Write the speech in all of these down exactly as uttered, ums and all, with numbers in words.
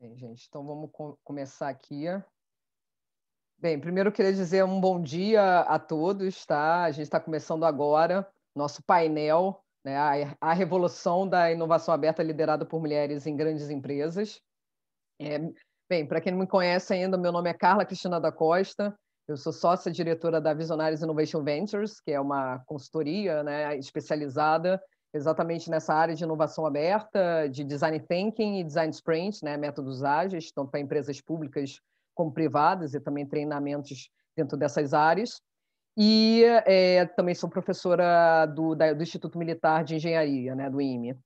Bem, gente, então vamos co- começar aqui. Bem, primeiro eu queria dizer um bom dia a todos, tá? A gente está começando agora nosso painel, né? a, a Revolução da Inovação Aberta Liderada por Mulheres em Grandes Empresas. É, bem, para quem não me conhece ainda, meu nome é Carla Cristina da Costa, eu sou sócia-diretora da Visionaris Innovation Ventures, que é uma consultoria, né, especializada exatamente nessa área de inovação aberta, de design thinking e design sprint, né, métodos ágeis, tanto para empresas públicas como privadas, e também treinamentos dentro dessas áreas. E é, também sou professora do, da, do Instituto Militar de Engenharia, né, do I M E.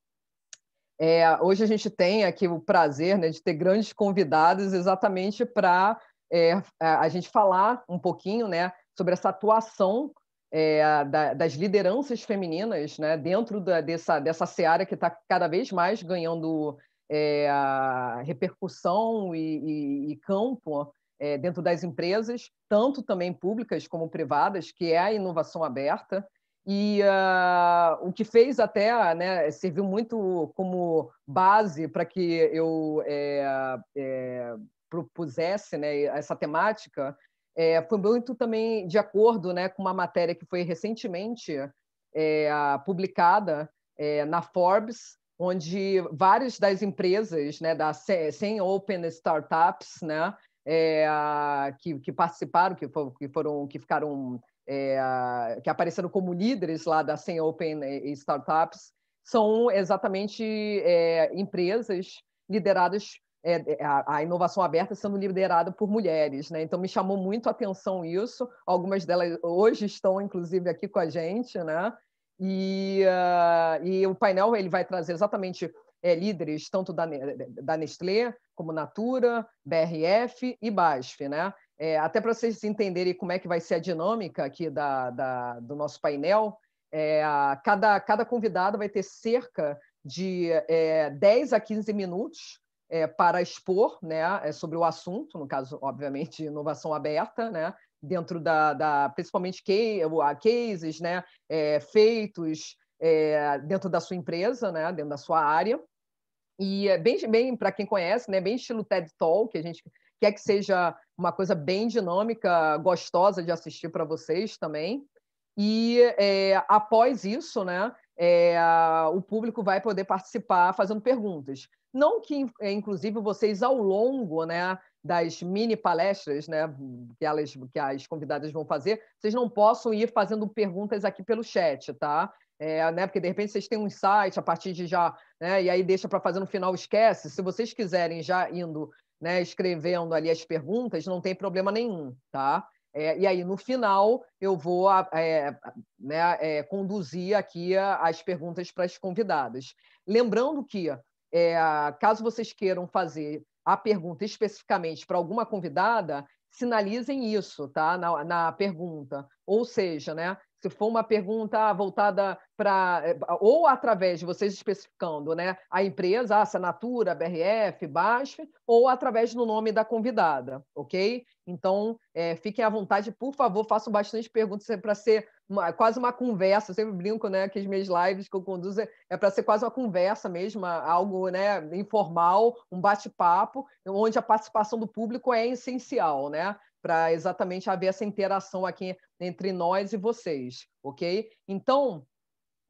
É, hoje a gente tem aqui o prazer, né, de ter grandes convidados exatamente para é, a gente falar um pouquinho, né, sobre essa atuação é, da, das lideranças femininas, né, dentro da, dessa, dessa seara que está cada vez mais ganhando É, a repercussão e, e, e campo é, dentro das empresas, tanto também públicas como privadas, que é a inovação aberta, e uh, o que fez até, né, serviu muito como base para que eu é, é, propusesse, né, essa temática, é, foi muito também de acordo, né, com uma matéria que foi recentemente é, publicada é, na Forbes, onde várias das empresas, né, da cem Open Startups, né, é, que, que participaram, que, for, que foram, que ficaram, é, que apareceram como líderes lá da cem Open Startups, são exatamente é, empresas lideradas, é, a, a inovação aberta sendo liderada por mulheres, né? Então me chamou muito a atenção isso. Algumas delas hoje estão, inclusive, aqui com a gente, né? E, uh, e o painel ele vai trazer exatamente é, líderes tanto da, da Nestlé, como Natura, B R F e B A S F, né? É, até para vocês entenderem como é que vai ser a dinâmica aqui da, da, do nosso painel, é, cada, cada convidado vai ter cerca de é, dez a quinze minutos é, para expor, né, sobre o assunto, no caso, obviamente, inovação aberta, né? Dentro da, da principalmente cases, né, é, feitos é, dentro da sua empresa, né, dentro da sua área. E é bem, bem para quem conhece, né, bem estilo TED Talk, que a gente quer que seja uma coisa bem dinâmica, gostosa de assistir para vocês também. E é, após isso, né, é, o público vai poder participar fazendo perguntas. Não que, inclusive, vocês ao longo, né, das mini palestras, né, que, elas, que as convidadas vão fazer, vocês não possam ir fazendo perguntas aqui pelo chat, tá? É, né, porque de repente vocês têm um insight a partir de já, né, e aí deixa para fazer no final, esquece. Se vocês quiserem já indo, né, escrevendo ali as perguntas, não tem problema nenhum, tá? É, e aí no final eu vou é, né, é, conduzir aqui as perguntas para as convidadas. Lembrando que é, caso vocês queiram fazer a pergunta especificamente para alguma convidada, sinalizem isso, tá? Na, na pergunta. Ou seja, né? Se for uma pergunta voltada para... Ou através de vocês especificando, né, a empresa, a Natura, B R F, B A S F, ou através do nome da convidada, ok? Então, é, fiquem à vontade, por favor, façam bastante perguntas, é para ser uma, quase uma conversa. Eu sempre brinco, né, que as minhas lives que eu conduzo é, é para ser quase uma conversa mesmo, algo, né, informal, um bate-papo, onde a participação do público é essencial, né? Para exatamente haver essa interação aqui entre nós e vocês, ok? Então,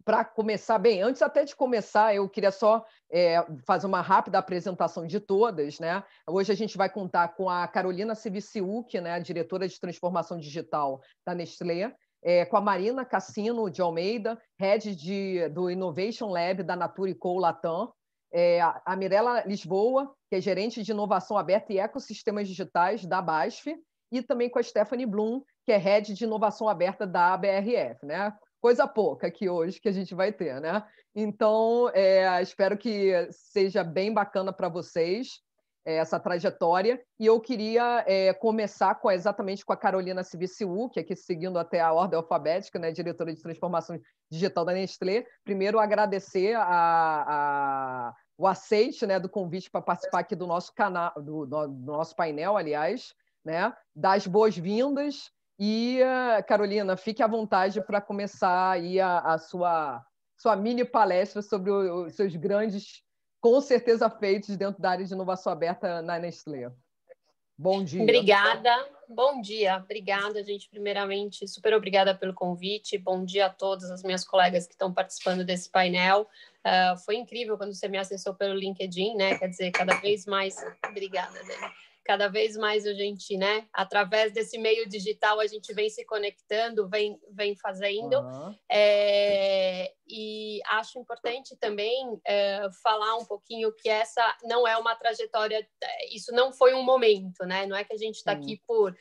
para começar, bem, antes até de começar, eu queria só é, fazer uma rápida apresentação de todas, né? Hoje a gente vai contar com a Carolina Sevciuc, né, diretora de transformação digital da Nestlé, é, com a Marina Cassino de Almeida, head de, do Innovation Lab da Natura e Co Latam, é, a Mirella Lisboa, que é gerente de inovação aberta e ecossistemas digitais da B A S F, e também com a Stephanie Blum, que é head de inovação aberta da B R F, né? Coisa pouca aqui hoje que a gente vai ter, né? Então, é, espero que seja bem bacana para vocês é, essa trajetória. E eu queria é, começar com, exatamente com a Carolina Sevciuc, que aqui seguindo até a ordem alfabética, né, diretora de transformação digital da Nestlé. Primeiro, agradecer a, a, o aceite, né, do convite para participar aqui do nosso canal, do, do, do nosso painel, aliás, né, das boas-vindas. E, Carolina, fique à vontade para começar aí a, a sua, sua mini palestra sobre os seus grandes com certeza feitos dentro da área de inovação aberta na Nestlé. Bom dia. Obrigada. Bom dia. Obrigada, gente. Primeiramente, super obrigada pelo convite. Bom dia a todas as minhas colegas que estão participando desse painel. Uh, foi incrível quando você me acessou pelo LinkedIn, né? Quer dizer, cada vez mais... Obrigada, né? Cada vez mais a gente, né? Através desse meio digital, a gente vem se conectando, vem, vem fazendo. Uhum. É, e acho importante também é, falar um pouquinho que essa não é uma trajetória, isso não foi um momento, né? Não é que a gente está aqui por,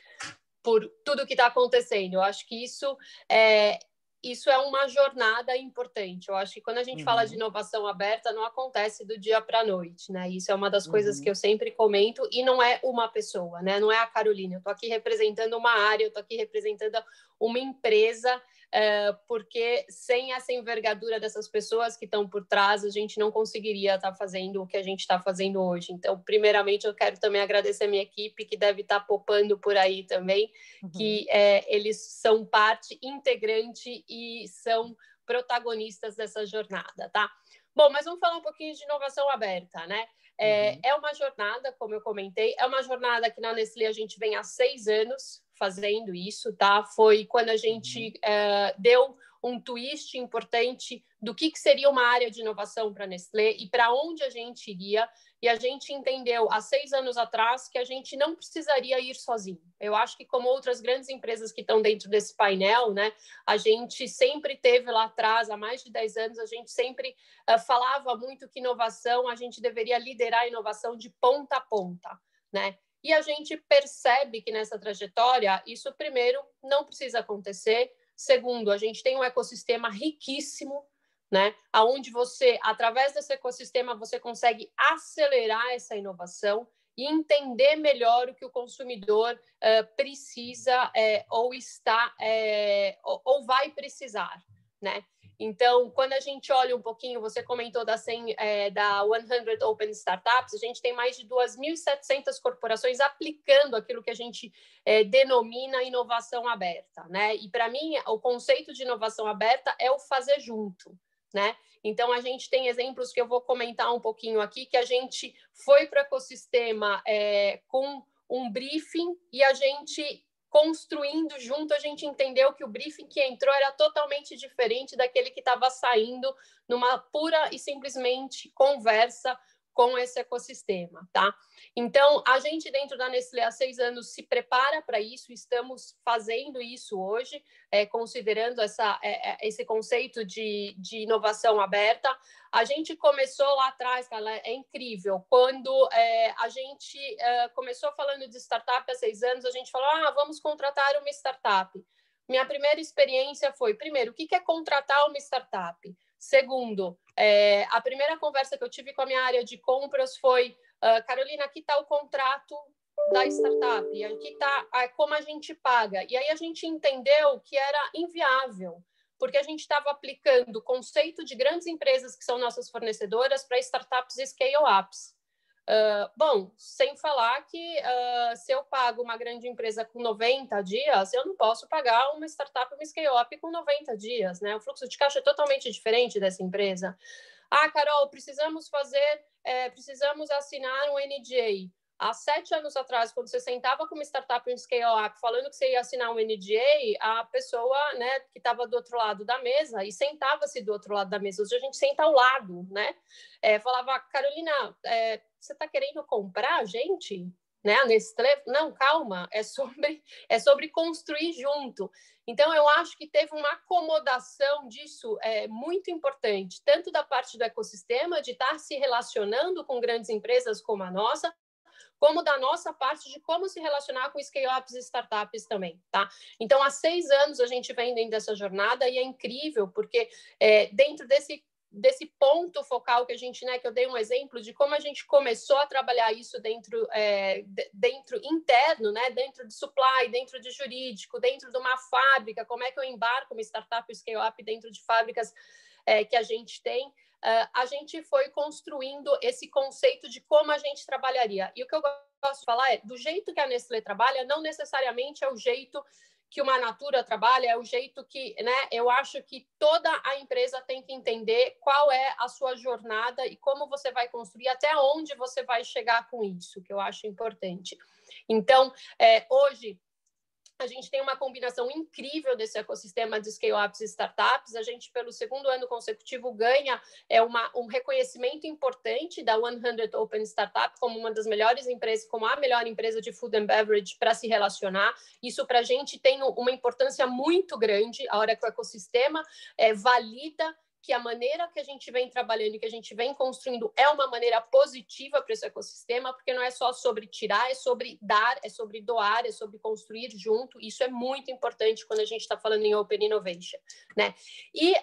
por tudo que está acontecendo. Eu acho que isso é... Isso é uma jornada importante. Eu acho que quando a gente uhum. fala de inovação aberta, não acontece do dia para a noite, né? Isso é uma das uhum. coisas que eu sempre comento, e não é uma pessoa, né? Não é a Carolina. Eu estou aqui representando uma área, eu estou aqui representando uma empresa, uh, porque sem essa envergadura dessas pessoas que estão por trás, a gente não conseguiria estar tá fazendo o que a gente está fazendo hoje. Então, primeiramente, eu quero também agradecer a minha equipe, que deve estar tá popando por aí também, uhum. que é, eles são parte integrante e são protagonistas dessa jornada, tá? Bom, mas vamos falar um pouquinho de inovação aberta, né? É, uhum. é uma jornada, como eu comentei, é uma jornada que na Nestlé a gente vem há seis anos fazendo isso, tá? Foi quando a gente uhum. uh, deu um twist importante do que, que seria uma área de inovação para a Nestlé e para onde a gente iria. E a gente entendeu há seis anos atrás que a gente não precisaria ir sozinho. Eu acho que, como outras grandes empresas que estão dentro desse painel, né, a gente sempre teve lá atrás, há mais de dez anos, a gente sempre uh, falava muito que inovação, a gente deveria liderar a inovação de ponta a ponta, né? E a gente percebe que nessa trajetória, isso, primeiro, não precisa acontecer. Segundo, a gente tem um ecossistema riquíssimo, né? Onde você, através desse ecossistema, você consegue acelerar essa inovação e entender melhor o que o consumidor uh, precisa uh, ou está uh, ou vai precisar, né? Então, quando a gente olha um pouquinho, você comentou da, cem, é, da cem Open Startups, a gente tem mais de duas mil e setecentas corporações aplicando aquilo que a gente é, denomina inovação aberta, né? E, para mim, o conceito de inovação aberta é o fazer junto, né? Então, a gente tem exemplos que eu vou comentar um pouquinho aqui, que a gente foi para o ecossistema é, com um briefing e a gente... construindo junto, a gente entendeu que o briefing que entrou era totalmente diferente daquele que estava saindo numa pura e simplesmente conversa com esse ecossistema, tá? Então, a gente dentro da Nestlé há seis anos se prepara para isso, estamos fazendo isso hoje, é, considerando essa, é, esse conceito de, de inovação aberta. A gente começou lá atrás, cara, é incrível, quando é, a gente é, começou falando de startup há seis anos, a gente falou, ah, vamos contratar uma startup. Minha primeira experiência foi, primeiro, o que é contratar uma startup? Segundo, é, a primeira conversa que eu tive com a minha área de compras foi, uh, Carolina, aqui está o contrato da startup, aqui está como a gente paga. E aí a gente entendeu que era inviável, porque a gente estava aplicando o conceito de grandes empresas que são nossas fornecedoras para startups e scale-ups. Uh, bom, sem falar que uh, se eu pago uma grande empresa com noventa dias, eu não posso pagar uma startup, uma scale-up com noventa dias, né? O fluxo de caixa é totalmente diferente dessa empresa. Ah, Carol, precisamos fazer, é, precisamos assinar um N D A. Há sete anos atrás, quando você sentava com uma startup em scale-up falando que você ia assinar um N D A, a pessoa, né, que estava do outro lado da mesa e sentava-se do outro lado da mesa. Hoje a gente senta ao lado, né? É, falava, Carolina, é, você está querendo comprar a gente? Né? A Nestlé? Não, calma, é sobre, é sobre construir junto. Então, eu acho que teve uma acomodação disso é, muito importante, tanto da parte do ecossistema, de estar se relacionando com grandes empresas como a nossa, como da nossa parte de como se relacionar com scale-ups e startups também, tá? Então, há seis anos a gente vem dentro dessa jornada e é incrível, porque é, dentro desse, desse ponto focal que a gente, né, que eu dei um exemplo de como a gente começou a trabalhar isso dentro, é, dentro interno, né, dentro de supply, dentro de jurídico, dentro de uma fábrica, como é que eu embarco uma startup e scale-up dentro de fábricas é, que a gente tem. Uh, a gente foi construindo esse conceito de como a gente trabalharia. E o que eu gosto de falar é, do jeito que a Nestlé trabalha, não necessariamente é o jeito que uma Natura trabalha, é o jeito que, né, eu acho que toda a empresa tem que entender qual é a sua jornada e como você vai construir, até onde você vai chegar com isso, que eu acho importante. Então, é, hoje, a gente tem uma combinação incrível desse ecossistema de scale-ups e startups. A gente, pelo segundo ano consecutivo, ganha é, uma, um reconhecimento importante da cem Open Startup como uma das melhores empresas, como a melhor empresa de food and beverage para se relacionar. Isso, para a gente, tem uma importância muito grande, a hora que o ecossistema é, valida que a maneira que a gente vem trabalhando e que a gente vem construindo é uma maneira positiva para esse ecossistema, porque não é só sobre tirar, é sobre dar, é sobre doar, é sobre construir junto. Isso é muito importante quando a gente está falando em Open Innovation, né? E uh,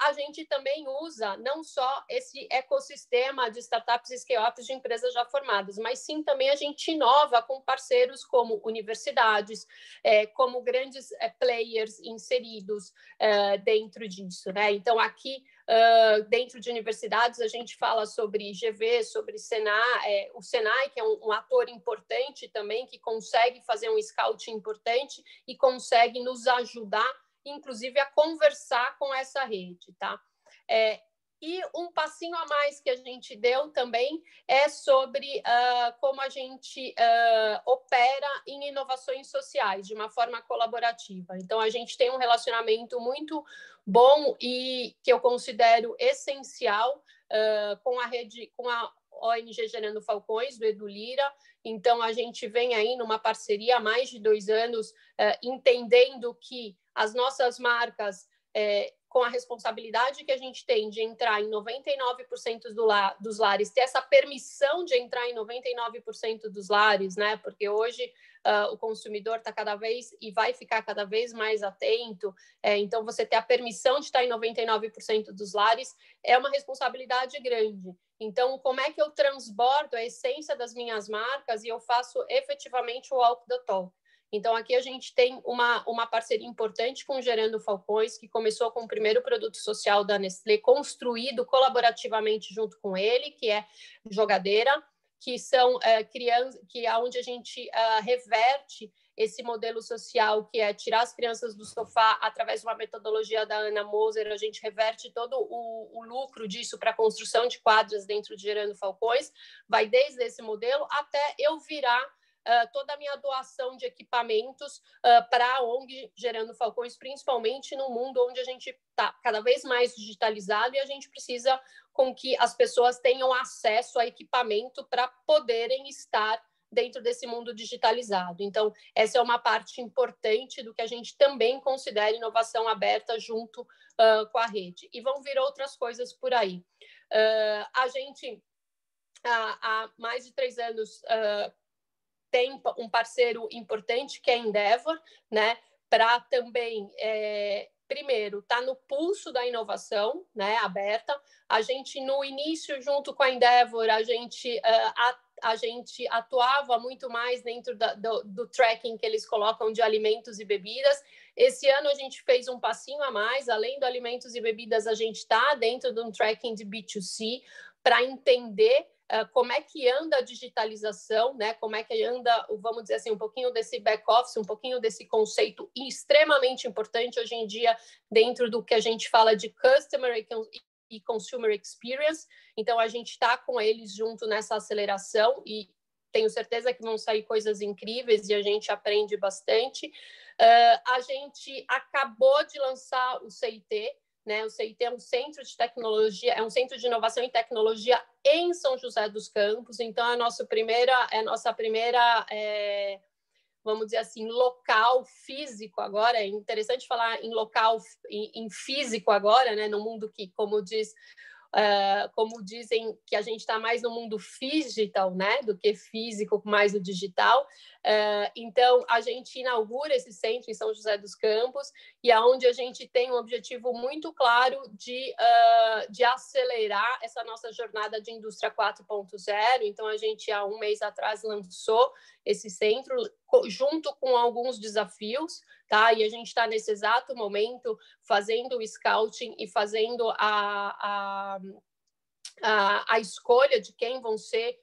a gente também usa não só esse ecossistema de startups e scale-ups de empresas já formadas, mas sim também a gente inova com parceiros como universidades, eh, como grandes eh, players inseridos eh, dentro disso, né? Então, aqui, Uh, dentro de universidades, a gente fala sobre G V, sobre Senai, é, o Senai, que é um, um ator importante também, que consegue fazer um scout importante e consegue nos ajudar, inclusive, a conversar com essa rede, tá? É, e um passinho a mais que a gente deu também é sobre uh, como a gente uh, opera em inovações sociais de uma forma colaborativa. Então, a gente tem um relacionamento muito bom e que eu considero essencial uh, com a rede, com a O N G Gerando Falcões, do Edu Lira. Então, a gente vem aí numa parceria há mais de dois anos, uh, entendendo que as nossas marcas, é, com a responsabilidade que a gente tem de entrar em noventa e nove por cento do la, dos lares, ter essa permissão de entrar em noventa e nove por cento dos lares, né? Porque hoje uh, o consumidor está cada vez e vai ficar cada vez mais atento. É, então, você ter a permissão de estar em noventa e nove por cento dos lares é uma responsabilidade grande. Então, como é que eu transbordo a essência das minhas marcas e eu faço efetivamente o walk the talk? Então, aqui a gente tem uma, uma parceria importante com o Gerando Falcões, que começou com o primeiro produto social da Nestlé, construído colaborativamente junto com ele, que é jogadeira, que são é, crianças, que é onde a gente é, reverte esse modelo social, que é tirar as crianças do sofá através de uma metodologia da Ana Moser. A gente reverte todo o, o lucro disso para a construção de quadras dentro de Gerando Falcões, vai desde esse modelo até eu virar Uh, toda a minha doação de equipamentos uh, para a O N G Gerando Falcões, principalmente no mundo onde a gente está cada vez mais digitalizado e a gente precisa com que as pessoas tenham acesso a equipamento para poderem estar dentro desse mundo digitalizado. Então, essa é uma parte importante do que a gente também considera inovação aberta junto uh, com a rede. E vão vir outras coisas por aí. Uh, a gente, uh, há mais de três anos... Uh, tem um parceiro importante, que é a Endeavor, né, para também, é, primeiro, tá no pulso da inovação, né, aberta. A gente, no início, junto com a Endeavor, a gente, uh, a, a gente atuava muito mais dentro da, do, do tracking que eles colocam de alimentos e bebidas. Esse ano a gente fez um passinho a mais, além do alimentos e bebidas, a gente está dentro de um tracking de B dois C para entender como é que anda a digitalização, né? Como é que anda, vamos dizer assim, um pouquinho desse back-office, um pouquinho desse conceito extremamente importante hoje em dia dentro do que a gente fala de customer e consumer experience. Então, a gente está com eles junto nessa aceleração e tenho certeza que vão sair coisas incríveis e a gente aprende bastante. Uh, a gente acabou de lançar o C I T, né? O C I T é um centro de tecnologia, é um centro de inovação e tecnologia em São José dos Campos. Então, é a nossa primeira, é a nossa primeira é, vamos dizer assim, local físico agora. É interessante falar em local, em, em físico agora, né? No mundo que, como diz, uh, como dizem que a gente está mais no mundo digital, né? Do que físico, mais no digital. Uh, então, a gente inaugura esse centro em São José dos Campos e aonde a gente tem um objetivo muito claro de, uh, de acelerar essa nossa jornada de indústria quatro ponto zero. Então, a gente, há um mês atrás, lançou esse centro junto com alguns desafios, tá? E a gente está, nesse exato momento, fazendo o scouting e fazendo a, a, a, a escolha de quem vão ser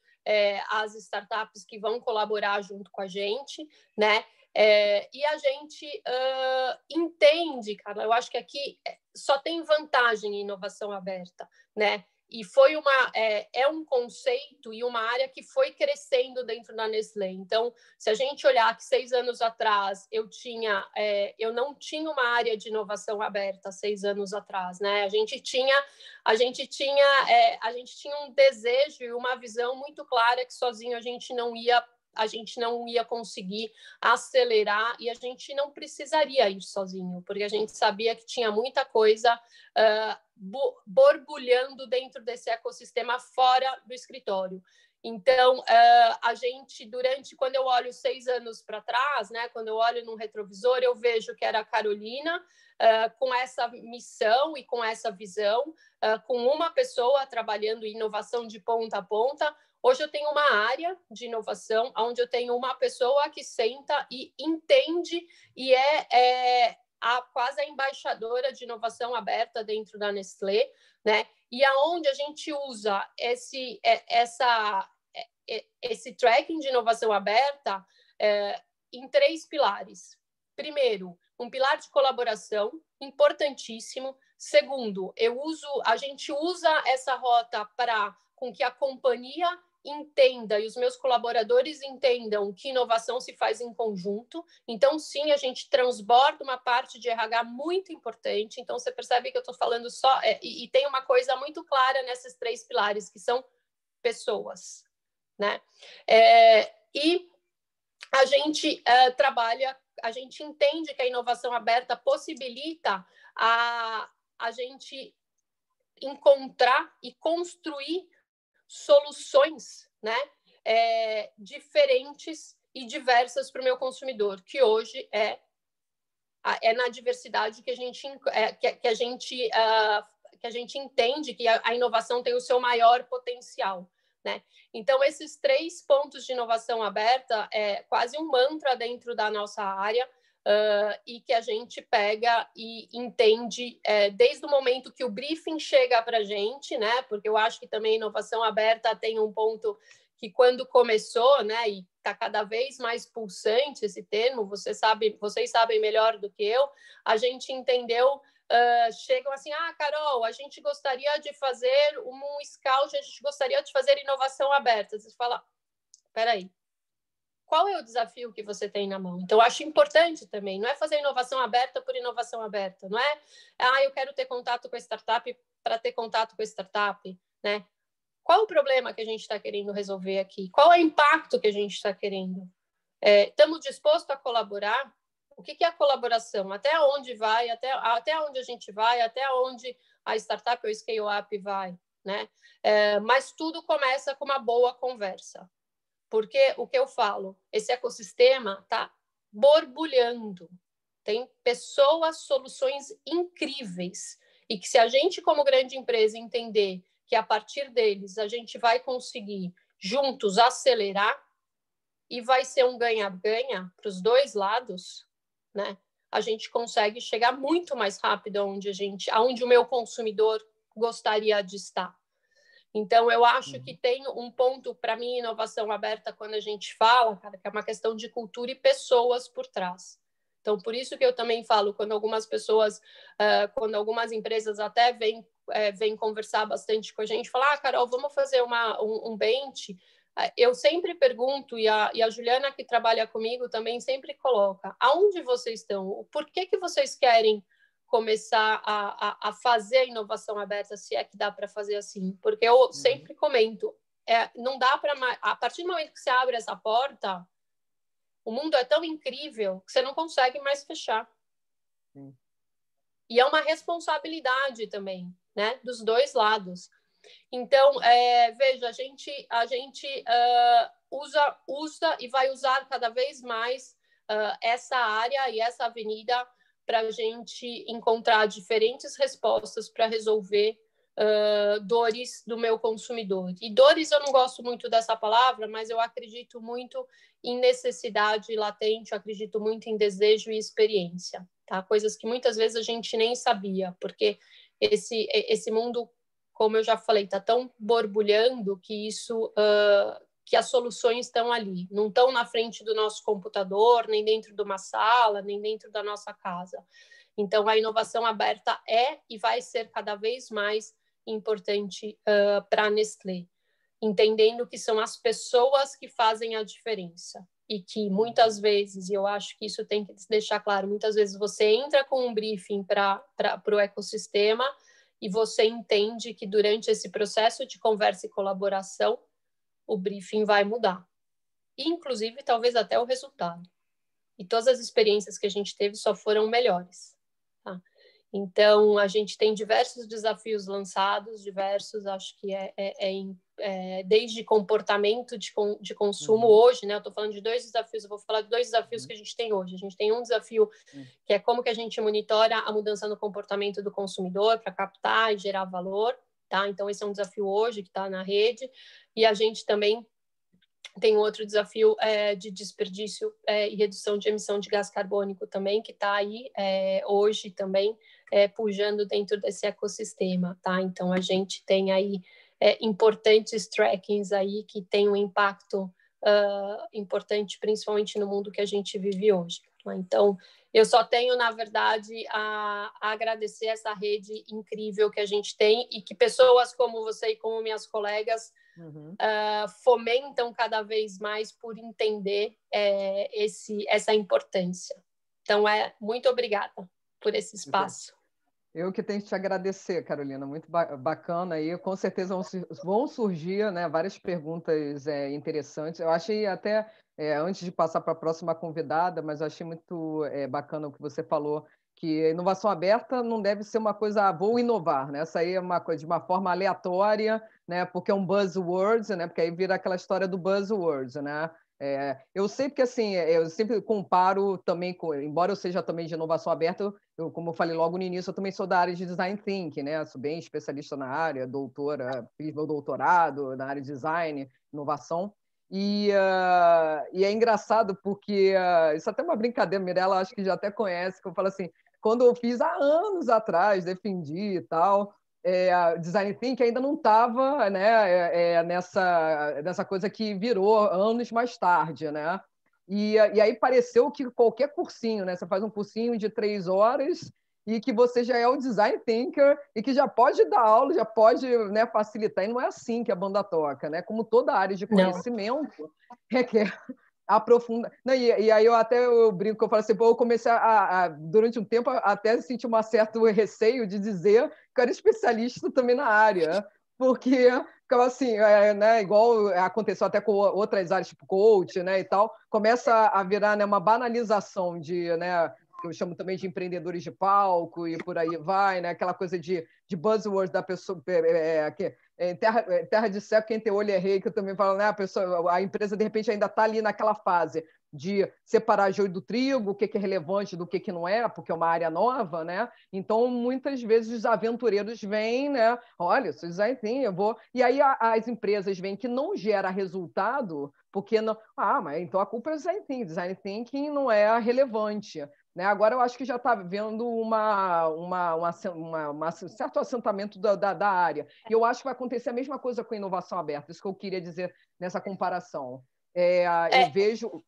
as startups que vão colaborar junto com a gente, né? É, e a gente uh, entende, Carla, eu acho que aqui só tem vantagem em inovação aberta, né? E foi uma, é, é um conceito e uma área que foi crescendo dentro da Nestlé. Então, se a gente olhar que seis anos atrás eu tinha, é, eu não tinha uma área de inovação aberta seis anos atrás, né? A gente tinha, a gente tinha, é, a gente tinha um desejo e uma visão muito clara que sozinho a gente não ia, a gente não ia conseguir acelerar e a gente não precisaria ir sozinho, porque a gente sabia que tinha muita coisa uh, borbulhando dentro desse ecossistema fora do escritório. Então, uh, a gente, durante, quando eu olho seis anos para trás, né, quando eu olho num retrovisor, eu vejo que era a Carolina uh, com essa missão e com essa visão, uh, com uma pessoa trabalhando em inovação de ponta a ponta. Hoje eu tenho uma área de inovação onde eu tenho uma pessoa que senta e entende e é... é a, quase a embaixadora de inovação aberta dentro da Nestlé, né? E aonde a gente usa esse, essa, esse tracking de inovação aberta é, em três pilares. Primeiro, um pilar de colaboração, importantíssimo. Segundo, eu uso, a gente usa essa rota para com que a companhia entenda e os meus colaboradores entendam que inovação se faz em conjunto. Então, sim, a gente transborda uma parte de R H muito importante. Então, você percebe que eu estou falando só... É, e, e tem uma coisa muito clara nesses três pilares, que são pessoas, né? É, e a gente é, trabalha... A gente entende que a inovação aberta possibilita a, a gente encontrar e construir soluções, né, é, diferentes e diversas para o meu consumidor, que hoje é, é na diversidade que a gente, é, que, que a gente, uh, que a gente entende que a, a inovação tem o seu maior potencial, né? Então, esses três pontos de inovação aberta é quase um mantra dentro da nossa área, Uh, e que a gente pega e entende é, desde o momento que o briefing chega para a gente, né? Porque eu acho que também a inovação aberta tem um ponto que quando começou, né? E está cada vez mais pulsante esse termo, você sabe, vocês sabem melhor do que eu, a gente entendeu... Uh, chegam assim, ah, Carol, a gente gostaria de fazer um scout, a gente gostaria de fazer inovação aberta. Você fala, peraí, qual é o desafio que você tem na mão? Então, eu acho importante também, não é fazer inovação aberta por inovação aberta, não é, ah, eu quero ter contato com a startup para ter contato com a startup, né? Qual o problema que a gente está querendo resolver aqui? Qual é o impacto que a gente está querendo? É, estamos dispostos a colaborar? O que, que é a colaboração? Até onde vai? Até, até onde a gente vai? Até onde a startup ou scale-up vai, né? É, mas tudo começa com uma boa conversa. Porque o que eu falo, esse ecossistema está borbulhando. Tem pessoas, soluções incríveis. E que se a gente, como grande empresa, entender que a partir deles a gente vai conseguir juntos acelerar e vai ser um ganha-ganha para os dois lados, né? A gente consegue chegar muito mais rápido aonde a gente, aonde o meu consumidor gostaria de estar. Então, eu acho que tem um ponto, para mim, inovação aberta, quando a gente fala, cara, que é uma questão de cultura e pessoas por trás. Então, por isso que eu também falo, quando algumas pessoas, uh, quando algumas empresas até vêm é, vêm conversar bastante com a gente, falar, ah, Carol, vamos fazer uma, um, um bench. Eu sempre pergunto, e a, e a Juliana, que trabalha comigo, também sempre coloca, aonde vocês estão? Por que, que vocês querem começar a, a, a fazer a inovação aberta, se é que dá para fazer assim? Porque eu uhum. sempre comento, é, não dá para... A partir do momento que você abre essa porta, o mundo é tão incrível que você não consegue mais fechar. Uhum. E é uma responsabilidade também, né? Dos dois lados. Então, é, veja, a gente, a gente uh, usa, usa e vai usar cada vez mais uh, essa área e essa avenida para a gente encontrar diferentes respostas para resolver uh, dores do meu consumidor. E dores eu não gosto muito dessa palavra, mas eu acredito muito em necessidade latente, eu acredito muito em desejo e experiência, tá? Coisas que muitas vezes a gente nem sabia, porque esse, esse mundo, como eu já falei, está tão borbulhando que isso... Uh, que as soluções estão ali, não estão na frente do nosso computador, nem dentro de uma sala, nem dentro da nossa casa. Então, a inovação aberta é e vai ser cada vez mais importante uh, para a Nestlé, entendendo que são as pessoas que fazem a diferença e que muitas vezes, e eu acho que isso tem que deixar claro, muitas vezes você entra com um briefing para o ecossistema e você entende que durante esse processo de conversa e colaboração, o briefing vai mudar, inclusive talvez até o resultado. E todas as experiências que a gente teve só foram melhores. Tá? Então, a gente tem diversos desafios lançados, diversos, acho que é, é, é, é desde comportamento de, de consumo uhum. hoje, né? Eu estou falando de dois desafios, eu vou falar de dois desafios uhum. que a gente tem hoje. A gente tem um desafio uhum. que é como que a gente monitora a mudança no comportamento do consumidor para captar e gerar valor, tá? Então, esse é um desafio hoje que está na rede. E a gente também tem outro desafio é, de desperdício é, e redução de emissão de gás carbônico também, que está aí é, hoje também é, pujando dentro desse ecossistema, tá? Então, a gente tem aí é, importantes trackings aí que tem um impacto uh, importante, principalmente no mundo que a gente vive hoje. Tá? Então, eu só tenho, na verdade, a, a agradecer essa rede incrível que a gente tem e que pessoas como você e como minhas colegas Uhum. Uh, fomentam cada vez mais por entender é, esse, essa importância. Então, é, muito obrigada por esse espaço. Eu que tenho que te agradecer, Carolina, muito ba bacana. Aí. Com certeza vão, vão surgir, né, várias perguntas é, interessantes. Eu achei até, é, antes de passar para a próxima convidada, mas eu achei muito é, bacana o que você falou, que a inovação aberta não deve ser uma coisa, ah, vou inovar, né? Essa aí é uma coisa de uma forma aleatória, né? Porque é um buzzword, né? Porque aí vira aquela história do buzzword, né? É, eu sei porque, assim, eu sempre comparo também, com, embora eu seja também de inovação aberta, eu, eu, como eu falei logo no início, eu também sou da área de design thinking, né? Sou bem especialista na área, doutora, fiz meu doutorado na área de design, inovação. E, uh, e é engraçado porque, uh, isso é até uma brincadeira, Mirella acho que já até conhece, que eu falo assim, quando eu fiz há anos atrás, defendi e tal, é, a design thinking ainda não estava, né, é, é, nessa, nessa coisa que virou anos mais tarde, né? E, e aí pareceu que qualquer cursinho, né? Você faz um cursinho de três horas e que você já é o design thinker e que já pode dar aula, já pode, né, facilitar. E não é assim que a banda toca, né? Como toda área de conhecimento requer aprofundar. E, e aí eu até eu brinco, eu falo assim, pô, eu comecei a, a, durante um tempo, até senti um certo receio de dizer que eu era especialista também na área, porque ficava assim, é, né, igual aconteceu até com outras áreas, tipo coach, né, e tal, começa a virar, né, uma banalização de, né, que eu chamo também de empreendedores de palco e por aí vai, né? Aquela coisa de, de buzzwords da pessoa, é, é, é, terra, é, terra de céu, quem tem olho é rei, que eu também falo, né? A pessoa, a empresa, de repente, ainda está ali naquela fase de separar joio do trigo, o que, que é relevante do que, que não é, porque é uma área nova, né? Então, muitas vezes, os aventureiros vêm, né? Olha, isso aí sim, eu vou... E aí, a, as empresas vêm que não gera resultado, porque não... Ah, mas então a culpa é o design thinking. Design thinking não é relevante. Né? Agora eu acho que já está vendo uma, uma, uma, uma, uma, um certo assentamento da, da, da área. E eu acho que vai acontecer a mesma coisa com a inovação aberta, isso que eu queria dizer nessa comparação. É, é, eu vejo...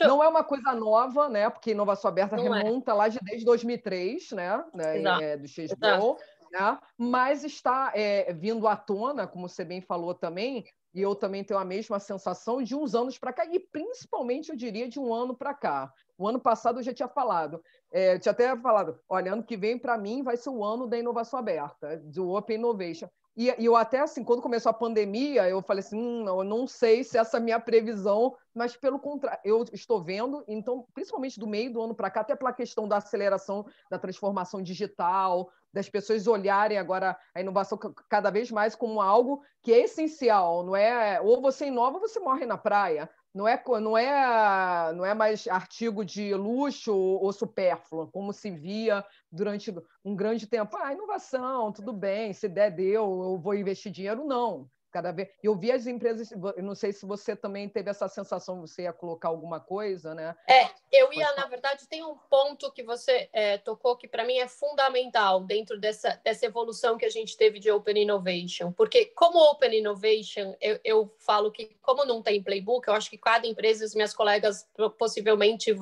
Eu... Não é uma coisa nova, né? Porque a inovação aberta não remonta é. lá de, desde dois mil e três, né? Exato. É, do X B O, né? Mas está é, vindo à tona, como você bem falou também, e eu também tenho a mesma sensação de uns anos para cá, e principalmente, eu diria, de um ano para cá. O ano passado eu já tinha falado, é, eu tinha até falado, olha, ano que vem, para mim, vai ser o ano da inovação aberta, do Open Innovation. E, e eu até, assim, quando começou a pandemia, eu falei assim, hum, eu não sei se essa é a minha previsão, mas, pelo contrário, eu estou vendo, então, principalmente do meio do ano para cá, até pela questão da aceleração, da transformação digital, das pessoas olharem agora a inovação cada vez mais como algo que é essencial, não é? Ou você inova ou você morre na praia. Não é, não, é, não é mais artigo de luxo ou supérfluo, como se via durante um grande tempo. Ah, inovação, tudo bem, se der, deu, eu vou investir dinheiro. Não. Cada vez eu vi as empresas, não sei se você também teve essa sensação, você ia colocar alguma coisa, né? É, eu ia, na verdade, tem um ponto que você é, tocou que para mim é fundamental dentro dessa, dessa evolução que a gente teve de Open Innovation, porque como Open Innovation, eu, eu falo que como não tem playbook, eu acho que cada empresa e os minhas colegas possivelmente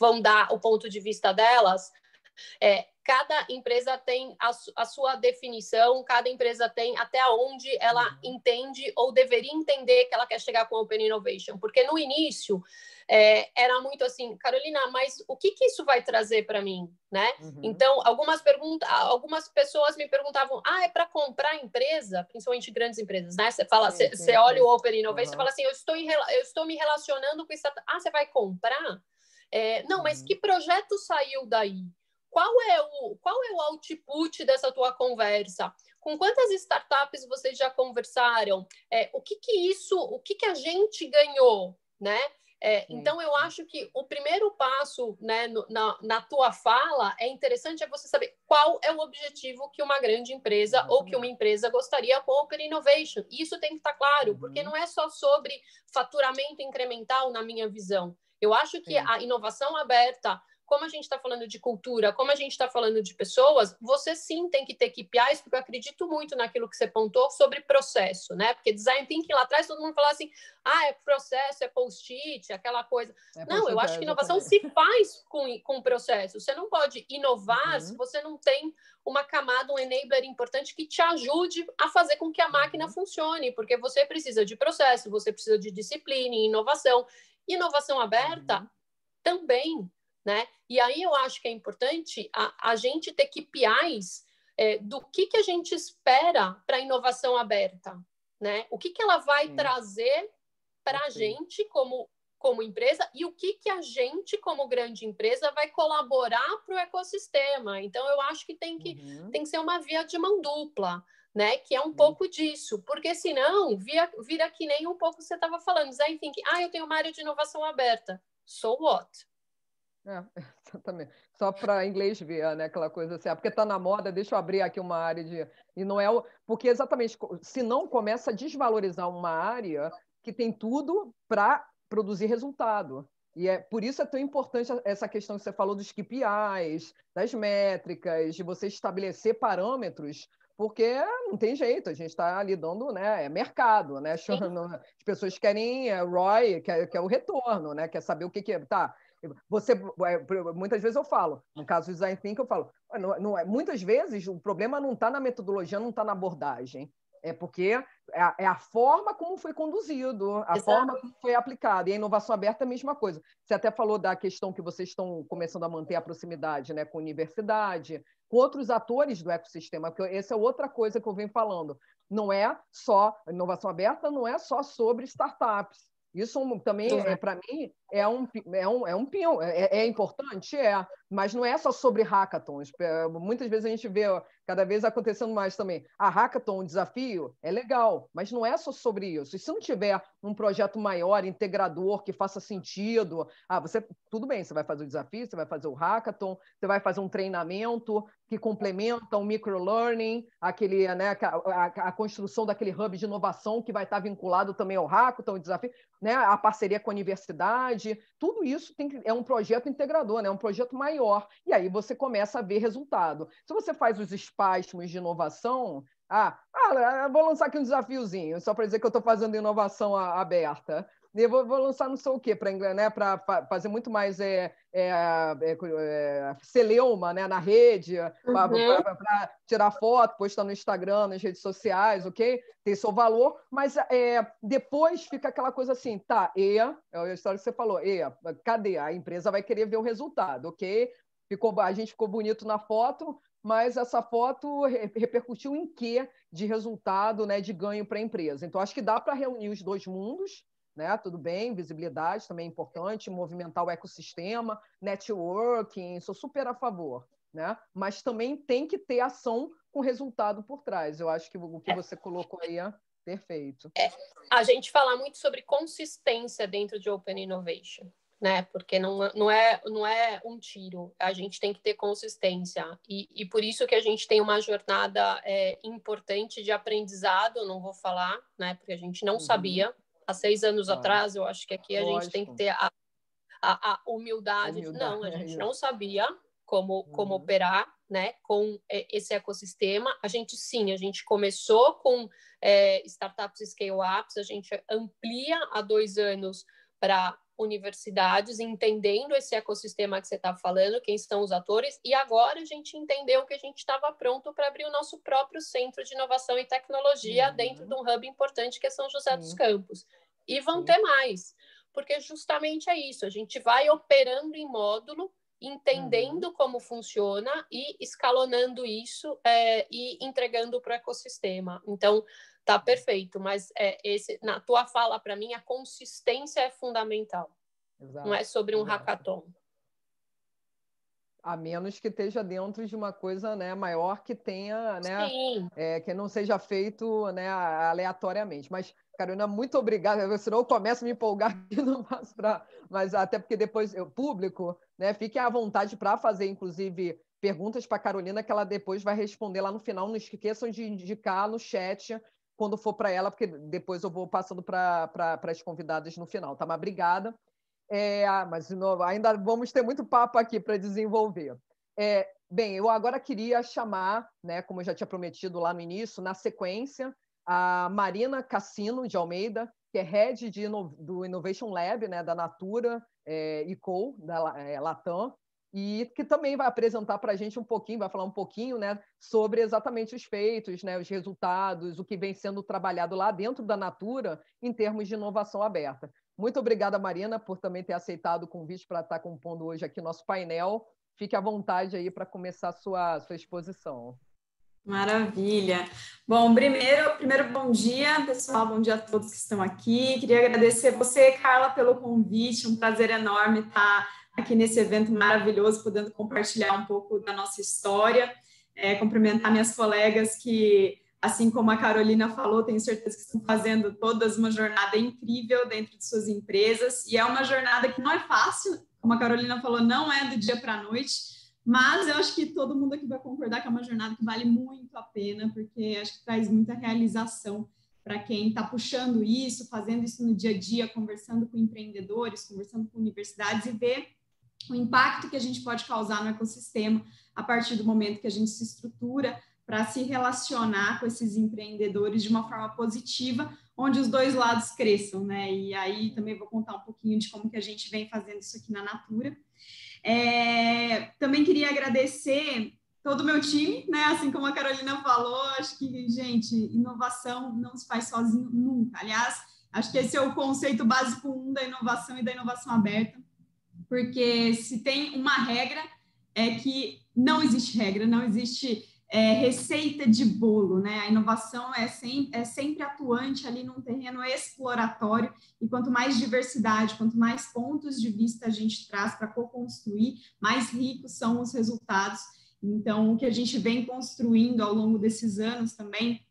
vão dar o ponto de vista delas, é, cada empresa tem a, su a sua definição, cada empresa tem até onde ela entende ou deveria entender que ela quer chegar com Open Innovation, porque no início é, era muito assim, Carolina, mas o que, que isso vai trazer para mim? Né? Uhum. Então, algumas, pergunta algumas pessoas me perguntavam, ah, é para comprar empresa? Principalmente grandes empresas, né? Você fala, você é, é, é, olha é. o Open Innovation, você uhum. fala assim, eu estou, em eu estou me relacionando com isso, ah, você vai comprar? É, não, uhum. mas que projeto saiu daí? Qual é, o, qual é o output dessa tua conversa? Com quantas startups vocês já conversaram? É, o que que isso, o que que a gente ganhou, né? É, então, eu acho que o primeiro passo, né, no, na, na tua fala é interessante é você saber qual é o objetivo que uma grande empresa uhum. ou que uma empresa gostaria com Open Innovation. Isso tem que estar claro, uhum. porque não é só sobre faturamento incremental na minha visão. Eu acho que Sim. a inovação aberta, como a gente está falando de cultura, como a gente está falando de pessoas, você sim tem que ter K P Is, porque eu acredito muito naquilo que você pontuou sobre processo, né? Porque design thinking lá atrás, todo mundo falava assim, ah, é processo, é post-it, aquela coisa. É não, eu acho que inovação também se faz com, com processo. Você não pode inovar uhum. se você não tem uma camada, um enabler importante que te ajude a fazer com que a máquina funcione, porque você precisa de processo, você precisa de disciplina e inovação. Inovação aberta uhum. também, né? E aí eu acho que é importante a, a gente ter K P Is é, do que, que a gente espera para a inovação aberta, né? O que, que ela vai Sim. trazer para a gente como, como empresa e o que, que a gente como grande empresa vai colaborar para o ecossistema. Então eu acho que tem que, uhum. tem que ser uma via de mão dupla, né? Que é um uhum. pouco disso, porque senão via, vira que nem um pouco você estava falando, design thinking, ah, eu tenho uma área de inovação aberta, so what? É, exatamente. Só para inglês ver, né? Aquela coisa assim, ah, porque está na moda, deixa eu abrir aqui uma área de... E não é o... Porque exatamente, se não começa a desvalorizar uma área que tem tudo para produzir resultado. E é por isso é tão importante essa questão que você falou dos K P Is, das métricas, de você estabelecer parâmetros, porque não tem jeito, a gente está lidando, né? É mercado, né? As pessoas querem R O I, quer, quer o retorno, né? Quer saber o que que é. Tá. Você, muitas vezes eu falo, no caso do design thinking, eu falo, não, não, muitas vezes o problema não está na metodologia, não está na abordagem, é porque é a, é a forma como foi conduzido, a Exato. Forma como foi aplicado, e a inovação aberta é a mesma coisa. Você até falou da questão que vocês estão começando a manter a proximidade, né, com a universidade, com outros atores do ecossistema, porque essa é outra coisa que eu venho falando, não é só, a inovação aberta não é só sobre startups. Isso também, uhum. é, para mim, é um, é um, é um pinho, é, é importante, é, mas não é só sobre hackathons. Muitas vezes a gente vê, cada vez acontecendo mais também, a hackathon, o desafio, é legal, mas não é só sobre isso. E se não tiver um projeto maior, integrador, que faça sentido, ah, você, tudo bem, você vai fazer o desafio, você vai fazer o hackathon, você vai fazer um treinamento que complementa o microlearning, aquele, né, a, a, a construção daquele hub de inovação que vai estar vinculado também ao hackathon, o desafio, né, a parceria com a universidade, tudo isso tem que, é um projeto integrador, né, é um projeto maior, e aí você começa a ver resultado. Se você faz os espasmos de inovação, ah, ah vou lançar aqui um desafiozinho, só para dizer que eu estou fazendo inovação a, aberta, eu vou, vou lançar não sei o quê, para né, fazer muito mais é, é, é, é, celeuma, né, na rede, uhum. para tirar foto, postar no Instagram, nas redes sociais, ok? Tem seu valor, mas é, depois fica aquela coisa assim, tá, e, é a história que você falou, e, cadê? A empresa vai querer ver o resultado, ok? Ficou, a gente ficou bonito na foto, mas essa foto repercutiu em quê de resultado, né, de ganho para a empresa? Então, acho que dá para reunir os dois mundos, né? Tudo bem, visibilidade também é importante, movimentar o ecossistema, networking, sou super a favor, né? Mas também tem que ter ação com resultado por trás. Eu acho que o que você colocou aí é perfeito. É, a gente fala muito sobre consistência dentro de Open Innovation. né? Porque não, não, é, não é um tiro, a gente tem que ter consistência. E, e por isso que a gente tem uma jornada é, importante de aprendizado, não vou falar, né? Porque a gente não uhum. sabia. Há seis anos ah, atrás, eu acho que aqui a lógico. gente tem que ter a, a, a humildade. humildade. Não, a gente não sabia como, como uhum. operar, né, com esse ecossistema. A gente, sim, a gente começou com é, startups scale-ups, a gente amplia há dois anos para universidades, entendendo esse ecossistema que você está falando, quem são os atores, e agora a gente entendeu que a gente estava pronto para abrir o nosso próprio centro de inovação e tecnologia uhum. dentro de um hub importante que é São José uhum. dos Campos. E vão uhum. ter mais, porque justamente é isso, a gente vai operando em módulo, entendendo uhum. como funciona e escalonando isso é, e entregando para o ecossistema. Então, tá perfeito, mas é, esse, na tua fala, para mim, a consistência é fundamental. Exato. Não é sobre um Exato. hackathon. A menos que esteja dentro de uma coisa, né, maior que tenha, né, é, que não seja feito, né, aleatoriamente. Mas, Carolina, muito obrigada. Senão eu começo a me empolgar aqui, não faço pra... Mas até porque depois eu público, né, fique à vontade para fazer, inclusive, perguntas para a Carolina, que ela depois vai responder lá no final. Não esqueçam de indicar no chat quando for para ela, porque depois eu vou passando para pra, as convidadas no final, tá? Mas obrigada. É, mas de novo, ainda vamos ter muito papo aqui para desenvolver. É, bem, eu agora queria chamar, né, como eu já tinha prometido lá no início, na sequência, a Marina Cassino de Almeida, que é Head de Inno- do Innovation Lab, né, da Natura é, e Co, da é, Latam, e que também vai apresentar para a gente um pouquinho, vai falar um pouquinho, né, sobre exatamente os feitos, né, os resultados, o que vem sendo trabalhado lá dentro da Natura em termos de inovação aberta. Muito obrigada, Marina, por também ter aceitado o convite para estar compondo hoje aqui o nosso painel. Fique à vontade aí para começar a sua, sua exposição. Maravilha. Bom, primeiro, primeiro bom dia, pessoal, bom dia a todos que estão aqui. Queria agradecer você, Carla, pelo convite, um prazer enorme estar aqui nesse evento maravilhoso, podendo compartilhar um pouco da nossa história, é, cumprimentar minhas colegas que, assim como a Carolina falou, tenho certeza que estão fazendo todas uma jornada incrível dentro de suas empresas, e é uma jornada que não é fácil, como a Carolina falou, não é do dia para a noite, mas eu acho que todo mundo aqui vai concordar que é uma jornada que vale muito a pena, porque acho que traz muita realização para quem está puxando isso, fazendo isso no dia a dia, conversando com empreendedores, conversando com universidades, e ver o impacto que a gente pode causar no ecossistema a partir do momento que a gente se estrutura para se relacionar com esses empreendedores de uma forma positiva, onde os dois lados cresçam, né? E aí também vou contar um pouquinho de como que a gente vem fazendo isso aqui na Natura. É, também queria agradecer todo o meu time, né? Assim como a Carolina falou, acho que, gente, inovação não se faz sozinho nunca. Aliás, acho que esse é o conceito básico um da inovação e da inovação aberta, porque se tem uma regra é que não existe regra, não existe... É, receita de bolo, né? A inovação é sempre, é sempre atuante ali num terreno exploratório, e quanto mais diversidade, quanto mais pontos de vista a gente traz para co-construir, mais ricos são os resultados. Então, o que a gente vem construindo ao longo desses anos também,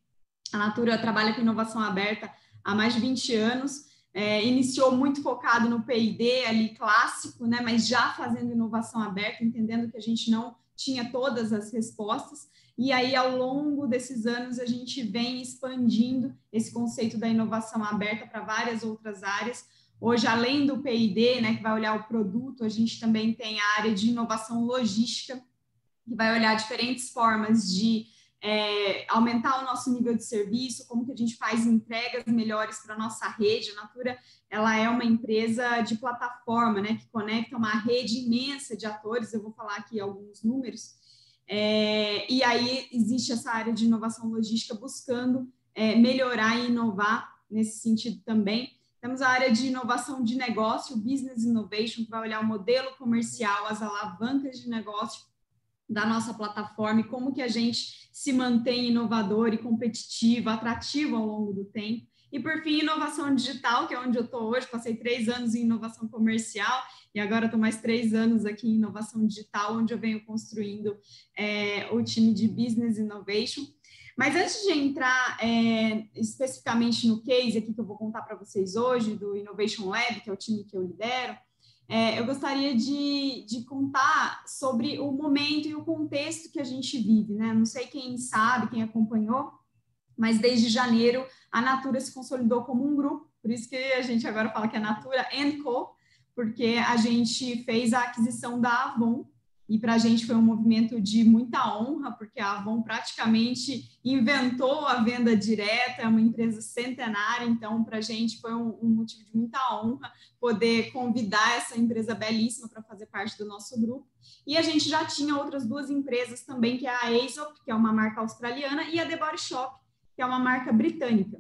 a Natura trabalha com inovação aberta há mais de vinte anos, é, iniciou muito focado no P e D ali clássico, né? Mas já fazendo inovação aberta, entendendo que a gente não tinha todas as respostas. E aí, ao longo desses anos, a gente vem expandindo esse conceito da inovação aberta para várias outras áreas. Hoje, além do P e D, né, que vai olhar o produto, a gente também tem a área de inovação logística, que vai olhar diferentes formas de é, aumentar o nosso nível de serviço, como que a gente faz entregas melhores para a nossa rede. A Natura, ela é uma empresa de plataforma, né, que conecta uma rede imensa de atores. Eu vou falar aqui alguns números. É, e aí existe essa área de inovação logística buscando é, melhorar e inovar nesse sentido também. Temos a área de inovação de negócio, Business Innovation, que vai olhar o modelo comercial, as alavancas de negócio da nossa plataforma e como que a gente se mantém inovador e competitivo, atrativo ao longo do tempo. E, por fim, inovação digital, que é onde eu estou hoje. Passei três anos em inovação comercial e agora estou mais três anos aqui em inovação digital, onde eu venho construindo é, o time de Business Innovation. Mas antes de entrar é, especificamente no case aqui que eu vou contar para vocês hoje, do Innovation Lab, que é o time que eu lidero, É, eu gostaria de, de contar sobre o momento e o contexto que a gente vive, né? Não sei quem sabe, quem acompanhou, mas desde janeiro a Natura se consolidou como um grupo, por isso que a gente agora fala que é Natura and Co, porque a gente fez a aquisição da Avon, e para a gente foi um movimento de muita honra, porque a Avon praticamente inventou a venda direta, é uma empresa centenária, então para a gente foi um, um motivo de muita honra poder convidar essa empresa belíssima para fazer parte do nosso grupo. E a gente já tinha outras duas empresas também, que é a Aesop, que é uma marca australiana, e a The Body Shop, que é uma marca britânica.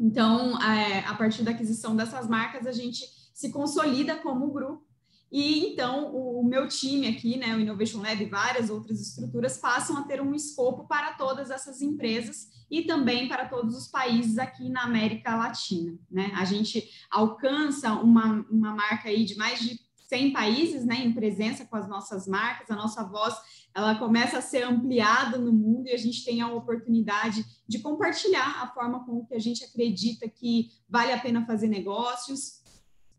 Então, é, a partir da aquisição dessas marcas, a gente se consolida como grupo. E então o meu time aqui, né, o Innovation Lab e várias outras estruturas passam a ter um escopo para todas essas empresas e também para todos os países aqui na América Latina, né? A gente alcança uma, uma marca aí de mais de cem países, né, em presença com as nossas marcas, a nossa voz ela começa a ser ampliada no mundo e a gente tem a oportunidade de compartilhar a forma com que a gente acredita que vale a pena fazer negócios,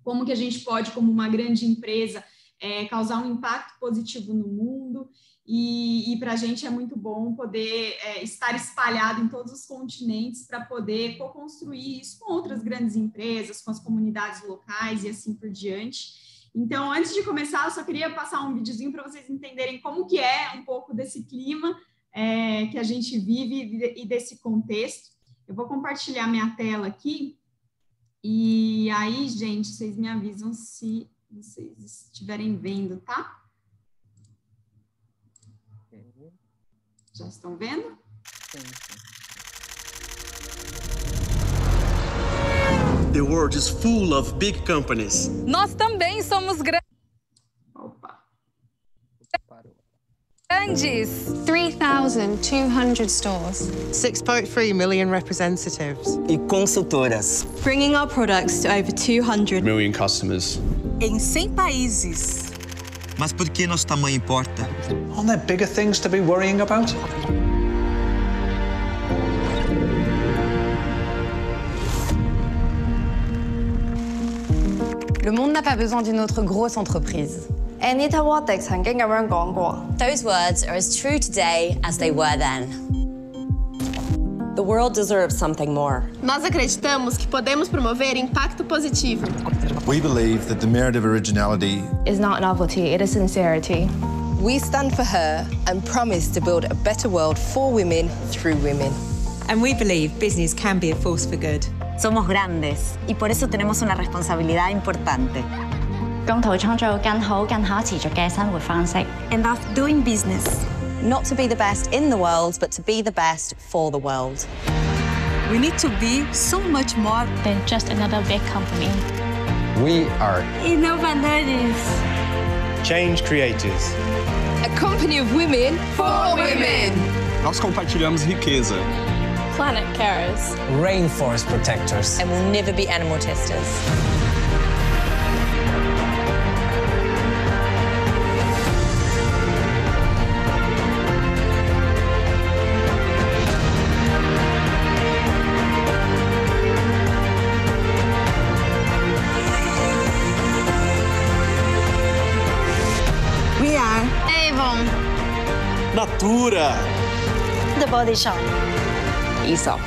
como que a gente pode, como uma grande empresa, é, causar um impacto positivo no mundo, e, e para a gente é muito bom poder é, estar espalhado em todos os continentes para poder co-construir isso com outras grandes empresas, com as comunidades locais e assim por diante. Então, antes de começar, eu só queria passar um videozinho para vocês entenderem como que é um pouco desse clima é, que a gente vive e desse contexto. Eu vou compartilhar minha tela aqui. E aí, gente, vocês me avisam se vocês estiverem vendo, tá? Já estão vendo? The world is full of big companies. Nós também somos grandes. Opa. Grandes. three thousand two hundred stores, six point three million representatives, e consultoras, bringing our products to over two hundred million customers em cem países. Mas por que nosso tamanho importa? Aren't there bigger things to be worrying about? Le monde n'a pas besoin d'une autre grosse entreprise. Anita Roddick 曾經咁樣講過。Those words are as true today as they were then. The world deserves something more. Nós acreditamos que podemos promover impacto positivo. We believe that the merit of originality is not novelty, it is sincerity. We stand for her and promise to build a better world for women through women. And we believe business can be a force for good. Somos grandes y por eso tenemos una responsabilidad importante. And of doing business. Not to be the best in the world, but to be the best for the world. We need to be so much more than just another big company. We are innovators. Change creators. A company of women for women. Nós compartilhamos riqueza. Planet carers. Rainforest protectors. And we'll never be animal testers. Natura. The Body Shop. Aesop.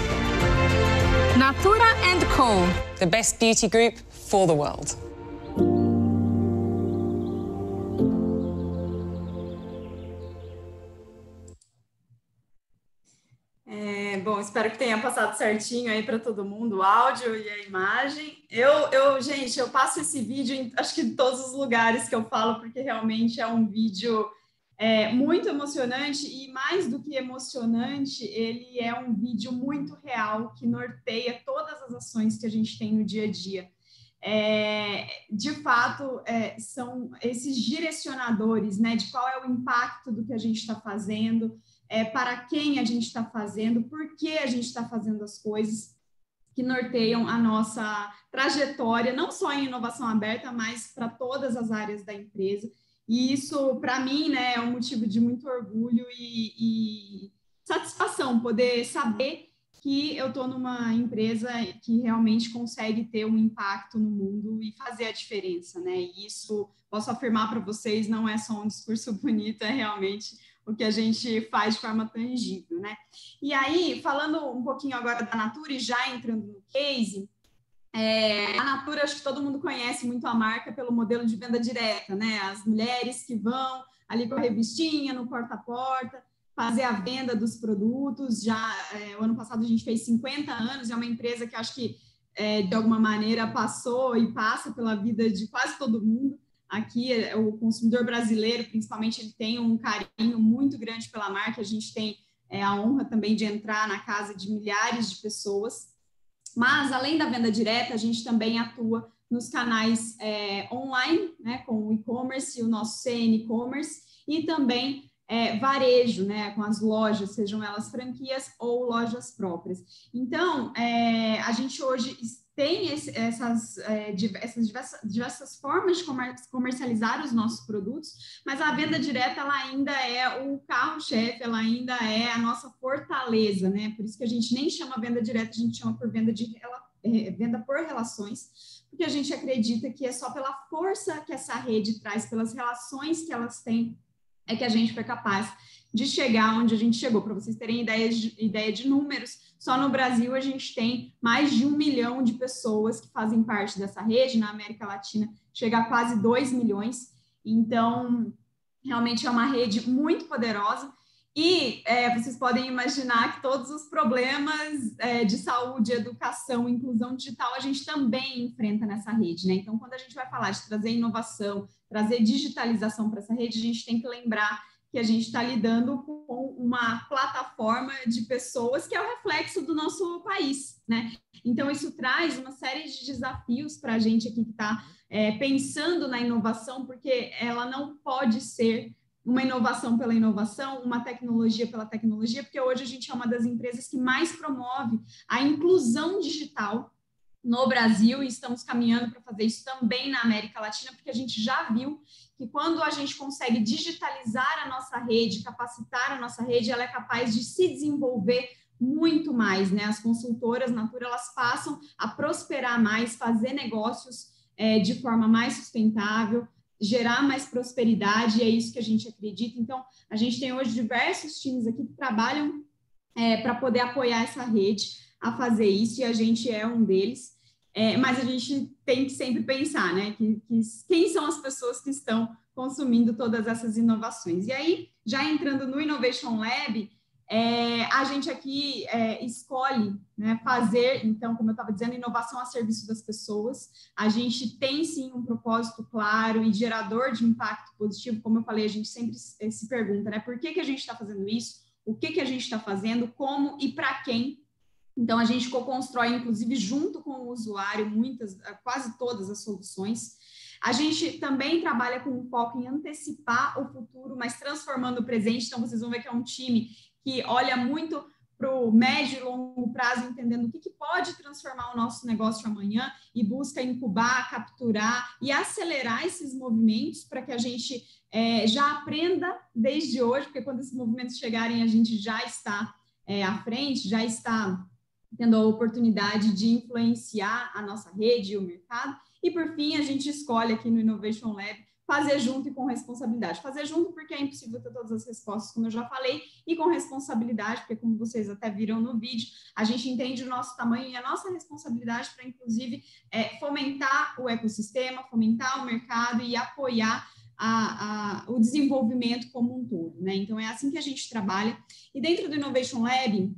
Natura and Co. The best beauty group for the world. É, bom, espero que tenha passado certinho aí para todo mundo o áudio e a imagem. Eu, eu, gente, eu passo esse vídeo em, acho que em todos os lugares que eu falo, porque realmente é um vídeo... É muito emocionante e, mais do que emocionante, ele é um vídeo muito real que norteia todas as ações que a gente tem no dia a dia. É, de fato, é, são esses direcionadores, né, de qual é o impacto do que a gente está fazendo, é, para quem a gente está fazendo, por que a gente está fazendo as coisas que norteiam a nossa trajetória, não só em inovação aberta, mas para todas as áreas da empresa. E isso, para mim, né, é um motivo de muito orgulho e, e satisfação, poder saber que eu estou numa empresa que realmente consegue ter um impacto no mundo e fazer a diferença, né? E isso, posso afirmar para vocês, não é só um discurso bonito, é realmente o que a gente faz de forma tangível, né? E aí, falando um pouquinho agora da Natura e já entrando no case, é, a Natura, acho que todo mundo conhece muito a marca pelo modelo de venda direta, né? As mulheres que vão ali com a revistinha, no porta-a-porta, fazer a venda dos produtos. Já é, o ano passado a gente fez cinquenta anos, é uma empresa que acho que é, de alguma maneira passou e passa pela vida de quase todo mundo. Aqui o consumidor brasileiro, principalmente, ele tem um carinho muito grande pela marca. A gente tem é, a honra também de entrar na casa de milhares de pessoas. Mas além da venda direta, a gente também atua nos canais é, online, né, com o e-commerce, o nosso C N e-commerce, e também É, varejo, né, com as lojas, sejam elas franquias ou lojas próprias. Então, é, a gente hoje tem esse, essas, é, essas diversas, diversas formas de comer, comercializar os nossos produtos, mas a venda direta ela ainda é o carro-chefe, ela ainda é a nossa fortaleza, né? Por isso que a gente nem chama venda direta, a gente chama por venda, de, é, venda por relações, porque a gente acredita que é só pela força que essa rede traz, pelas relações que elas têm, é que a gente foi capaz de chegar onde a gente chegou. Para vocês terem ideia de, ideia de números, só no Brasil a gente tem mais de um milhão de pessoas que fazem parte dessa rede. Na América Latina chega a quase dois milhões. Então, realmente é uma rede muito poderosa. E é, vocês podem imaginar que todos os problemas é, de saúde, educação, inclusão digital, a gente também enfrenta nessa rede, né? Então, quando a gente vai falar de trazer inovação, trazer digitalização para essa rede, a gente tem que lembrar que a gente está lidando com uma plataforma de pessoas que é o reflexo do nosso país, né? Então, isso traz uma série de desafios para a gente aqui que está é, pensando na inovação, porque ela não pode ser uma inovação pela inovação, uma tecnologia pela tecnologia, porque hoje a gente é uma das empresas que mais promove a inclusão digital no Brasil e estamos caminhando para fazer isso também na América Latina, porque a gente já viu que quando a gente consegue digitalizar a nossa rede, capacitar a nossa rede, ela é capaz de se desenvolver muito mais, né? As consultoras Natura, elas passam a prosperar mais, fazer negócios é, de forma mais sustentável, gerar mais prosperidade, e é isso que a gente acredita. Então, a gente tem hoje diversos times aqui que trabalham é, para poder apoiar essa rede a fazer isso, e a gente é um deles, é, mas a gente tem que sempre pensar, né, que, que, quem são as pessoas que estão consumindo todas essas inovações. E aí, já entrando no Innovation Lab, é, a gente aqui é, escolhe, né, fazer, então, como eu estava dizendo, inovação a serviço das pessoas. A gente tem, sim, um propósito claro e gerador de impacto positivo. Como eu falei, a gente sempre se pergunta, né, por que que a gente está fazendo isso, o que que a gente está fazendo, como e para quem. Então, a gente co-constrói, inclusive, junto com o usuário, muitas, quase todas as soluções. A gente também trabalha com um foco em antecipar o futuro, mas transformando o presente. Então, vocês vão ver que é um time que olha muito para o médio e longo prazo, entendendo o que, que pode transformar o nosso negócio amanhã e busca incubar, capturar e acelerar esses movimentos para que a gente é, já aprenda desde hoje, porque quando esses movimentos chegarem, a gente já está é, à frente, já está tendo a oportunidade de influenciar a nossa rede e o mercado. E, por fim, a gente escolhe aqui no Innovation Lab fazer junto e com responsabilidade. Fazer junto porque é impossível ter todas as respostas, como eu já falei, e com responsabilidade, porque, como vocês até viram no vídeo, a gente entende o nosso tamanho e a nossa responsabilidade para, inclusive, é, fomentar o ecossistema, fomentar o mercado e apoiar a, a, o desenvolvimento como um todo, né? Então, é assim que a gente trabalha. E dentro do Innovation Lab,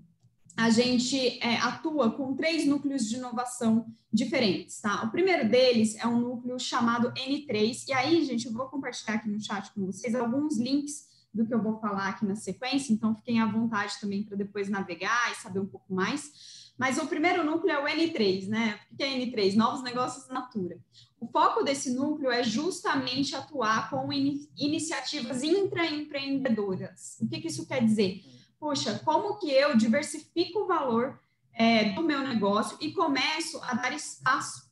a gente é, atua com três núcleos de inovação diferentes, tá? O primeiro deles é um núcleo chamado N três, e aí, gente, eu vou compartilhar aqui no chat com vocês alguns links do que eu vou falar aqui na sequência, então fiquem à vontade também para depois navegar e saber um pouco mais. Mas o primeiro núcleo é o N três, né? O que é N três? Novos Negócios Natura. O foco desse núcleo é justamente atuar com in- iniciativas intraempreendedoras. O que que isso quer dizer? Puxa, como que eu diversifico o valor é, do meu negócio e começo a dar espaço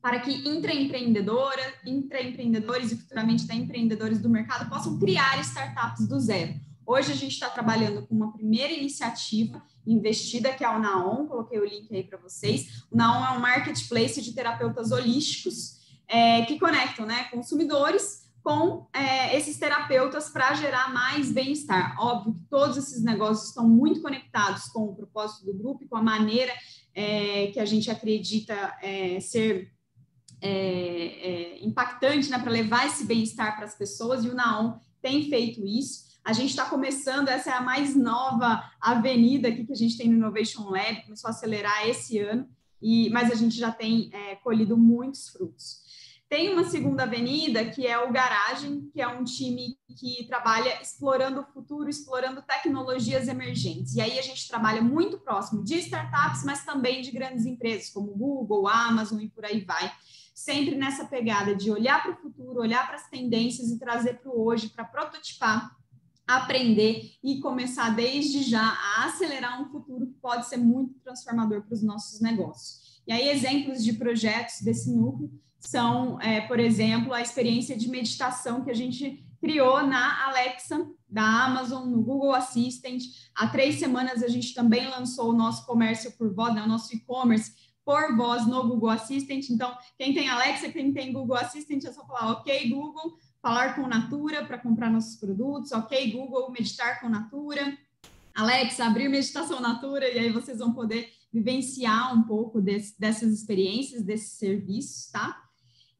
para que intraempreendedora, intraempreendedores e futuramente até empreendedores do mercado possam criar startups do zero. Hoje a gente está trabalhando com uma primeira iniciativa investida, que é o Naon, coloquei o link aí para vocês. O Naon é um marketplace de terapeutas holísticos é, que conectam, né, consumidores com é, esses terapeutas para gerar mais bem-estar. Óbvio que todos esses negócios estão muito conectados com o propósito do grupo e com a maneira é, que a gente acredita é, ser é, é, impactante, né, para levar esse bem-estar para as pessoas, e o Naon tem feito isso. A gente está começando, essa é a mais nova avenida aqui que a gente tem no Innovation Lab, começou a acelerar esse ano, e, mas a gente já tem é, colhido muitos frutos. Tem uma segunda avenida, que é o Garagem, que é um time que trabalha explorando o futuro, explorando tecnologias emergentes. E aí a gente trabalha muito próximo de startups, mas também de grandes empresas, como Google, Amazon e por aí vai. Sempre nessa pegada de olhar para o futuro, olhar para as tendências e trazer para o hoje, para prototipar, aprender e começar desde já a acelerar um futuro que pode ser muito transformador para os nossos negócios. E aí, exemplos de projetos desse núcleo são, é, por exemplo, a experiência de meditação que a gente criou na Alexa, da Amazon, no Google Assistant. Há três semanas a gente também lançou o nosso comércio por voz, né, o nosso e-commerce por voz no Google Assistant. Então, quem tem Alexa, quem tem Google Assistant, é só falar, ok, Google, falar com Natura para comprar nossos produtos, ok, Google, meditar com Natura, Alexa, abrir meditação Natura, e aí vocês vão poder vivenciar um pouco desse, dessas experiências, desses serviços, tá?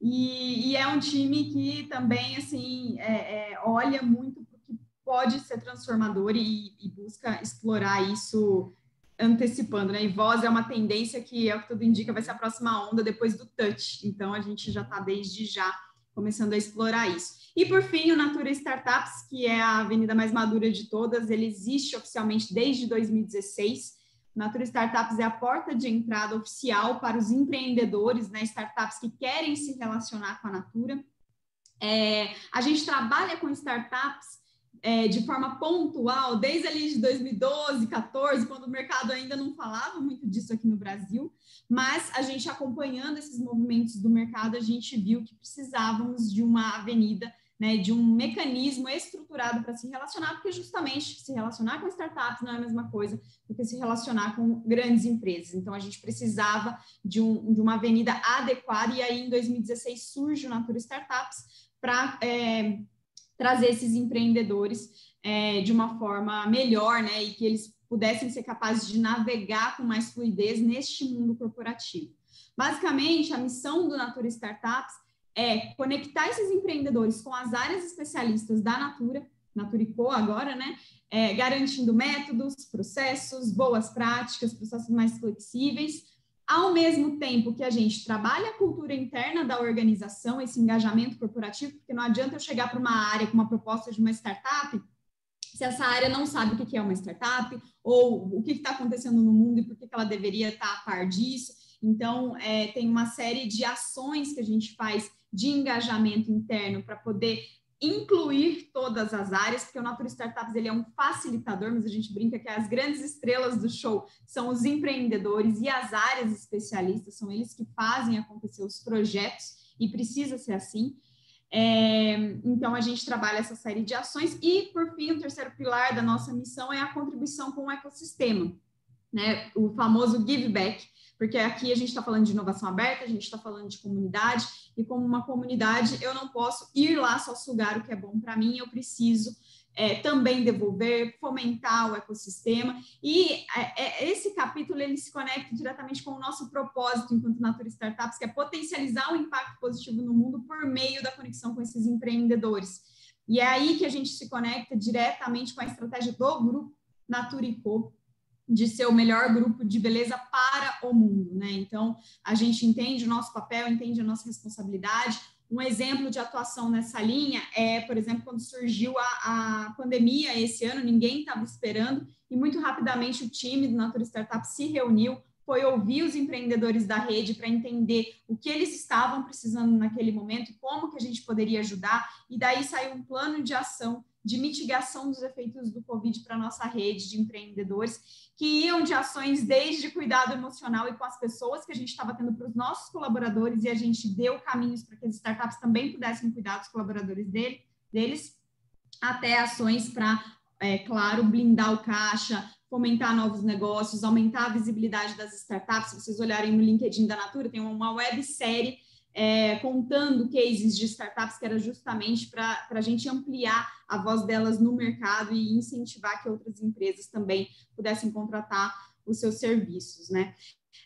E, e é um time que também, assim, é, é, olha muito para o que pode ser transformador e, e busca explorar isso antecipando, né? E voz é uma tendência que, é o que tudo indica, vai ser a próxima onda depois do touch. Então, a gente já está desde já começando a explorar isso. E, por fim, o Natura Startups, que é a avenida mais madura de todas, ele existe oficialmente desde dois mil e dezesseis. O Natura Startups é a porta de entrada oficial para os empreendedores, né, startups que querem se relacionar com a Natura. É, a gente trabalha com startups é, de forma pontual, desde ali de dois mil e doze, dois mil e catorze, quando o mercado ainda não falava muito disso aqui no Brasil, mas a gente acompanhando esses movimentos do mercado, a gente viu que precisávamos de uma avenida, né, de um mecanismo estruturado para se relacionar, porque justamente se relacionar com startups não é a mesma coisa do que se relacionar com grandes empresas. Então, a gente precisava de, um, de uma avenida adequada, e aí em dois mil e dezesseis surge o Natura Startups para é, trazer esses empreendedores é, de uma forma melhor, né, e que eles pudessem ser capazes de navegar com mais fluidez neste mundo corporativo. Basicamente, a missão do Natura Startups é conectar esses empreendedores com as áreas especialistas da Natura, Natura e Co agora, né? É, garantindo métodos, processos, boas práticas, processos mais flexíveis, ao mesmo tempo que a gente trabalha a cultura interna da organização, esse engajamento corporativo, porque não adianta eu chegar para uma área com uma proposta de uma startup se essa área não sabe o que é uma startup ou o que está acontecendo no mundo e por que ela deveria estar a par disso. Então, é, tem uma série de ações que a gente faz de engajamento interno para poder incluir todas as áreas, porque o Natura Startups ele é um facilitador, mas a gente brinca que as grandes estrelas do show são os empreendedores e as áreas especialistas, são eles que fazem acontecer os projetos, e precisa ser assim. É, então, a gente trabalha essa série de ações e, por fim, o terceiro pilar da nossa missão é a contribuição com o ecossistema, né? O famoso give back, porque aqui a gente está falando de inovação aberta, a gente está falando de comunidade, e como uma comunidade eu não posso ir lá só sugar o que é bom para mim, eu preciso é, também devolver, fomentar o ecossistema, e é, esse capítulo ele se conecta diretamente com o nosso propósito enquanto Natura Startups, que é potencializar o impacto positivo no mundo por meio da conexão com esses empreendedores. E é aí que a gente se conecta diretamente com a estratégia do grupo Natura e Co, de ser o melhor grupo de beleza para o mundo, né? Então, a gente entende o nosso papel, entende a nossa responsabilidade. Um exemplo de atuação nessa linha é, por exemplo, quando surgiu a, a pandemia esse ano, ninguém estava esperando, e muito rapidamente o time do Natura Startup se reuniu, foi ouvir os empreendedores da rede para entender o que eles estavam precisando naquele momento, como que a gente poderia ajudar, e daí saiu um plano de ação de mitigação dos efeitos do Covid para a nossa rede de empreendedores, que iam de ações desde cuidado emocional e com as pessoas que a gente estava tendo para os nossos colaboradores, e a gente deu caminhos para que as startups também pudessem cuidar dos colaboradores dele, deles, até ações para é claro, blindar o caixa, fomentar novos negócios, aumentar a visibilidade das startups. Se vocês olharem no LinkedIn da Natura, tem uma websérie é, contando cases de startups que era justamente para a gente ampliar a voz delas no mercado e incentivar que outras empresas também pudessem contratar os seus serviços, né?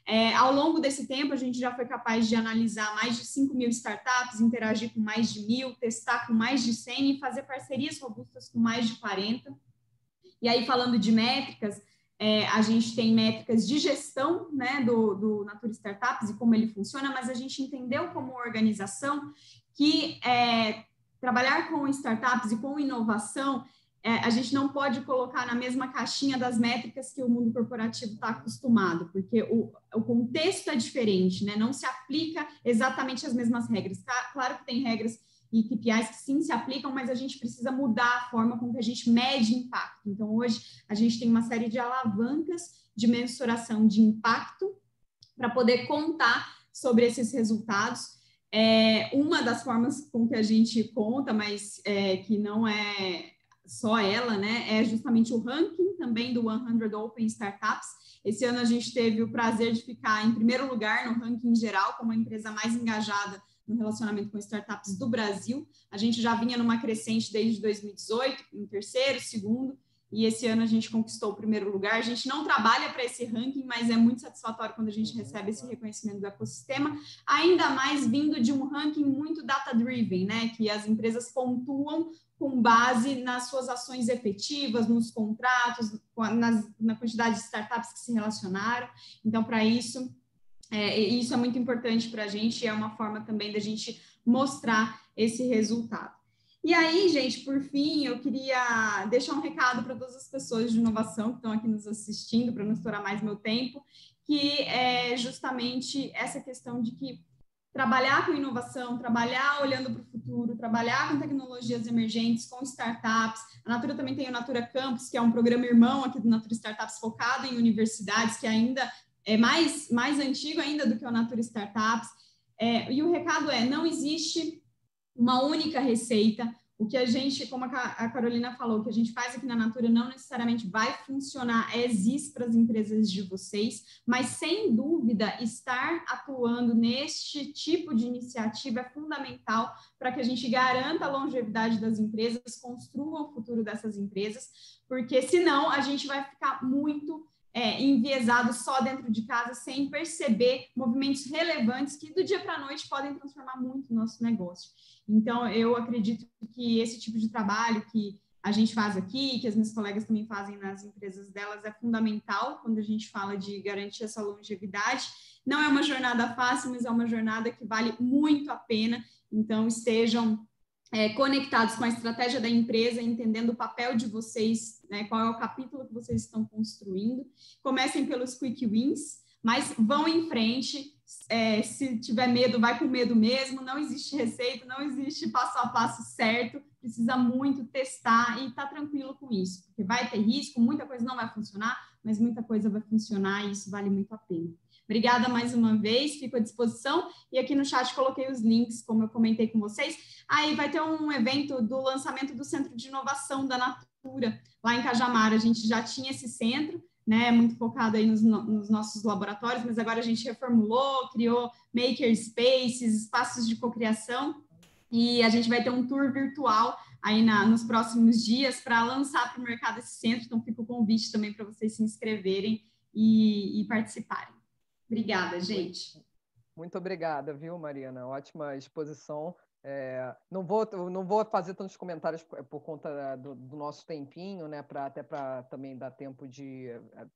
É, ao longo desse tempo, a gente já foi capaz de analisar mais de cinco mil startups, interagir com mais de mil, testar com mais de cem e fazer parcerias robustas com mais de quarenta. E aí, falando de métricas, é, a gente tem métricas de gestão, né, do, do Natura Startups e como ele funciona, mas a gente entendeu como organização que é, trabalhar com startups e com inovação, é, a gente não pode colocar na mesma caixinha das métricas que o mundo corporativo está acostumado, porque o, o contexto é diferente, né? Não se aplica exatamente as mesmas regras. Tá? Claro que tem regras e K P Is que sim se aplicam, mas a gente precisa mudar a forma com que a gente mede impacto. Então, hoje, a gente tem uma série de alavancas de mensuração de impacto para poder contar sobre esses resultados. É, uma das formas com que a gente conta, mas é, que não é só ela, né, é justamente o ranking também do cem Open Startups. Esse ano a gente teve o prazer de ficar em primeiro lugar no ranking geral como a empresa mais engajada no relacionamento com startups do Brasil. A gente já vinha numa crescente desde dois mil e dezoito, em terceiro, segundo, e esse ano a gente conquistou o primeiro lugar. A gente não trabalha para esse ranking, mas é muito satisfatório quando a gente recebe esse reconhecimento do ecossistema, ainda mais vindo de um ranking muito data-driven, né? Que as empresas pontuam com base nas suas ações efetivas, nos contratos, nas, na quantidade de startups que se relacionaram. Então, para isso... É, isso é muito importante para a gente e é uma forma também da gente mostrar esse resultado. E aí, gente, por fim, eu queria deixar um recado para todas as pessoas de inovação que estão aqui nos assistindo, para não estourar mais meu tempo, que é justamente essa questão de que trabalhar com inovação, trabalhar olhando para o futuro, trabalhar com tecnologias emergentes, com startups. A Natura também tem o Natura Campus, que é um programa irmão aqui do Natura Startups focado em universidades, que ainda... é mais, mais antigo ainda do que o Natura Startups, é, e o recado é, não existe uma única receita. O que a gente, como a Carolina falou, o que a gente faz aqui na Natura não necessariamente vai funcionar ex is para as empresas de vocês, mas sem dúvida estar atuando neste tipo de iniciativa é fundamental para que a gente garanta a longevidade das empresas, construa o futuro dessas empresas, porque senão a gente vai ficar muito É, enviesado só dentro de casa, sem perceber movimentos relevantes que do dia para a noite podem transformar muito o nosso negócio. Então, eu acredito que esse tipo de trabalho que a gente faz aqui, que as minhas colegas também fazem nas empresas delas, é fundamental quando a gente fala de garantir essa longevidade. Não é uma jornada fácil, mas é uma jornada que vale muito a pena. Então, estejam... É, conectados com a estratégia da empresa, entendendo o papel de vocês, né, qual é o capítulo que vocês estão construindo. Comecem pelos quick wins, mas vão em frente. É, se tiver medo, vai com medo mesmo. Não existe receita, não existe passo a passo certo. Precisa muito testar e estar tranquilo com isso, porque vai ter risco, muita coisa não vai funcionar, mas muita coisa vai funcionar e isso vale muito a pena. Obrigada mais uma vez, fico à disposição. E aqui no chat coloquei os links, como eu comentei com vocês. Aí vai ter um evento do lançamento do Centro de Inovação da Natura, lá em Cajamar. A gente já tinha esse centro, né, muito focado aí nos, nos nossos laboratórios, mas agora a gente reformulou, criou maker spaces, espaços de cocriação. E a gente vai ter um tour virtual aí na, nos próximos dias para lançar para o mercado esse centro. Então fica o convite também para vocês se inscreverem e, e participarem. Obrigada, gente. Muito obrigada, viu, Marina? Ótima exposição. É, não, vou, não vou fazer tantos comentários por, por conta do, do nosso tempinho, né? Pra, até para também dar tempo de,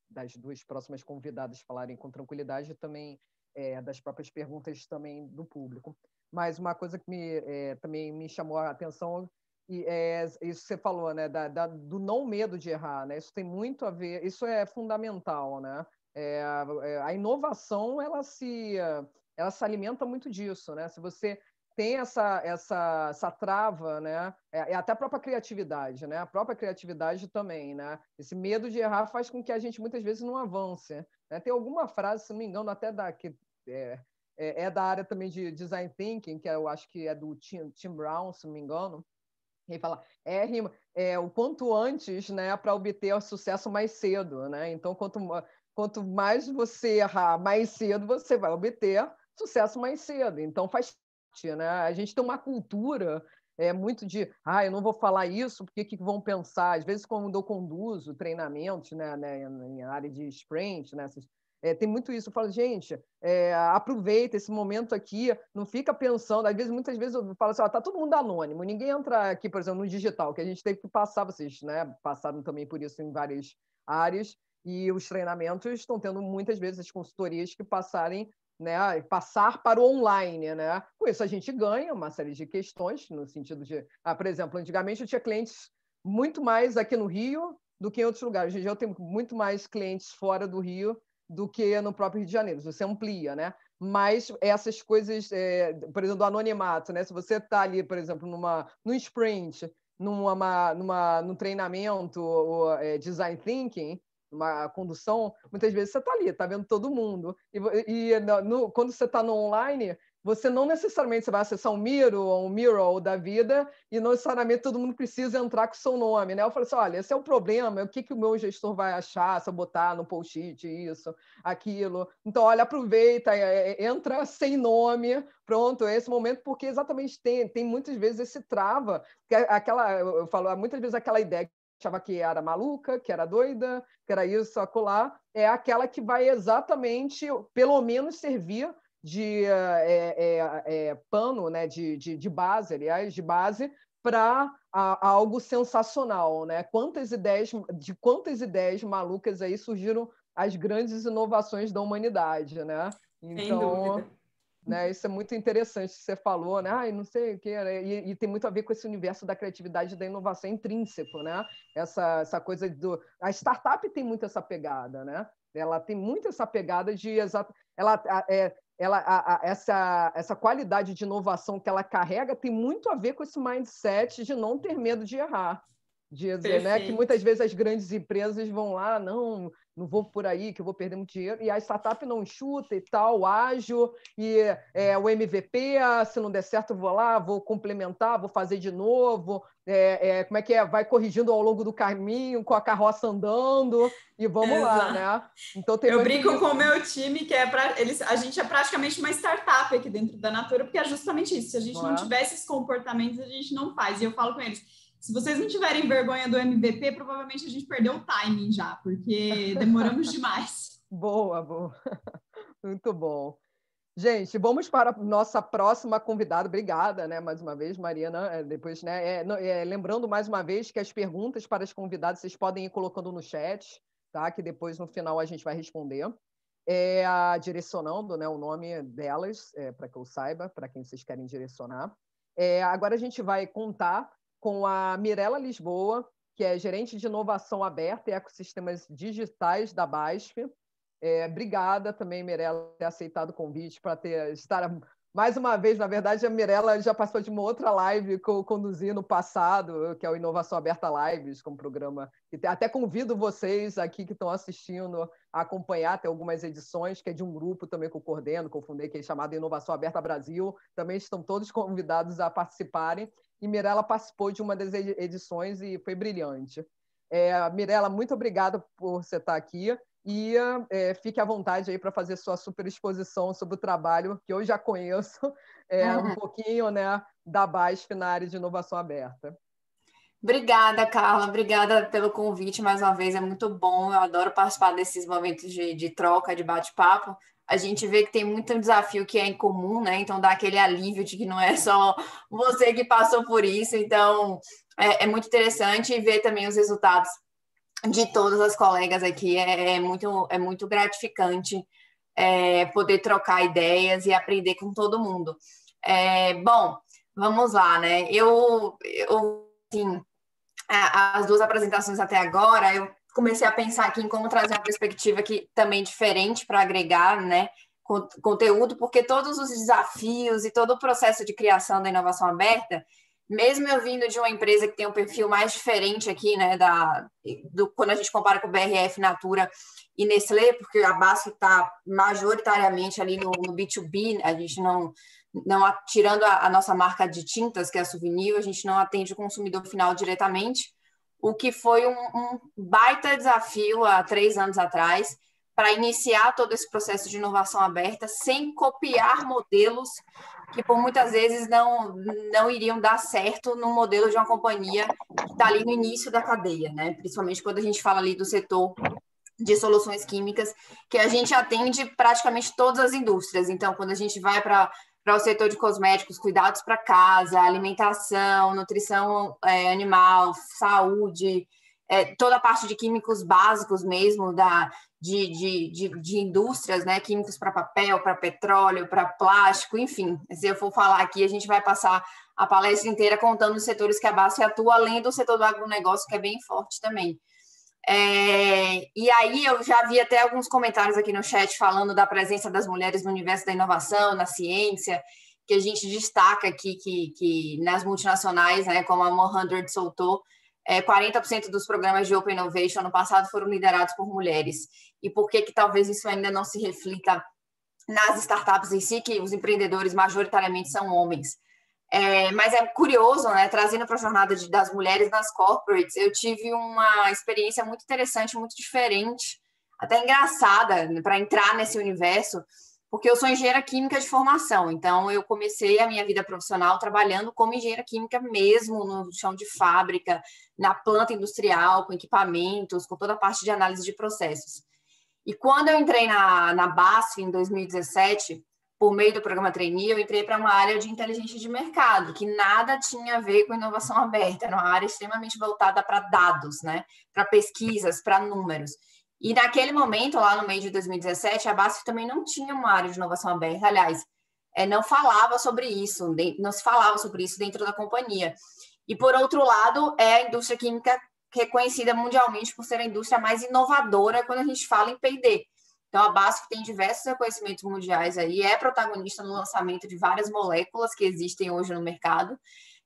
das duas próximas convidadas falarem com tranquilidade e também é, das próprias perguntas também do público. Mas uma coisa que me, é, também me chamou a atenção e é isso que você falou, né? Da, da, do não medo de errar, né? Isso tem muito a ver, isso é fundamental, né? É, a inovação, ela se, ela se alimenta muito disso, né? Se você tem essa, essa, essa trava, né? É, é até a própria criatividade, né? A própria criatividade também, né? Esse medo de errar faz com que a gente, muitas vezes, não avance, né? Tem alguma frase, se não me engano, até da, que é, é, é da área também de design thinking, que eu acho que é do Tim, Tim Brown, se não me engano, ele fala, erre, é, o quanto antes, né, para obter o sucesso mais cedo, né? Então, quanto, quanto mais você errar mais cedo, você vai obter sucesso mais cedo. Então, faz parte, né? A gente tem uma cultura é, muito de, ah, eu não vou falar isso, porque que vão pensar? Às vezes, quando eu conduzo treinamentos, né, né, na área de sprint, né? É, tem muito isso. Eu falo, gente, é, aproveita esse momento aqui, não fica pensando. Às vezes, muitas vezes eu falo assim, ó, tá todo mundo anônimo, ninguém entra aqui, por exemplo, no digital, que a gente teve que passar, vocês, né, passaram também por isso em várias áreas, e os treinamentos estão tendo muitas vezes as consultorias que passarem, né, passar para o online, né? Com isso a gente ganha uma série de questões, no sentido de, ah, por exemplo, antigamente eu tinha clientes muito mais aqui no Rio do que em outros lugares. Hoje eu tenho muito mais clientes fora do Rio do que no próprio Rio de Janeiro, você amplia, né? Mas essas coisas, é, por exemplo, do anonimato, né? Se você está ali, por exemplo, numa, num sprint, numa, numa, num treinamento, ou, é, design thinking, uma condução, muitas vezes você está ali, está vendo todo mundo. E, e no, quando você está no online, você não necessariamente você vai acessar um Miro ou um Miro da vida, e não necessariamente todo mundo precisa entrar com o seu nome, né? Eu falo assim, olha, esse é o problema, o que, que o meu gestor vai achar se eu botar no post-it isso, aquilo. Então, olha, aproveita, entra sem nome, pronto, é esse momento, porque exatamente tem, tem muitas vezes esse trava, que aquela, eu falo, muitas vezes aquela ideia achava que era maluca, que era doida, que era isso, acolá, é aquela que vai exatamente, pelo menos, servir de é, é, é, pano, né, de, de, de base, aliás, de base, para algo sensacional, né? Quantas ideias, de quantas ideias malucas aí surgiram as grandes inovações da humanidade, né? Então, né, isso é muito interessante que você falou, né? Ah, não sei o que, né? E, e tem muito a ver com esse universo da criatividade e da inovação intrínseco, né? Essa, essa coisa do... A startup tem muito essa pegada, né? Ela tem muito essa pegada de... Ela, é, ela, a, a, essa, essa qualidade de inovação que ela carrega tem muito a ver com esse mindset de não ter medo de errar. De dizer, né, que muitas vezes as grandes empresas vão lá, não, não vou por aí, que eu vou perder muito dinheiro, e a startup não chuta e tal, ágil, e é, o M V P, ah, se não der certo eu vou lá, vou complementar, vou fazer de novo, é, é, como é que é, vai corrigindo ao longo do caminho, com a carroça andando, e vamos Exato. Lá, né? Então, tem eu brinco que... com o meu time, que é pra, eles, a gente é praticamente uma startup aqui dentro da Natura, porque é justamente isso, se a gente não, não é? tivesse esses comportamentos, a gente não faz, e eu falo com eles, se vocês não tiverem vergonha do M V P, provavelmente a gente perdeu o timing já, porque demoramos demais. Boa, boa. Muito bom. Gente, vamos para a nossa próxima convidada. Obrigada, né, mais uma vez, Marina. Depois, né, é, é, lembrando mais uma vez que as perguntas para as convidadas vocês podem ir colocando no chat, tá? Que depois, no final, a gente vai responder. É, a, direcionando, né, o nome delas, é, para que eu saiba, para quem vocês querem direcionar. É, agora a gente vai contar com a Mirella Lisboa, que é gerente de inovação aberta e ecossistemas digitais da B A S F. É, obrigada também, Mirella, por ter aceitado o convite, para ter estar mais uma vez. Na verdade, a Mirella já participou de uma outra live que eu conduzi no passado, que é o Inovação Aberta Lives, como programa. E até convido vocês aqui que estão assistindo a acompanhar, tem algumas edições, que é de um grupo também que eu coordeno, que eu fundei, que é chamado Inovação Aberta Brasil. Também estão todos convidados a participarem. E Mirella participou de uma das edições e foi brilhante. É, Mirella, muito obrigada por você estar aqui e é, fique à vontade aí para fazer sua super exposição sobre o trabalho, que eu já conheço é, ah. um pouquinho, né, da B A S F na área de inovação aberta. Obrigada, Carla. Obrigada pelo convite mais uma vez. É muito bom. Eu adoro participar desses momentos de, de troca, de bate-papo. A gente vê que tem muito desafio que é em comum, né? Então dá aquele alívio de que não é só você que passou por isso. Então é, é muito interessante ver também os resultados de todas as colegas aqui. É, é, muito, é muito gratificante é, poder trocar ideias e aprender com todo mundo. É, bom, vamos lá, né? Eu, eu assim, as duas apresentações até agora, eu comecei a pensar aqui em como trazer uma perspectiva que também diferente para agregar, né, conteúdo, porque todos os desafios e todo o processo de criação da inovação aberta, mesmo eu vindo de uma empresa que tem um perfil mais diferente aqui, né, da, do, quando a gente compara com o B R F, Natura e Nestlé, porque a B A S F está majoritariamente ali no, no B dois B, a gente não, não tirando a, a nossa marca de tintas, que é a Suvinil, a gente não atende o consumidor final diretamente. o que foi um, um baita desafio há três anos atrás, para iniciar todo esse processo de inovação aberta sem copiar modelos que, por muitas vezes, não, não iriam dar certo no modelo de uma companhia que está ali no início da cadeia, né? Principalmente quando a gente fala ali do setor de soluções químicas, que a gente atende praticamente todas as indústrias. Então, quando a gente vai para para o setor de cosméticos, cuidados para casa, alimentação, nutrição é, animal, saúde, é, toda a parte de químicos básicos mesmo, da, de, de, de, de indústrias, né? Químicos para papel, para petróleo, para plástico, enfim. Se eu for falar aqui, a gente vai passar a palestra inteira contando os setores que a B A S F atua, além do setor do agronegócio, que é bem forte também. É, e aí eu já vi até alguns comentários aqui no chat falando da presença das mulheres no universo da inovação, na ciência, que a gente destaca aqui que, que nas multinacionais, né, como a cem soltou, é, quarenta por cento dos programas de Open Innovation no passado foram liderados por mulheres. E por que que talvez isso ainda não se reflita nas startups em si, que os empreendedores majoritariamente são homens? É, mas é curioso, né, trazendo para a jornada de, das mulheres nas corporates, eu tive uma experiência muito interessante, muito diferente, até engraçada, né, para entrar nesse universo, porque eu sou engenheira química de formação, então eu comecei a minha vida profissional trabalhando como engenheira química mesmo, no chão de fábrica, na planta industrial, com equipamentos, com toda a parte de análise de processos. E quando eu entrei na, na B A S F em dois mil e dezessete, por meio do programa Trainee, eu entrei para uma área de inteligência de mercado, que nada tinha a ver com inovação aberta, era uma área extremamente voltada para dados, né? Para pesquisas, para números. E naquele momento, lá no meio de dois mil e dezessete, a B A S F também não tinha uma área de inovação aberta, aliás, não falava sobre isso, não se falava sobre isso dentro da companhia. E, por outro lado, é a indústria química reconhecida mundialmente por ser a indústria mais inovadora quando a gente fala em P e D. Então, a B A S F tem diversos reconhecimentos mundiais aí, é protagonista no lançamento de várias moléculas que existem hoje no mercado.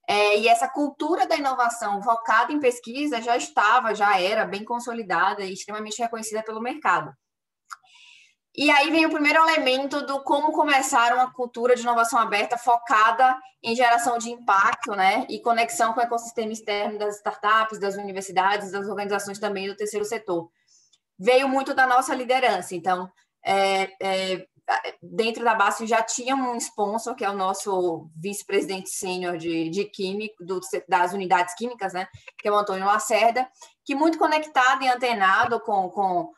É, e essa cultura da inovação focada em pesquisa já estava, já era bem consolidada e extremamente reconhecida pelo mercado. E aí vem o primeiro elemento do como começar uma cultura de inovação aberta focada em geração de impacto, né, e conexão com o ecossistema externo das startups, das universidades, das organizações também do terceiro setor. Veio muito da nossa liderança, então, é, é, dentro da B A S F já tinha um sponsor, que é o nosso vice-presidente sênior de, de químico, do, das unidades químicas, né, que é o Antônio Lacerda, que muito conectado e antenado com, com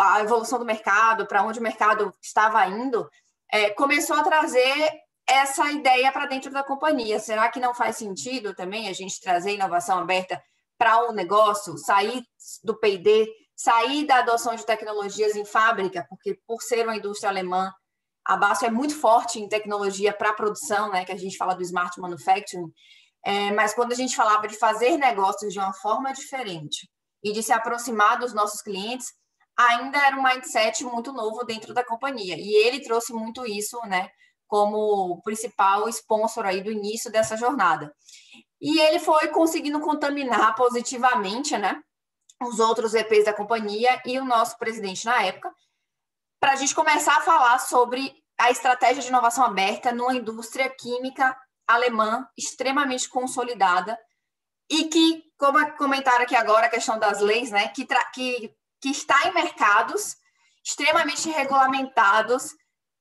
a evolução do mercado, para onde o mercado estava indo, é, começou a trazer essa ideia para dentro da companhia. Será que não faz sentido também a gente trazer inovação aberta para o negócio, sair do P e D, sair da adoção de tecnologias em fábrica, porque por ser uma indústria alemã, a B A S F é muito forte em tecnologia para produção, né, que a gente fala do smart manufacturing, é, mas quando a gente falava de fazer negócios de uma forma diferente e de se aproximar dos nossos clientes, ainda era um mindset muito novo dentro da companhia, e ele trouxe muito isso, né, como principal sponsor aí do início dessa jornada. E ele foi conseguindo contaminar positivamente, né, os outros V Ps da companhia e o nosso presidente na época, para a gente começar a falar sobre a estratégia de inovação aberta numa indústria química alemã extremamente consolidada e que, como comentaram aqui agora, a questão das leis, né, que, que, que está em mercados extremamente regulamentados,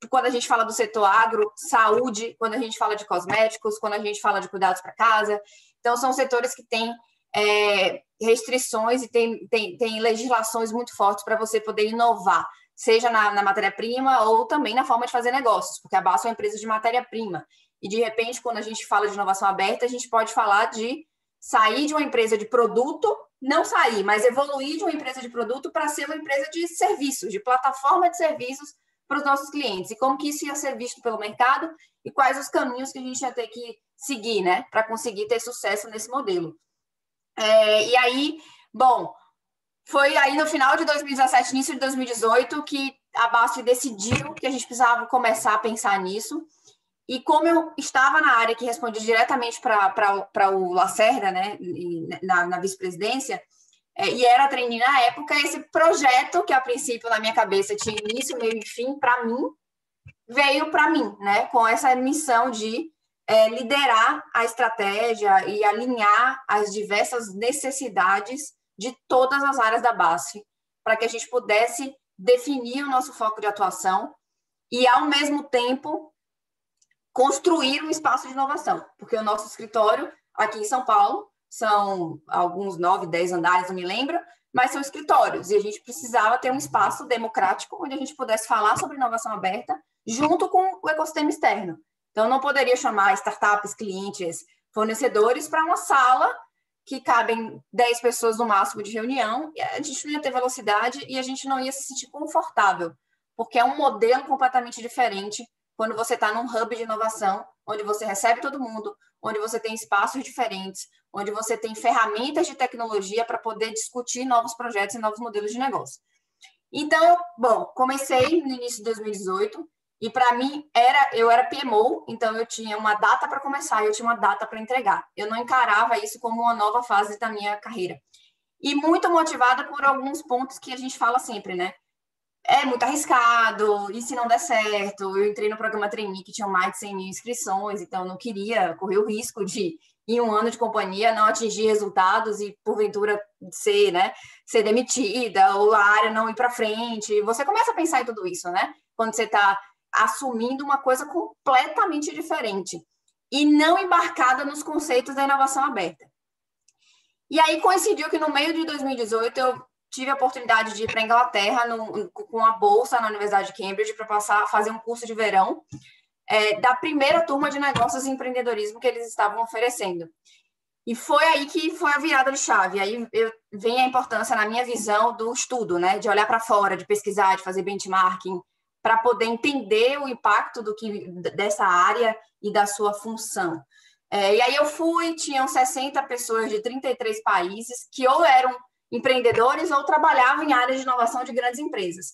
quando a gente fala do setor agro, saúde, quando a gente fala de cosméticos, quando a gente fala de cuidados para casa. Então, são setores que têm É, restrições e tem, tem, tem legislações muito fortes para você poder inovar, seja na, na matéria-prima ou também na forma de fazer negócios, porque a B A S F é uma empresa de matéria-prima. E, de repente, quando a gente fala de inovação aberta, a gente pode falar de sair de uma empresa de produto, não sair, mas evoluir de uma empresa de produto para ser uma empresa de serviços, de plataforma de serviços para os nossos clientes. E como que isso ia ser visto pelo mercado e quais os caminhos que a gente ia ter que seguir, né, para conseguir ter sucesso nesse modelo. É, e aí, bom, foi aí no final de dois mil e dezessete, início de dois mil e dezoito, que a B A S F decidiu que a gente precisava começar a pensar nisso. E como eu estava na área que respondia diretamente para o Lacerda, né, na, na vice-presidência, é, e era trainee na época, esse projeto, que a princípio na minha cabeça tinha início, meio e fim, para mim, veio para mim, né, com essa missão de é, liderar a estratégia e alinhar as diversas necessidades de todas as áreas da base, para que a gente pudesse definir o nosso foco de atuação e, ao mesmo tempo, construir um espaço de inovação, porque o nosso escritório aqui em São Paulo são alguns nove, dez andares, não me lembro, mas são escritórios, e a gente precisava ter um espaço democrático onde a gente pudesse falar sobre inovação aberta junto com o ecossistema externo. Então, não poderia chamar startups, clientes, fornecedores para uma sala que cabem dez pessoas no máximo de reunião, e a gente não ia ter velocidade e a gente não ia se sentir confortável, porque é um modelo completamente diferente quando você está num hub de inovação, onde você recebe todo mundo, onde você tem espaços diferentes, onde você tem ferramentas de tecnologia para poder discutir novos projetos e novos modelos de negócio. Então, bom, comecei no início de dois mil e dezoito e para mim era, eu era P M O, então eu tinha uma data para começar, eu tinha uma data para entregar. Eu não encarava isso como uma nova fase da minha carreira. E muito motivada por alguns pontos que a gente fala sempre, né? É muito arriscado, e se não der certo? Eu entrei no programa Trainee, que tinha mais de cem mil inscrições, então não queria correr o risco de, em um ano de companhia, não atingir resultados e, porventura, ser, né, ser demitida, ou a área não ir para frente. Você começa a pensar em tudo isso, né? Quando você está assumindo uma coisa completamente diferente e não embarcada nos conceitos da inovação aberta. E aí coincidiu que, no meio de dois mil e dezoito, eu tive a oportunidade de ir para a Inglaterra no, com a bolsa na Universidade de Cambridge para passar, fazer um curso de verão é, da primeira turma de negócios e empreendedorismo que eles estavam oferecendo. E foi aí que foi a virada de chave. Aí eu, vem a importância, na minha visão, do estudo, né? De olhar para fora, de pesquisar, de fazer benchmarking, para poder entender o impacto do que, dessa área e da sua função. É, e aí eu fui, tinham sessenta pessoas de trinta e três países que ou eram empreendedores ou trabalhavam em áreas de inovação de grandes empresas.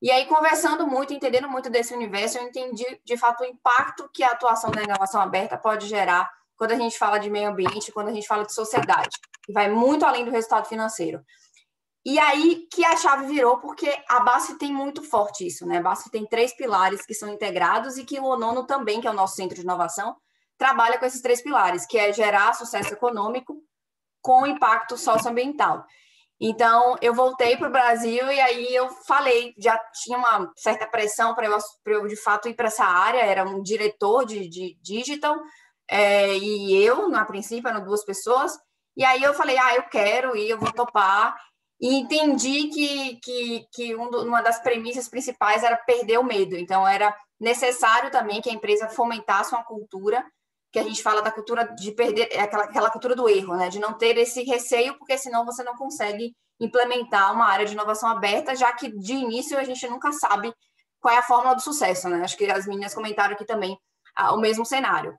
E aí, conversando muito, entendendo muito desse universo, eu entendi, de fato, o impacto que a atuação da inovação aberta pode gerar quando a gente fala de meio ambiente, quando a gente fala de sociedade, que vai muito além do resultado financeiro. E aí que a chave virou, porque a B A S F tem muito forte isso, né? A B A S F tem três pilares que são integrados e que o Onono também, que é o nosso centro de inovação, trabalha com esses três pilares, que é gerar sucesso econômico com impacto socioambiental. Então, eu voltei para o Brasil e aí eu falei, já tinha uma certa pressão para eu, eu, de fato, ir para essa área, era um diretor de, de digital, é, e eu, na princípio, eram duas pessoas, e aí eu falei, ah, eu quero ir, eu vou topar, e entendi que, que, que um do, uma das premissas principais era perder o medo, então era necessário também que a empresa fomentasse uma cultura, que a gente fala da cultura de perder, aquela, aquela cultura do erro, né? De não ter esse receio, porque senão você não consegue implementar uma área de inovação aberta, já que de início a gente nunca sabe qual é a fórmula do sucesso, né? Acho que as meninas comentaram aqui também ah, o mesmo cenário.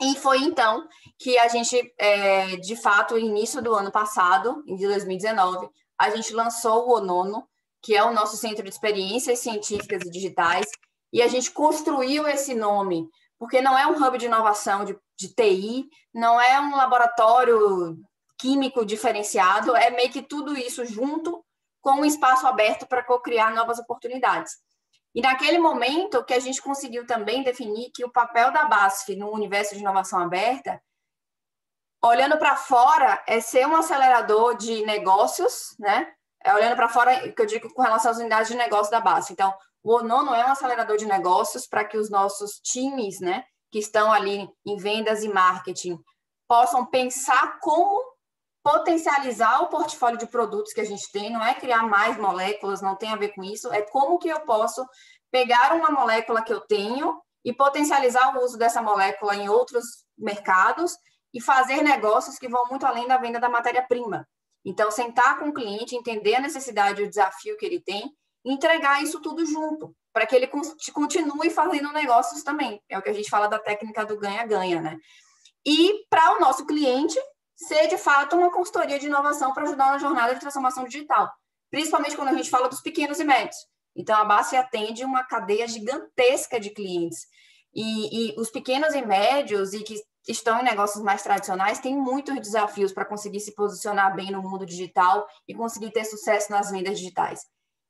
E foi então que a gente, é, de fato, no início do ano passado, de dois mil e dezenove, a gente lançou o Onono, que é o nosso centro de experiências científicas e digitais, e a gente construiu esse nome, porque não é um hub de inovação de, de T I, não é um laboratório químico diferenciado, é meio que tudo isso junto com um espaço aberto para co-criar novas oportunidades. E naquele momento que a gente conseguiu também definir que o papel da B A S F no universo de inovação aberta, olhando para fora, é ser um acelerador de negócios, né? É olhando para fora, que eu digo com relação às unidades de negócio da B A S F. Então, o Onono é um acelerador de negócios para que os nossos times, né, que estão ali em vendas e marketing, possam pensar como potencializar o portfólio de produtos que a gente tem, não é criar mais moléculas, não tem a ver com isso, é como que eu posso pegar uma molécula que eu tenho e potencializar o uso dessa molécula em outros mercados e fazer negócios que vão muito além da venda da matéria-prima. Então, sentar com o cliente, entender a necessidade e o desafio que ele tem, entregar isso tudo junto, para que ele continue fazendo negócios também. É o que a gente fala da técnica do ganha-ganha, né? E para o nosso cliente ser, de fato, uma consultoria de inovação para ajudar na jornada de transformação digital, principalmente quando a gente fala dos pequenos e médios. Então, a B A S F atende uma cadeia gigantesca de clientes. E, e os pequenos e médios, e que estão em negócios mais tradicionais, têm muitos desafios para conseguir se posicionar bem no mundo digital e conseguir ter sucesso nas vendas digitais.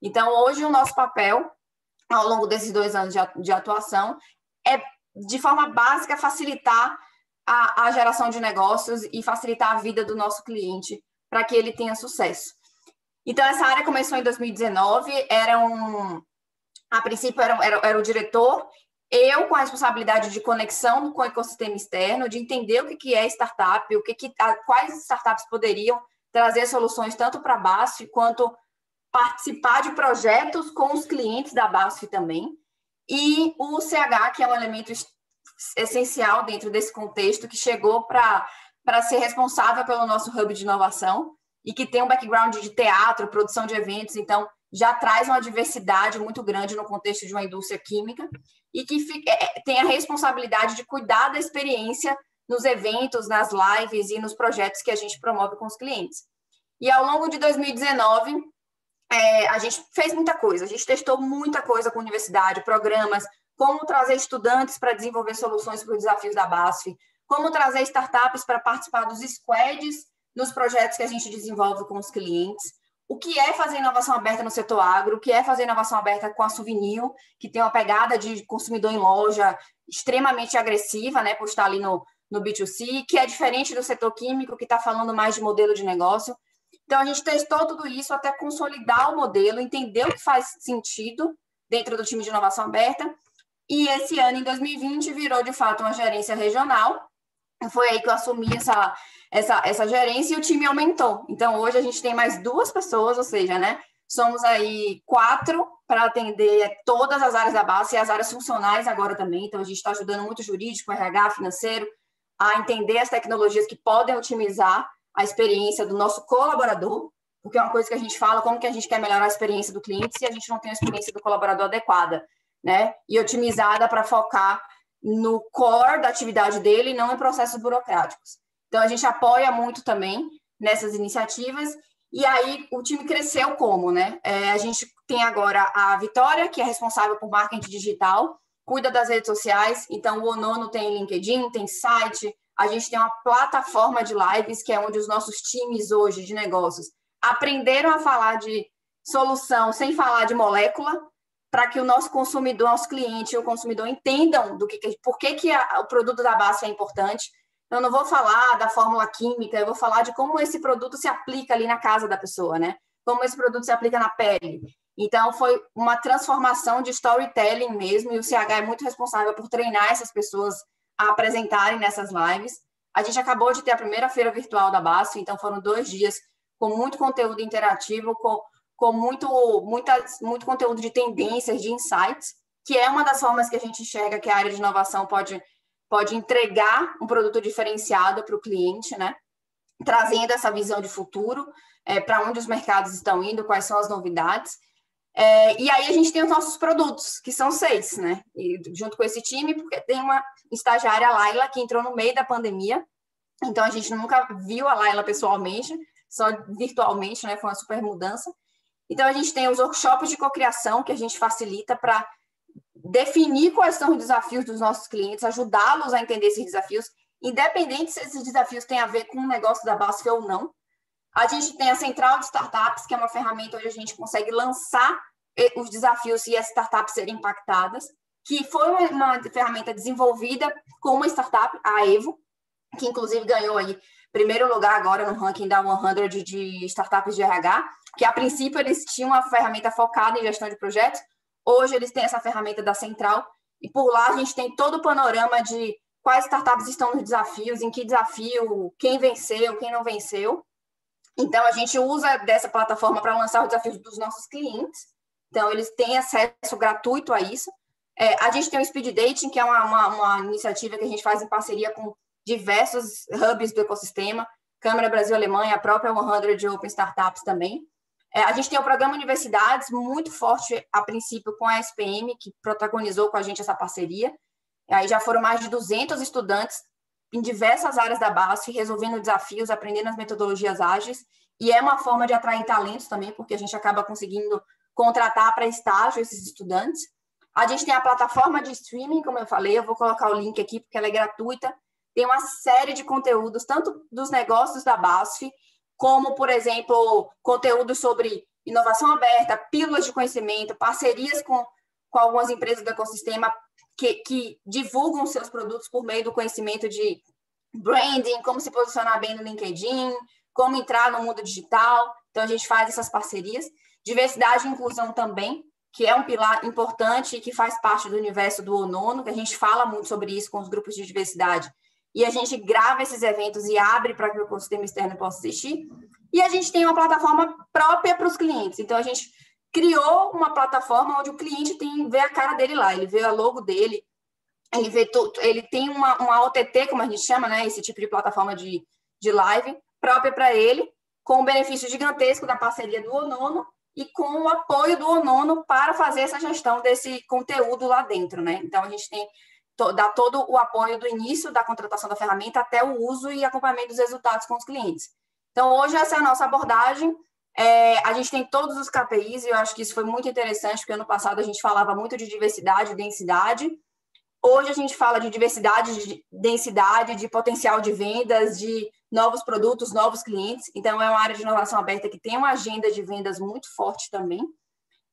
Então, hoje, o nosso papel, ao longo desses dois anos de atuação, é de forma básica, facilitar a, a geração de negócios e facilitar a vida do nosso cliente para que ele tenha sucesso. Então, essa área começou em dois mil e dezenove, era um, a princípio era, era, era o diretor, eu com a responsabilidade de conexão com o ecossistema externo, de entender o que, que é startup, o que que, a, quais startups poderiam trazer soluções tanto para a B A S F quanto participar de projetos com os clientes da B A S F também. E o C H, que é um elemento essencial dentro desse contexto, que chegou para ser responsável pelo nosso hub de inovação e que tem um background de teatro, produção de eventos, então já traz uma diversidade muito grande no contexto de uma indústria química e que fica, é, tem a responsabilidade de cuidar da experiência nos eventos, nas lives e nos projetos que a gente promove com os clientes. E ao longo de dois mil e dezenove, É, a gente fez muita coisa, a gente testou muita coisa com universidade, programas, como trazer estudantes para desenvolver soluções para os desafios da B A S F, como trazer startups para participar dos squads nos projetos que a gente desenvolve com os clientes, o que é fazer inovação aberta no setor agro, o que é fazer inovação aberta com a Suvinil, que tem uma pegada de consumidor em loja extremamente agressiva, né, por estar ali no, no B dois C, que é diferente do setor químico, que está falando mais de modelo de negócio. Então, a gente testou tudo isso até consolidar o modelo, entender o que faz sentido dentro do time de inovação aberta. E esse ano, em dois mil e vinte, virou, de fato, uma gerência regional. Foi aí que eu assumi essa, essa, essa gerência e o time aumentou. Então, hoje a gente tem mais duas pessoas, ou seja, né, somos aí quatro para atender todas as áreas da base e as áreas funcionais agora também. Então, a gente está ajudando muito jurídico, R H, financeiro, a entender as tecnologias que podem otimizar a experiência do nosso colaborador, porque é uma coisa que a gente fala, como que a gente quer melhorar a experiência do cliente se a gente não tem a experiência do colaborador adequada, né? E otimizada para focar no core da atividade dele e não em processos burocráticos. Então, a gente apoia muito também nessas iniciativas. E aí, o time cresceu como, né? É, a gente tem agora a Vitória, que é responsável por marketing digital, cuida das redes sociais. Então, o Onono tem LinkedIn, tem site. A gente tem uma plataforma de lives, que é onde os nossos times hoje de negócios aprenderam a falar de solução sem falar de molécula, para que o nosso consumidor, nosso cliente e o consumidor entendam do que, por que, que a, o produto da B A S F é importante. Eu não vou falar da fórmula química, eu vou falar de como esse produto se aplica ali na casa da pessoa, né? Como esse produto se aplica na pele. Então, foi uma transformação de storytelling mesmo, e o C H é muito responsável por treinar essas pessoas a apresentarem nessas lives. A gente acabou de ter a primeira feira virtual da B A S F, então foram dois dias com muito conteúdo interativo, com, com muito, muita, muito conteúdo de tendências, de insights, que é uma das formas que a gente enxerga que a área de inovação pode, pode entregar um produto diferenciado para o cliente, né? Trazendo essa visão de futuro, é, para onde os mercados estão indo, quais são as novidades. É, e aí a gente tem os nossos produtos, que são seis, né? E junto com esse time, porque tem uma estagiária, a Laila, que entrou no meio da pandemia, então a gente nunca viu a Laila pessoalmente, só virtualmente, né? Foi uma super mudança. Então a gente tem os workshops de cocriação, que a gente facilita para definir quais são os desafios dos nossos clientes, ajudá-los a entender esses desafios, independente se esses desafios têm a ver com o negócio da B A S F ou não. A gente tem a Central de Startups, que é uma ferramenta onde a gente consegue lançar os desafios e as startups serem impactadas, que foi uma ferramenta desenvolvida com uma startup, a Evo, que inclusive ganhou aí primeiro lugar agora no ranking da cem de startups de R H, que a princípio eles tinham uma ferramenta focada em gestão de projetos, hoje eles têm essa ferramenta da Central, e por lá a gente tem todo o panorama de quais startups estão nos desafios, em que desafio, quem venceu, quem não venceu. Então, a gente usa dessa plataforma para lançar os desafios dos nossos clientes. Então, eles têm acesso gratuito a isso. É, a gente tem o Speed Dating, que é uma, uma, uma iniciativa que a gente faz em parceria com diversos hubs do ecossistema, Câmara Brasil-Alemanha, a própria cem Open Startups também. É, a gente tem o programa Universidades, muito forte a princípio com a S P M, que protagonizou com a gente essa parceria. Aí já foram mais de duzentos estudantes em diversas áreas da B A S F, resolvendo desafios, aprendendo as metodologias ágeis, e é uma forma de atrair talentos também, porque a gente acaba conseguindo contratar para estágio esses estudantes. A gente tem a plataforma de streaming, como eu falei, eu vou colocar o link aqui, porque ela é gratuita, tem uma série de conteúdos, tanto dos negócios da B A S F, como, por exemplo, conteúdos sobre inovação aberta, pílulas de conhecimento, parcerias com, com algumas empresas do ecossistema, que, que divulgam seus produtos por meio do conhecimento de branding, como se posicionar bem no LinkedIn, como entrar no mundo digital. Então, a gente faz essas parcerias. Diversidade e inclusão também, que é um pilar importante e que faz parte do universo do Onono, que a gente fala muito sobre isso com os grupos de diversidade. E a gente grava esses eventos e abre para que o ecossistema externo possa assistir. E a gente tem uma plataforma própria para os clientes. Então, a gente criou uma plataforma onde o cliente tem, vê a cara dele lá, ele vê a logo dele, ele, vê tudo, ele tem uma, uma O T T, como a gente chama, né, esse tipo de plataforma de, de live, própria para ele, com o benefício gigantesco da parceria do Onono e com o apoio do Onono para fazer essa gestão desse conteúdo lá dentro, né? Então, a gente tem to, dá todo o apoio do início da contratação da ferramenta até o uso e acompanhamento dos resultados com os clientes. Então, hoje essa é a nossa abordagem. É, a gente tem todos os K P Is e eu acho que isso foi muito interessante, porque ano passado a gente falava muito de diversidade e densidade. Hoje a gente fala de diversidade, de densidade, de potencial de vendas, de novos produtos, novos clientes. Então, é uma área de inovação aberta que tem uma agenda de vendas muito forte também.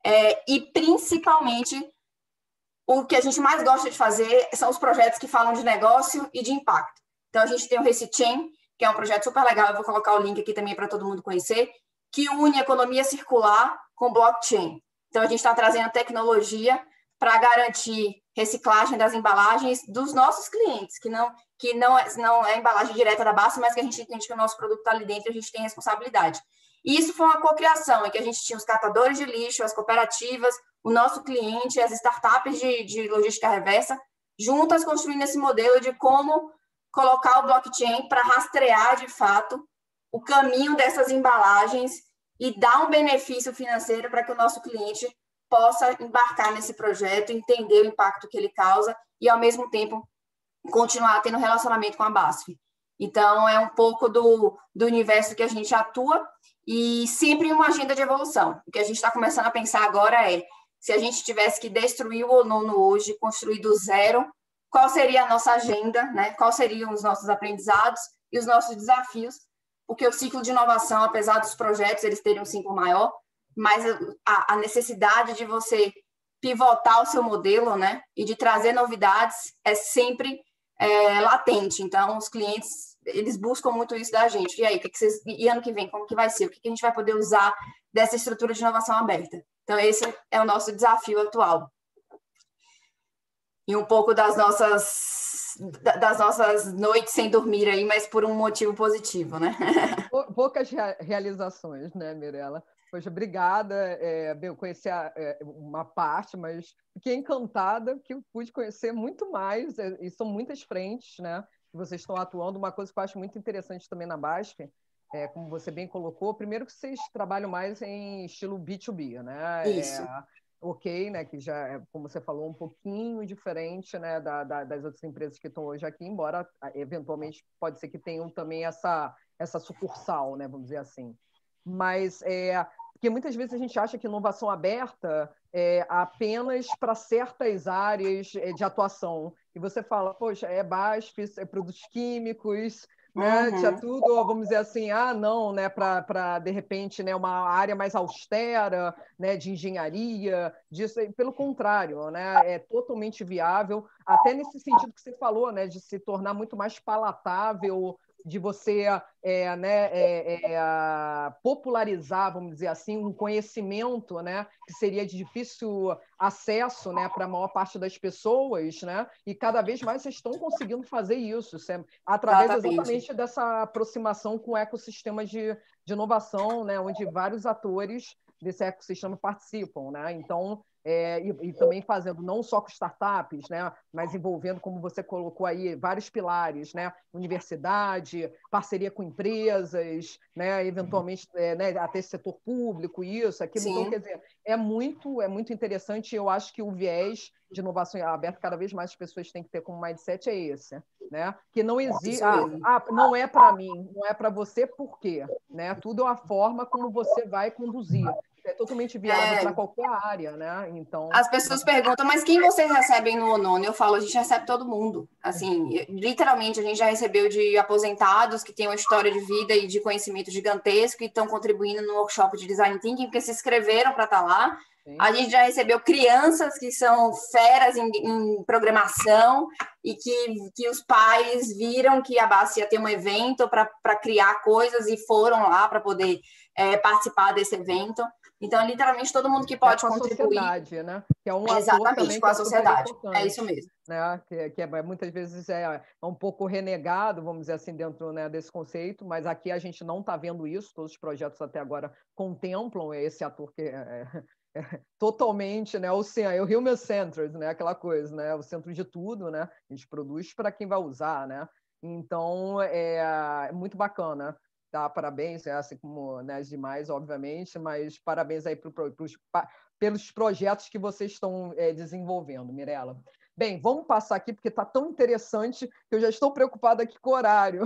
É, e, principalmente, o que a gente mais gosta de fazer são os projetos que falam de negócio e de impacto. Então, a gente tem o ReciChain, que é um projeto super legal, eu vou colocar o link aqui também para todo mundo conhecer, que une economia circular com blockchain. Então, a gente está trazendo tecnologia para garantir reciclagem das embalagens dos nossos clientes, que não, que não, é, não é embalagem direta da B A S F, mas que a gente entende que o nosso produto está ali dentro e a gente tem responsabilidade. E isso foi uma cocriação, em que a gente tinha os catadores de lixo, as cooperativas, o nosso cliente, as startups de, de logística reversa, juntas construindo esse modelo de como colocar o blockchain para rastrear, de fato, o caminho dessas embalagens e dar um benefício financeiro para que o nosso cliente possa embarcar nesse projeto, entender o impacto que ele causa e, ao mesmo tempo, continuar tendo relacionamento com a B A S F. Então, é um pouco do, do universo que a gente atua e sempre uma agenda de evolução. O que a gente está começando a pensar agora é, se a gente tivesse que destruir o Onono hoje, construir do zero, qual seria a nossa agenda, né? Quais seriam os nossos aprendizados e os nossos desafios, porque o ciclo de inovação, apesar dos projetos eles terem um ciclo maior, mas a, a necessidade de você pivotar o seu modelo, né, e de trazer novidades é sempre é, latente. Então, os clientes, eles buscam muito isso da gente. E aí, que que vocês, e ano que vem, como que vai ser? O que, que a gente vai poder usar dessa estrutura de inovação aberta? Então, esse é o nosso desafio atual. E um pouco das nossas, das nossas noites sem dormir aí, mas por um motivo positivo, né? Poucas realizações, né, Mirella? Pois, obrigada. É, bem, eu conheci a, é, uma parte, mas fiquei encantada que eu pude conhecer muito mais, é, e são muitas frentes, né? Vocês estão atuando. Uma coisa que eu acho muito interessante também na B A S F, é, como você bem colocou, primeiro que vocês trabalham mais em estilo B dois B, né? Isso. É, ok, né? Que já é, como você falou, um pouquinho diferente, né, da, da, das outras empresas que estão hoje aqui, embora eventualmente pode ser que tenham também essa, essa sucursal, né? Vamos dizer assim. Mas é, porque muitas vezes a gente acha que inovação aberta é apenas para certas áreas de atuação. E você fala, poxa, é B A S F, é produtos químicos, né? Uhum. Tinha tudo, vamos dizer assim, ah, não, né? Para, de repente, né, uma área mais austera, né, de engenharia, disso. Pelo contrário, né? É totalmente viável, até nesse sentido que você falou, né? De se tornar muito mais palatável, de você é, né, é, é, popularizar, vamos dizer assim, um conhecimento, né, que seria de difícil acesso, né, para a maior parte das pessoas, né, e cada vez mais vocês estão conseguindo fazer isso, através exatamente, exatamente dessa aproximação com o ecossistema de, de inovação, né, onde vários atores desse ecossistema participam, né? Então, é, e, e também fazendo não só com startups, né, mas envolvendo, como você colocou aí, vários pilares, né, universidade, parceria com empresas, né, eventualmente é, né, até setor público, isso, aquilo. Sim. Então, quer dizer, é muito, é muito interessante. Eu acho que o viés de inovação aberta, cada vez mais as pessoas têm que ter como mindset é esse, né? Que não existe, ah, ah, não é para mim, não é para você, por quê? Né? Tudo é a forma como você vai conduzir. É totalmente viável é. para qualquer área, né? Então, as pessoas perguntam, mas quem vocês recebem no Onono? Eu falo, a gente recebe todo mundo. Assim, literalmente, a gente já recebeu de aposentados que têm uma história de vida e de conhecimento gigantesco e estão contribuindo no workshop de design thinking porque se inscreveram para estar lá. Sim. A gente já recebeu crianças que são feras em, em programação e que, que os pais viram que a B A S F ia ter um evento para criar coisas e foram lá para poder é, participar desse evento. Então, literalmente, todo mundo que pode é contribuir. Sociedade, né? Que é um Exatamente, com a é sociedade. É isso mesmo. Né? Que, que é, muitas vezes é um pouco renegado, vamos dizer assim, dentro né, desse conceito, mas aqui a gente não está vendo isso, todos os projetos até agora contemplam esse ator que... É, É, totalmente, né? O C E A, o Human Centered, né? Aquela coisa, né? O centro de tudo, né? A gente produz para quem vai usar, né? Então, é, é muito bacana, tá? Parabéns, né? Assim como né, as demais, obviamente, mas parabéns aí pro, pro, pros, pa, pelos projetos que vocês estão é, desenvolvendo, Mirella. Bem, vamos passar aqui, porque está tão interessante que eu já estou preocupada aqui com o horário.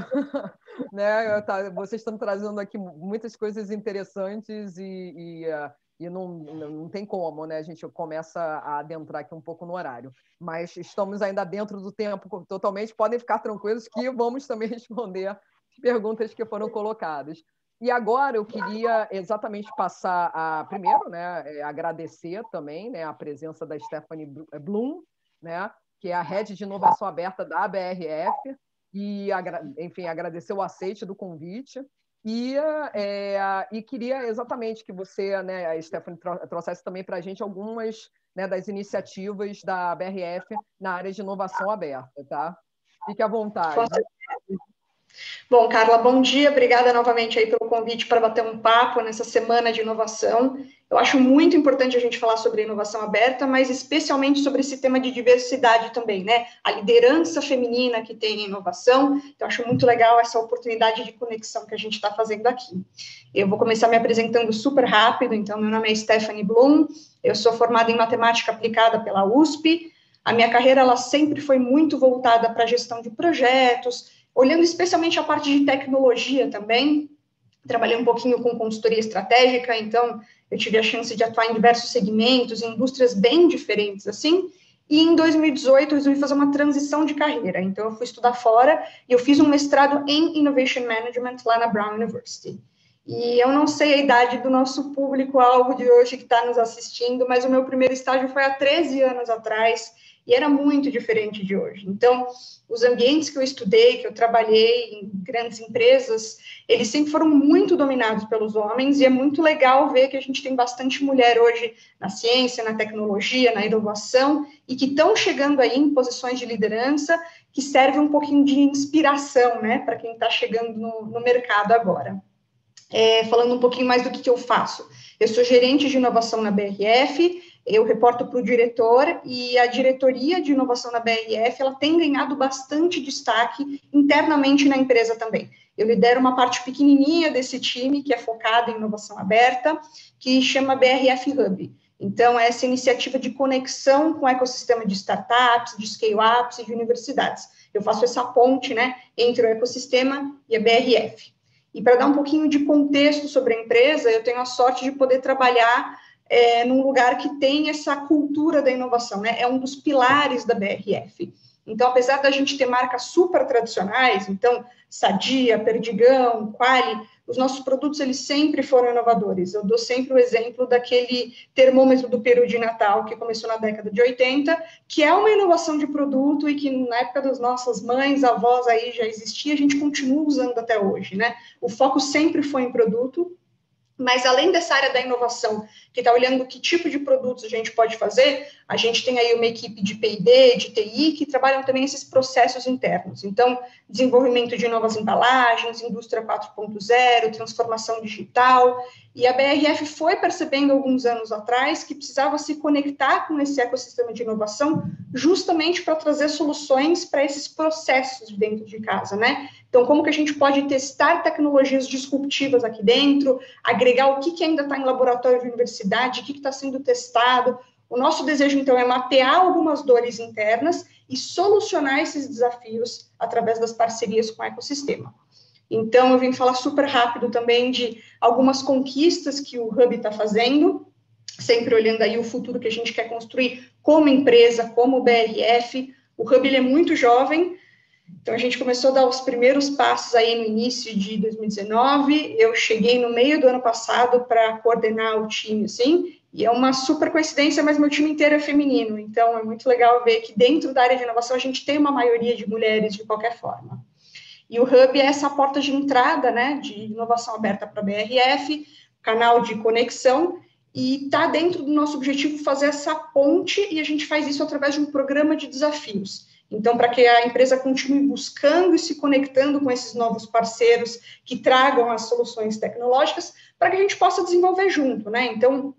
né? Tá, vocês estão trazendo aqui muitas coisas interessantes e... e uh, E não, não tem como, né? A gente começa a adentrar aqui um pouco no horário. Mas estamos ainda dentro do tempo totalmente. Podem ficar tranquilos que vamos também responder as perguntas que foram colocadas. E agora eu queria exatamente passar a... Primeiro, né? Agradecer também né? a presença da Stephanie Blum, né? Que é a Head de Inovação Aberta da B R F. E, enfim, agradecer o aceite do convite. E, é, e queria exatamente que você, né, a Stephanie, trouxesse também para a gente algumas né, das iniciativas da B R F na área de inovação aberta, tá? Fique à vontade. Bom, Carla, bom dia. Obrigada novamente aí pelo convite para bater um papo nessa semana de inovação. Eu acho muito importante a gente falar sobre inovação aberta, mas especialmente sobre esse tema de diversidade também, né? A liderança feminina que tem inovação. Então, acho muito legal essa oportunidade de conexão que a gente está fazendo aqui. Eu vou começar me apresentando super rápido. Então, meu nome é Stephanie Blum. Eu sou formada em matemática aplicada pela U S P. A minha carreira, ela sempre foi muito voltada para a gestão de projetos, olhando especialmente a parte de tecnologia também. Trabalhei um pouquinho com consultoria estratégica, então eu tive a chance de atuar em diversos segmentos, em indústrias bem diferentes, assim. E em dois mil e dezoito, eu resolvi fazer uma transição de carreira. Então, eu fui estudar fora e eu fiz um mestrado em Innovation Management lá na Brown University. E eu não sei a idade do nosso público-alvo de hoje que está nos assistindo, mas o meu primeiro estágio foi há treze anos atrás, e era muito diferente de hoje. Então, os ambientes que eu estudei, que eu trabalhei em grandes empresas, eles sempre foram muito dominados pelos homens, e é muito legal ver que a gente tem bastante mulher hoje na ciência, na tecnologia, na inovação, e que estão chegando aí em posições de liderança, que servem um pouquinho de inspiração, né, para quem está chegando no, no mercado agora. É, falando um pouquinho mais do que, que eu faço. Eu sou gerente de inovação na B R F, eu reporto para o diretor, e a diretoria de inovação da B R F, ela tem ganhado bastante destaque internamente na empresa também. Eu lidero uma parte pequenininha desse time, que é focada em inovação aberta, que chama B R F Hub. Então, é essa iniciativa de conexão com o ecossistema de startups, de scale-ups e de universidades. Eu faço essa ponte, né, entre o ecossistema e a B R F. E para dar um pouquinho de contexto sobre a empresa, eu tenho a sorte de poder trabalhar É, num lugar que tem essa cultura da inovação, né? É um dos pilares da B R F. Então, apesar da gente ter marcas super tradicionais, então, Sadia, Perdigão, Qualy, os nossos produtos, eles sempre foram inovadores. Eu dou sempre o exemplo daquele termômetro do peru de Natal, que começou na década de oitenta, que é uma inovação de produto e que na época das nossas mães, avós aí já existia, a gente continua usando até hoje, né? O foco sempre foi em produto. Mas, além dessa área da inovação, que está olhando que tipo de produtos a gente pode fazer, a gente tem aí uma equipe de P e D, de T I, que trabalham também esses processos internos. Então, desenvolvimento de novas embalagens, indústria quatro ponto zero, transformação digital. E a B R F foi percebendo, alguns anos atrás, que precisava se conectar com esse ecossistema de inovação justamente para trazer soluções para esses processos dentro de casa, né? Então, como que a gente pode testar tecnologias disruptivas aqui dentro, agregar o que, que ainda está em laboratório de universidade, o que está sendo testado. O nosso desejo, então, é mapear algumas dores internas e solucionar esses desafios através das parcerias com o ecossistema. Então, eu vim falar super rápido também de algumas conquistas que o Hub está fazendo, sempre olhando aí o futuro que a gente quer construir como empresa, como B R F. O Hub ele é muito jovem, então a gente começou a dar os primeiros passos aí no início de dois mil e dezenove, eu cheguei no meio do ano passado para coordenar o time, assim, e é uma super coincidência, mas meu time inteiro é feminino, então é muito legal ver que dentro da área de inovação a gente tem uma maioria de mulheres de qualquer forma. E o Hub é essa porta de entrada, né, de inovação aberta para a B R F, canal de conexão, e está dentro do nosso objetivo fazer essa ponte, e a gente faz isso através de um programa de desafios. Então, para que a empresa continue buscando e se conectando com esses novos parceiros que tragam as soluções tecnológicas, para que a gente possa desenvolver junto, né? Então,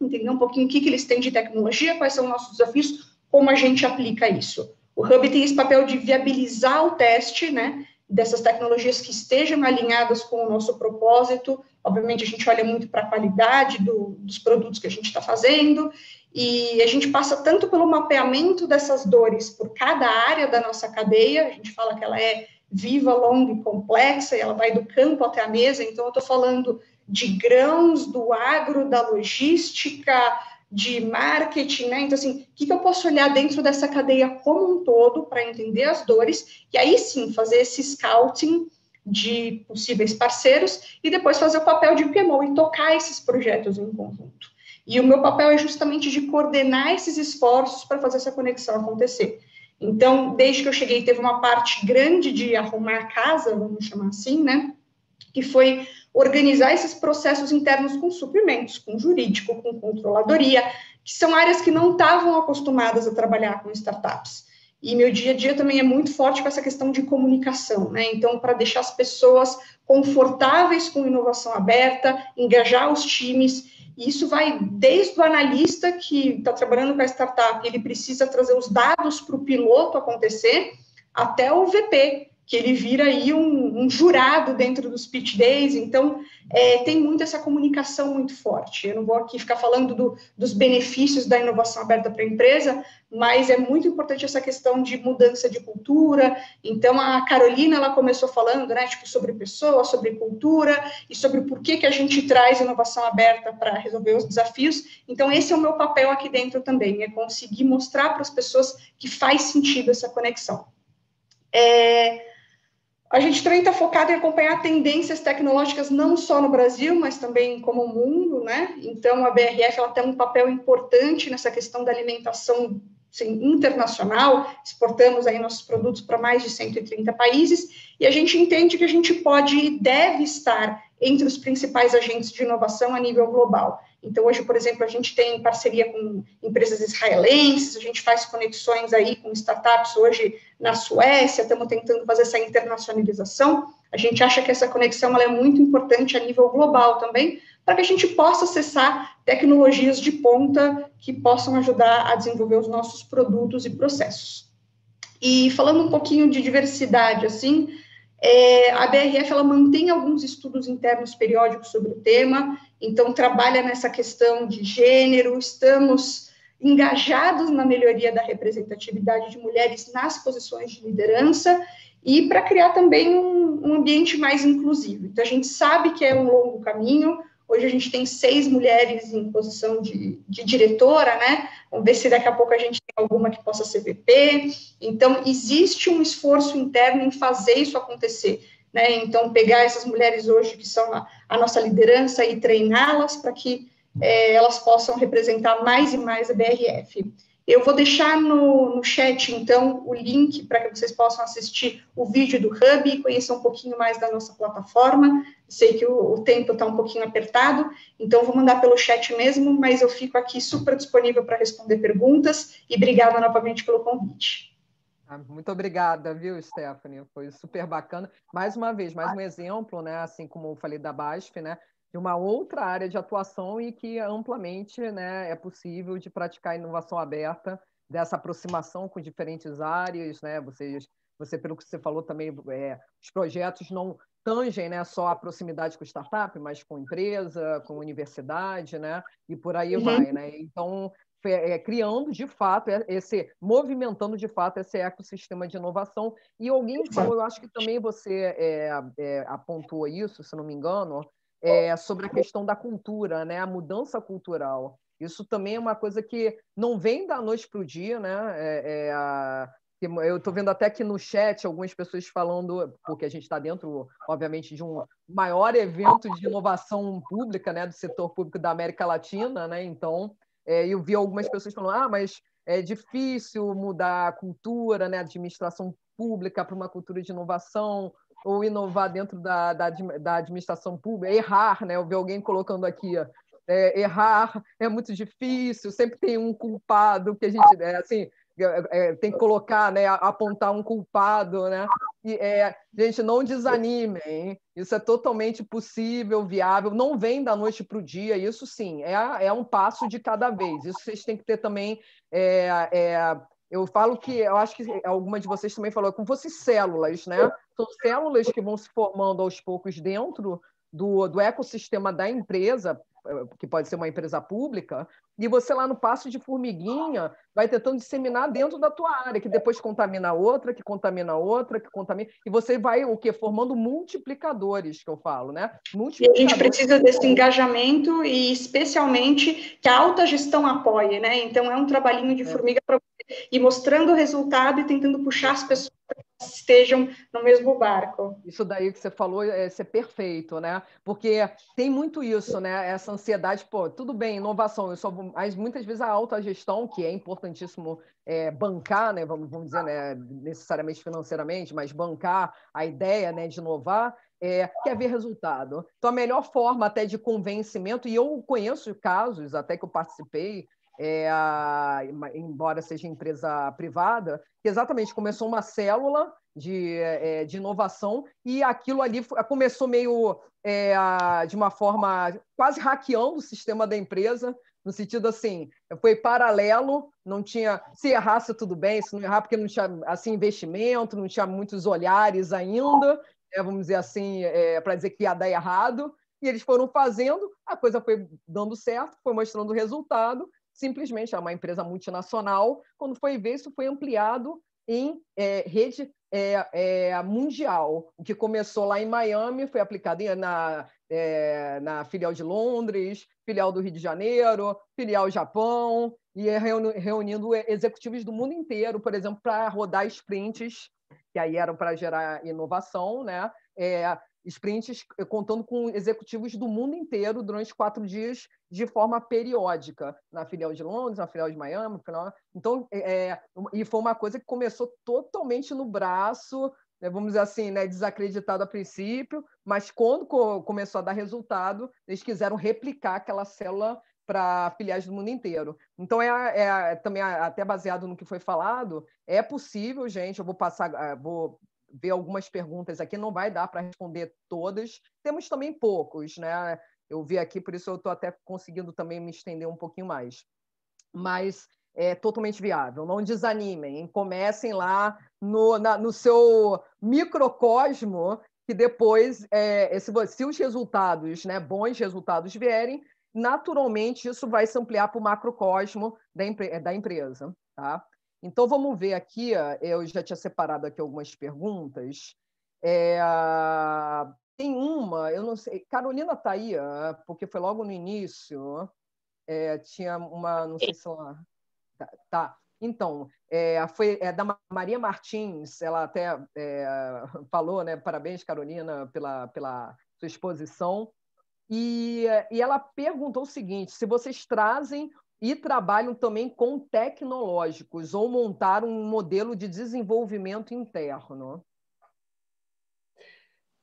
entender um pouquinho o que, que eles têm de tecnologia, quais são os nossos desafios, como a gente aplica isso. O Hub tem esse papel de viabilizar o teste, né, dessas tecnologias que estejam alinhadas com o nosso propósito. Obviamente, a gente olha muito para a qualidade do, dos produtos que a gente está fazendo, e a gente passa tanto pelo mapeamento dessas dores por cada área da nossa cadeia, a gente fala que ela é viva, longa e complexa, e ela vai do campo até a mesa. Então, eu estou falando de grãos, do agro, da logística, de marketing, né? Então, assim, o que, que eu posso olhar dentro dessa cadeia como um todo para entender as dores, e aí sim fazer esse scouting de possíveis parceiros e depois fazer o papel de P M O e tocar esses projetos em conjunto. E o meu papel é justamente de coordenar esses esforços para fazer essa conexão acontecer. Então, desde que eu cheguei, teve uma parte grande de arrumar a casa, vamos chamar assim, né? Que foi organizar esses processos internos com suprimentos, com jurídico, com controladoria, que são áreas que não estavam acostumadas a trabalhar com startups. E meu dia a dia também é muito forte com essa questão de comunicação, né? Então, para deixar as pessoas confortáveis com inovação aberta, engajar os times, e isso vai desde o analista que está trabalhando com a startup, ele precisa trazer os dados para o piloto acontecer, até o V P, que ele vira aí um, um jurado dentro dos pitch days. Então, é, tem muito essa comunicação muito forte. Eu não vou aqui ficar falando do, dos benefícios da inovação aberta para a empresa, mas é muito importante essa questão de mudança de cultura. Então, a Carolina, ela começou falando, né, tipo, sobre pessoas, sobre cultura, e sobre por que, que a gente traz inovação aberta para resolver os desafios. Então, esse é o meu papel aqui dentro também, é conseguir mostrar para as pessoas que faz sentido essa conexão. É... A gente também está focado em acompanhar tendências tecnológicas não só no Brasil, mas também como o mundo, né? Então, a B R F ela tem um papel importante nessa questão da alimentação, assim, internacional. Exportamos aí nossos produtos para mais de cento e trinta países, e a gente entende que a gente pode e deve estar entre os principais agentes de inovação a nível global. Então, hoje, por exemplo, a gente tem parceria com empresas israelenses, a gente faz conexões aí com startups hoje na Suécia, estamos tentando fazer essa internacionalização. A gente acha que essa conexão ela é muito importante a nível global também, para que a gente possa acessar tecnologias de ponta que possam ajudar a desenvolver os nossos produtos e processos. E falando um pouquinho de diversidade, assim, É, a B R F ela mantém alguns estudos internos periódicos sobre o tema, então trabalha nessa questão de gênero, estamos engajados na melhoria da representatividade de mulheres nas posições de liderança e para criar também um, um ambiente mais inclusivo. Então, a gente sabe que é um longo caminho. Hoje a gente tem seis mulheres em posição de, de diretora, né? Vamos ver se daqui a pouco a gente tem alguma que possa ser V P. Então, existe um esforço interno em fazer isso acontecer, né? Então, pegar essas mulheres hoje que são a, a nossa liderança e treiná-las para que é, elas possam representar mais e mais a B R F. Eu vou deixar no, no chat, então, o link para que vocês possam assistir o vídeo do Hub e conhecer um pouquinho mais da nossa plataforma. Sei que o, o tempo está um pouquinho apertado, então vou mandar pelo chat mesmo, mas eu fico aqui super disponível para responder perguntas e obrigada novamente pelo convite. Ah, muito obrigada, viu, Stephanie? Foi super bacana. Mais uma vez, mais um exemplo, né? Assim como eu falei da B A S F, né? De uma outra área de atuação e que amplamente, né, é possível de praticar inovação aberta, dessa aproximação com diferentes áreas, né? Vocês, você, pelo que você falou também, é, os projetos não tangem, né, só a proximidade com startup, mas com empresa, com universidade, né? E por aí, uhum, vai, né? Então, é, criando de fato, esse, movimentando de fato esse ecossistema de inovação. E alguém falou, eu acho que também você é, é, apontou isso, se não me engano, é, sobre a questão da cultura, né? A mudança cultural. Isso também é uma coisa que não vem da noite para o dia, né? É, é a... Eu estou vendo até aqui no chat algumas pessoas falando, porque a gente está dentro, obviamente, de um maior evento de inovação pública, né, do setor público da América Latina, né? Então, é, eu vi algumas pessoas falando, ah, mas é difícil mudar a cultura, né, a administração pública para uma cultura de inovação, ou inovar dentro da, da, da administração pública, errar, né? Eu vi alguém colocando aqui, é, errar é muito difícil, sempre tem um culpado que a gente, é, assim... É, tem que colocar, né, apontar um culpado, né? E, é, gente, não desanimem, isso é totalmente possível, viável, não vem da noite para o dia, isso sim, é, é um passo de cada vez, isso vocês têm que ter também, é, é, eu falo que, eu acho que alguma de vocês também falou, como fossem células, né? São células que vão se formando aos poucos dentro do, do ecossistema da empresa, que pode ser uma empresa pública, e você lá no passo de formiguinha vai tentando disseminar dentro da tua área, que depois contamina outra, que contamina outra, que contamina... E você vai, o quê? Formando multiplicadores, que eu falo, né? Multiplicadores. E a gente precisa desse engajamento e, especialmente, que a alta gestão apoie, né? Então, é um trabalhinho de é. formiga para você ir mostrando o resultado e tentando puxar as pessoas estejam no mesmo barco. Isso daí que você falou, é ser perfeito, né? Porque tem muito isso, né? Essa ansiedade, pô, tudo bem, inovação, eu só vou... Mas muitas vezes a autogestão, que é importantíssimo é, bancar, né? Vamos, vamos dizer, né? Necessariamente financeiramente, mas bancar a ideia, né, de inovar, é, quer ver resultado. Então, a melhor forma até de convencimento, e eu conheço casos, até que eu participei, É, embora seja empresa privada, que exatamente começou uma célula de, é, de inovação e aquilo ali começou meio é, de uma forma quase hackeando o sistema da empresa, no sentido assim, foi paralelo, não tinha, se errasse tudo bem, se não errar, porque não tinha assim, investimento, não tinha muitos olhares ainda, né, vamos dizer assim, é, para dizer que ia dar errado, e eles foram fazendo, a coisa foi dando certo, foi mostrando o resultado, simplesmente é uma empresa multinacional, quando foi ver, isso foi ampliado em é, rede é, é, mundial. O que começou lá em Miami foi aplicado na, é, na filial de Londres, filial do Rio de Janeiro, filial Japão, e reuni, reunindo executivos do mundo inteiro, por exemplo, para rodar sprints, que aí eram para gerar inovação, né? É, sprints contando com executivos do mundo inteiro durante quatro dias de forma periódica, na filial de Londres, na filial de Miami, final... então, é, e foi uma coisa que começou totalmente no braço, né, vamos dizer assim, né, desacreditado a princípio, mas quando co começou a dar resultado, eles quiseram replicar aquela célula para filiais do mundo inteiro. Então, é, é também, até baseado no que foi falado, é possível, gente, eu vou passar... Vou, ver algumas perguntas aqui, não vai dar para responder todas, temos também poucos, né? Eu vi aqui, por isso eu estou até conseguindo também me estender um pouquinho mais, mas é totalmente viável, não desanimem, comecem lá no, na, no seu microcosmo, que depois, é, se, se os resultados, né, bons resultados vierem, naturalmente isso vai se ampliar para o macrocosmo da, empre, da empresa, tá? Então, vamos ver aqui, eu já tinha separado aqui algumas perguntas. É, tem uma, eu não sei, Carolina está aí, porque foi logo no início, é, tinha uma, não sei se ela... Tá, tá. Então, é, foi é, da Maria Martins, ela até é, falou, né? Parabéns, Carolina, pela, pela sua exposição. E, e ela perguntou o seguinte, se vocês trazem... e trabalham também com tecnológicos, ou montaram um modelo de desenvolvimento interno.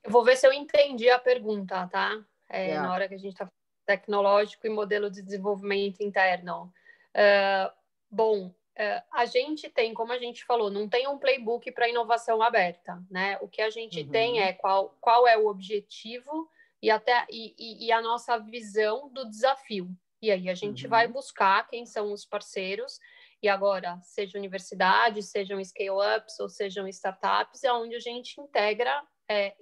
Eu vou ver se eu entendi a pergunta, tá? É, é. Na hora que a gente está falando de tecnológico e modelo de desenvolvimento interno. Uh, bom, uh, a gente tem, como a gente falou, não tem um playbook para inovação aberta, né? O que a gente uhum. tem é qual, qual é o objetivo e, até, e, e, e a nossa visão do desafio. E aí a gente uhum. vai buscar quem são os parceiros, e agora, seja universidade, sejam scale-ups ou sejam startups, é onde a gente integra, é,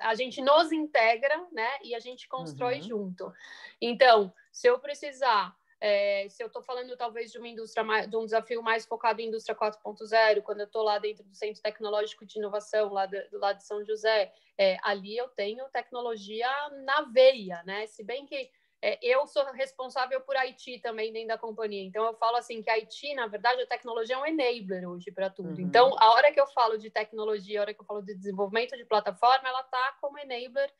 a gente nos integra, né? E a gente constrói uhum. junto. Então, se eu precisar É, se eu estou falando talvez de uma indústria mais, de um desafio mais focado em indústria quatro ponto zero, quando eu estou lá dentro do Centro Tecnológico de Inovação, lá de, lá de São José, é, ali eu tenho tecnologia na veia, né? Se bem que é, eu sou responsável por I T também dentro da companhia, então eu falo assim que a I T, na verdade, a tecnologia é um enabler hoje para tudo. Uhum. Então, a hora que eu falo de tecnologia, a hora que eu falo de desenvolvimento de plataforma, ela está como enabler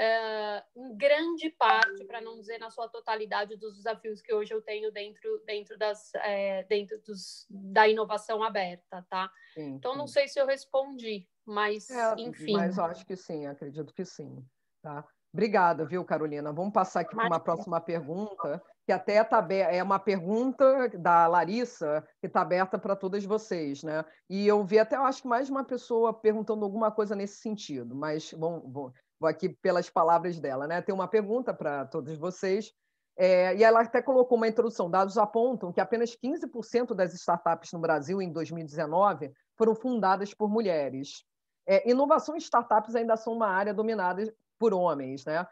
Uh, em grande parte, para não dizer na sua totalidade, dos desafios que hoje eu tenho dentro, dentro, das, é, dentro dos, da inovação aberta, tá? Sim, então, sim. Não sei se eu respondi, mas é, enfim. Mas eu acho que sim, acredito que sim, tá? Obrigada, viu, Carolina? Vamos passar aqui para uma próxima pergunta, que até tá aberta, é uma pergunta da Larissa, que está aberta para todas vocês, né? E eu vi até, eu acho que mais uma pessoa perguntando alguma coisa nesse sentido, mas vamos... vamos... Vou aqui pelas palavras dela, né? Tem uma pergunta para todos vocês. É, e ela até colocou uma introdução. Dados apontam que apenas quinze por cento das startups no Brasil, em dois mil e dezenove, foram fundadas por mulheres. É, inovação e startups ainda são uma área dominada por homens, né?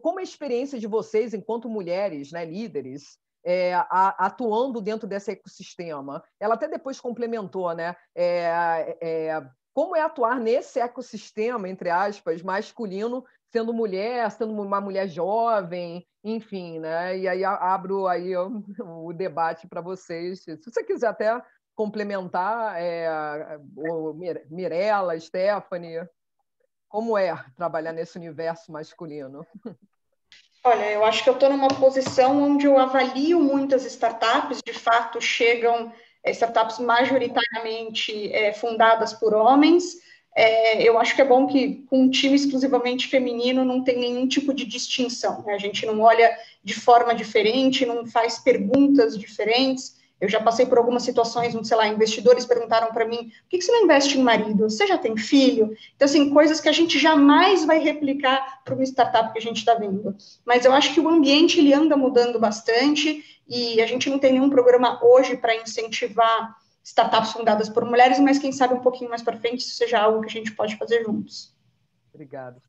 Como a experiência de vocês, enquanto mulheres, né, líderes, É, a, atuando dentro desse ecossistema? Ela até depois complementou, né? É, é, Como é atuar nesse ecossistema, entre aspas, masculino, sendo mulher, sendo uma mulher jovem, enfim, né? E aí abro aí o debate para vocês. Se você quiser até complementar, é, Mirella, Stephanie, como é trabalhar nesse universo masculino? Olha, eu acho que eu estou numa posição onde eu avalio muitas startups, de fato chegam... startups majoritariamente é, fundadas por homens. É, eu acho que é bom que com um time exclusivamente feminino não tem nenhum tipo de distinção, né? A gente não olha de forma diferente, não faz perguntas diferentes. Eu já passei por algumas situações onde, sei lá, investidores perguntaram para mim, por que você não investe em marido? Você já tem filho? Então, assim, coisas que a gente jamais vai replicar para uma startup que a gente está vendo. Mas eu acho que o ambiente, ele anda mudando bastante e a gente não tem nenhum programa hoje para incentivar startups fundadas por mulheres, mas quem sabe um pouquinho mais para frente isso seja algo que a gente pode fazer juntos. Obrigado,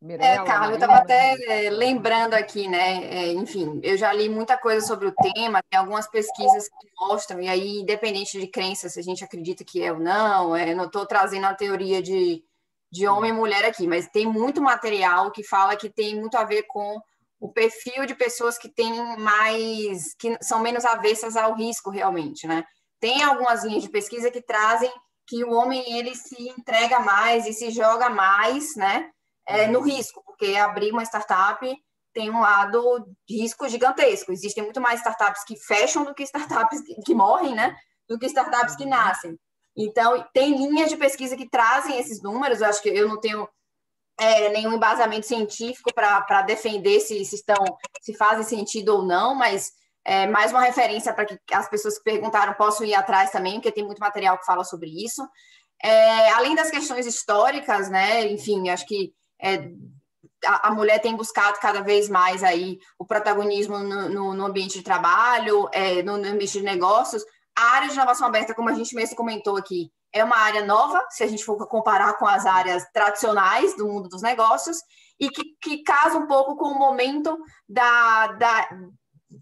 Mirella. É, Carla, eu estava até é, lembrando aqui, né? É, enfim, eu já li muita coisa sobre o tema, tem algumas pesquisas que mostram, e aí, independente de crença, se a gente acredita que é ou não, é, não estou trazendo a teoria de, de homem e mulher aqui, mas tem muito material que fala que tem muito a ver com o perfil de pessoas que têm mais, que são menos avessas ao risco, realmente, né? Tem algumas linhas de pesquisa que trazem que o homem, ele se entrega mais e se joga mais, né? É, no risco, porque abrir uma startup tem um lado de risco gigantesco. Existem muito mais startups que fecham do que startups que, que morrem, né? Do que startups que nascem. Então, tem linhas de pesquisa que trazem esses números. Eu acho que eu não tenho é, nenhum embasamento científico para defender se, se, estão, se fazem sentido ou não, mas é mais uma referência para que as pessoas que perguntaram possam ir atrás também, porque tem muito material que fala sobre isso. É, além das questões históricas, né? Enfim, acho que É, a, a mulher tem buscado cada vez mais aí o protagonismo no, no, no ambiente de trabalho, é, no, no ambiente de negócios. A área de inovação aberta, como a gente mesmo comentou aqui, é uma área nova, se a gente for comparar com as áreas tradicionais do mundo dos negócios, e que, que casa um pouco com o momento da, da,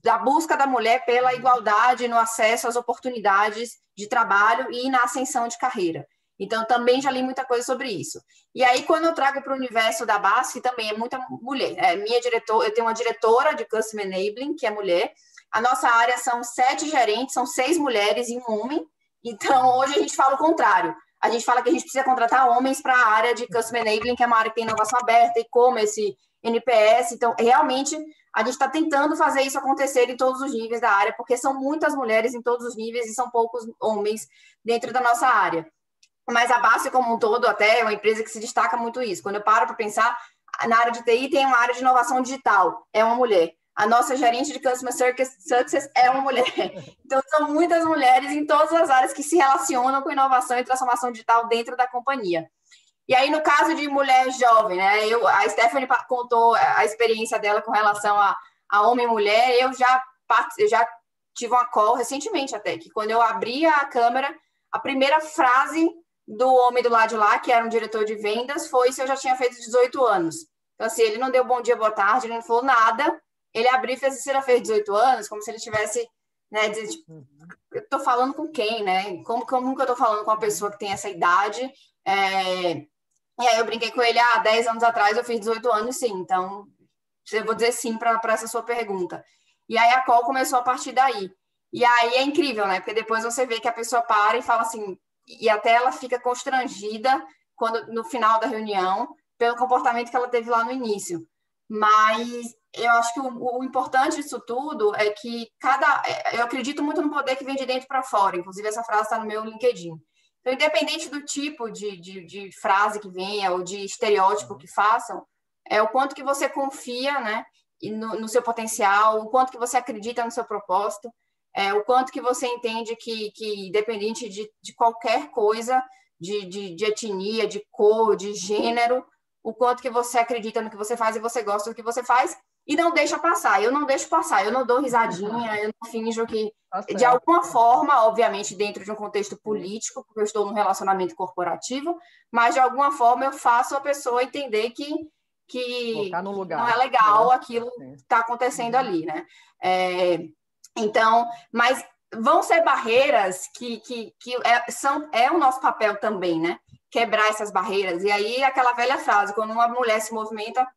da busca da mulher pela igualdade no acesso às oportunidades de trabalho e na ascensão de carreira. Então, também já li muita coisa sobre isso. E aí, quando eu trago para o universo da B A S F, também é muita mulher. É, minha diretora, eu tenho uma diretora de Customer Enabling, que é mulher. A nossa área são sete gerentes, são seis mulheres e um homem. Então, hoje a gente fala o contrário. A gente fala que a gente precisa contratar homens para a área de Customer Enabling, que é uma área que tem inovação aberta, e-commerce, N P S. Então, realmente, a gente está tentando fazer isso acontecer em todos os níveis da área, porque são muitas mulheres em todos os níveis e são poucos homens dentro da nossa área. Mas a B A S F como um todo até é uma empresa que se destaca muito isso. Quando eu paro para pensar, na área de T I tem uma área de inovação digital, é uma mulher. A nossa gerente de Customer Success é uma mulher. Então, são muitas mulheres em todas as áreas que se relacionam com inovação e transformação digital dentro da companhia. E aí, no caso de mulher jovem, né? Eu, a Stephanie contou a experiência dela com relação a, a homem e mulher. Eu já, eu já tive uma call recentemente até, que quando eu abri a câmera, a primeira frase do homem do lado de lá, que era um diretor de vendas, foi se eu já tinha feito dezoito anos. Então, assim, ele não deu bom dia, boa tarde, ele não falou nada, ele abriu e fez, se ele fez dezoito anos, como se ele tivesse, né, de, tipo, eu tô falando com quem, né? Como que eu nunca tô falando com uma pessoa que tem essa idade? É... E aí eu brinquei com ele, ah, dez anos atrás eu fiz dezoito anos, sim, então eu vou dizer sim para essa sua pergunta. E aí a call começou a partir daí. E aí é incrível, né? Porque depois você vê que a pessoa para e fala assim, e até ela fica constrangida quando, no final da reunião, pelo comportamento que ela teve lá no início. Mas eu acho que o, o importante disso tudo é que cada... Eu acredito muito no poder que vem de dentro para fora. Inclusive, essa frase está no meu LinkedIn. Então, independente do tipo de, de, de frase que venha ou de estereótipo que façam, é o quanto que você confia, né, no, no seu potencial, o quanto que você acredita no seu propósito, é, o quanto que você entende que, que independente de, de qualquer coisa, de, de, de etnia, de cor, de gênero, o quanto que você acredita no que você faz e você gosta do que você faz e não deixa passar. Eu não deixo passar, eu não dou risadinha, eu não finjo que... De alguma forma, obviamente, dentro de um contexto político, porque eu estou num relacionamento corporativo, mas de alguma forma eu faço a pessoa entender que, que no lugar, não é legal, né? Aquilo que está acontecendo ali, né? É, então, mas vão ser barreiras que, que, que é, são, é o nosso papel também, né? Quebrar essas barreiras. E aí, aquela velha frase, quando uma mulher se movimenta,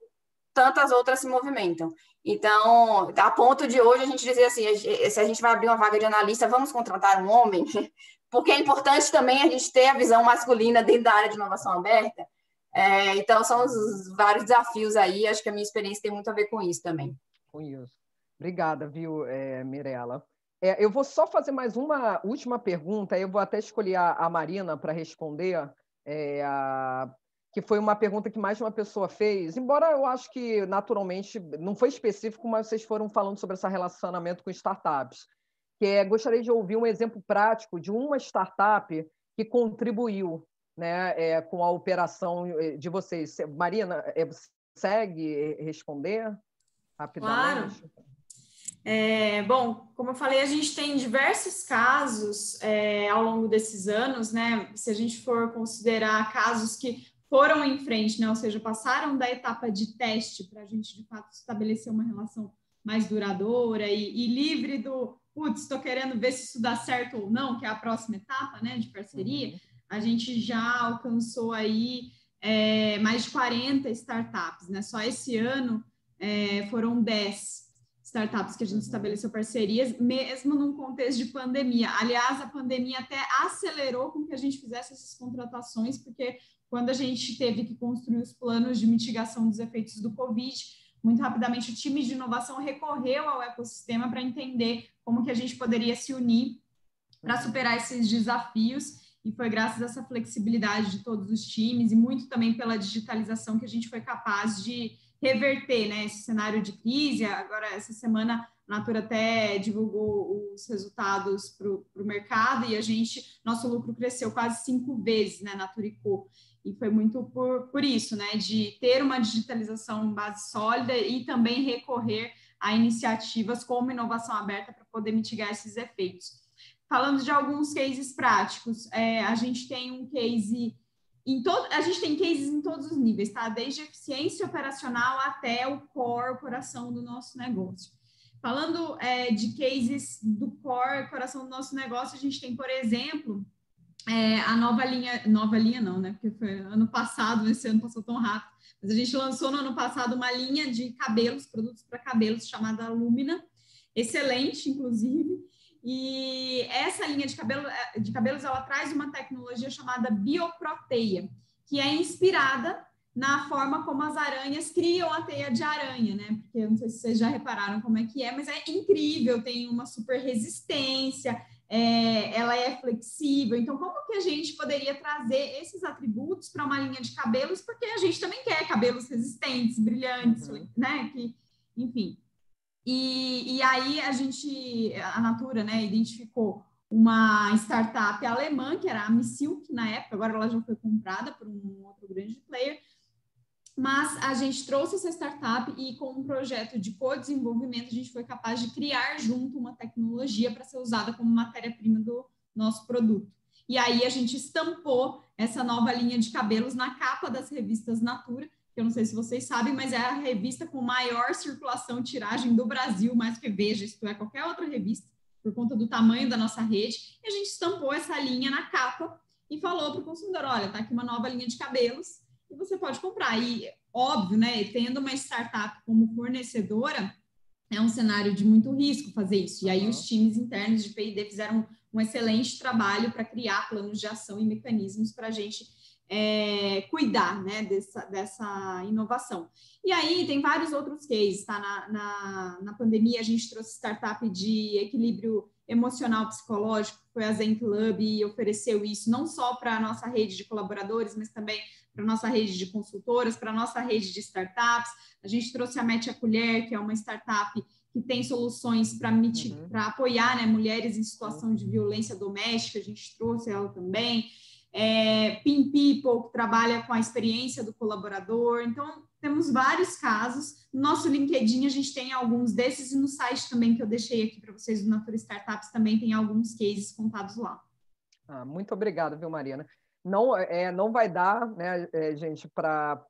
tantas outras se movimentam. Então, a ponto de hoje a gente dizer assim, se a gente vai abrir uma vaga de analista, vamos contratar um homem? Porque é importante também a gente ter a visão masculina dentro da área de inovação aberta. É, então, são os vários desafios aí. Acho que a minha experiência tem muito a ver com isso também. Com isso. Obrigada, viu, é, Mirella? É, eu vou só fazer mais uma última pergunta. Eu vou até escolher a, a Marina para responder, é, a, que foi uma pergunta que mais de uma pessoa fez, embora eu acho que, naturalmente, não foi específico, mas vocês foram falando sobre esse relacionamento com startups, que é, gostaria de ouvir um exemplo prático de uma startup que contribuiu, né, é, com a operação de vocês. Marina, é, segue responder rapidamente? Claro. É, bom, como eu falei, a gente tem diversos casos é, ao longo desses anos, né? Se a gente for considerar casos que foram em frente, né? Ou seja, passaram da etapa de teste para a gente, de fato, estabelecer uma relação mais duradoura e, e livre do, putz, estou querendo ver se isso dá certo ou não, que é a próxima etapa, né, de parceria, uhum. A gente já alcançou aí é, mais de quarenta startups, né? Só esse ano é, foram dez startups que a gente estabeleceu parcerias, mesmo num contexto de pandemia. Aliás, a pandemia até acelerou com que a gente fizesse essas contratações, porque quando a gente teve que construir os planos de mitigação dos efeitos do Covid, muito rapidamente o time de inovação recorreu ao ecossistema para entender como que a gente poderia se unir para superar esses desafios, e foi graças a essa flexibilidade de todos os times e muito também pela digitalização que a gente foi capaz de reverter, né, esse cenário de crise. Agora, essa semana, a Natura até divulgou os resultados para o mercado e a gente, nosso lucro cresceu quase cinco vezes, né, Natura e Co. E foi muito por, por isso, né, de ter uma digitalização base sólida e também recorrer a iniciativas como inovação aberta para poder mitigar esses efeitos. Falando de alguns cases práticos, é, a gente tem um case... Em todo, a gente tem cases em todos os níveis, tá? Desde a eficiência operacional até o core, o coração do nosso negócio. Falando é, de cases do core, coração do nosso negócio, a gente tem, por exemplo, é, a nova linha, nova linha não, né? Porque foi ano passado, esse ano passou tão rápido, mas a gente lançou no ano passado uma linha de cabelos, produtos para cabelos, chamada Lumina, excelente, inclusive. E essa linha de, cabelo, de cabelos, ela traz uma tecnologia chamada bioproteia, que é inspirada na forma como as aranhas criam a teia de aranha, né? Porque eu não sei se vocês já repararam como é que é, mas é incrível, tem uma super resistência, é, ela é flexível. Então, como que a gente poderia trazer esses atributos para uma linha de cabelos? Porque a gente também quer cabelos resistentes, brilhantes, uhum. né? Que, enfim... E, e aí a gente, a Natura, né, identificou uma startup alemã, que era a Missilk na época, agora ela já foi comprada por um outro grande player, mas a gente trouxe essa startup e com um projeto de co-desenvolvimento a gente foi capaz de criar junto uma tecnologia para ser usada como matéria-prima do nosso produto. E aí a gente estampou essa nova linha de cabelos na capa das revistas Natura, que eu não sei se vocês sabem, mas é a revista com maior circulação, tiragem do Brasil, mais que Veja, isto é, qualquer outra revista, por conta do tamanho da nossa rede, e a gente estampou essa linha na capa e falou para o consumidor, olha, tá aqui uma nova linha de cabelos e você pode comprar. E, óbvio, né, tendo uma startup como fornecedora, é um cenário de muito risco fazer isso. E aí os times internos de P e D fizeram um excelente trabalho para criar planos de ação e mecanismos para a gente é, cuidar, né, dessa, dessa inovação. E aí tem vários outros cases, tá? Na, na, na pandemia a gente trouxe startup de equilíbrio emocional psicológico, foi a Zen Club e ofereceu isso não só para a nossa rede de colaboradores, mas também para a nossa rede de consultoras, para a nossa rede de startups. A gente trouxe a Mete a Colher, que é uma startup que tem soluções para uhum. apoiar, né, mulheres em situação de violência doméstica, a gente trouxe ela também. É, Pin People, que trabalha com a experiência do colaborador. Então, temos vários casos. No nosso LinkedIn, a gente tem alguns desses, e no site também, que eu deixei aqui para vocês, do Natura Startups, também tem alguns cases contados lá. Ah, muito obrigada, viu, Marina? Não, é, não vai dar, né, é, gente, para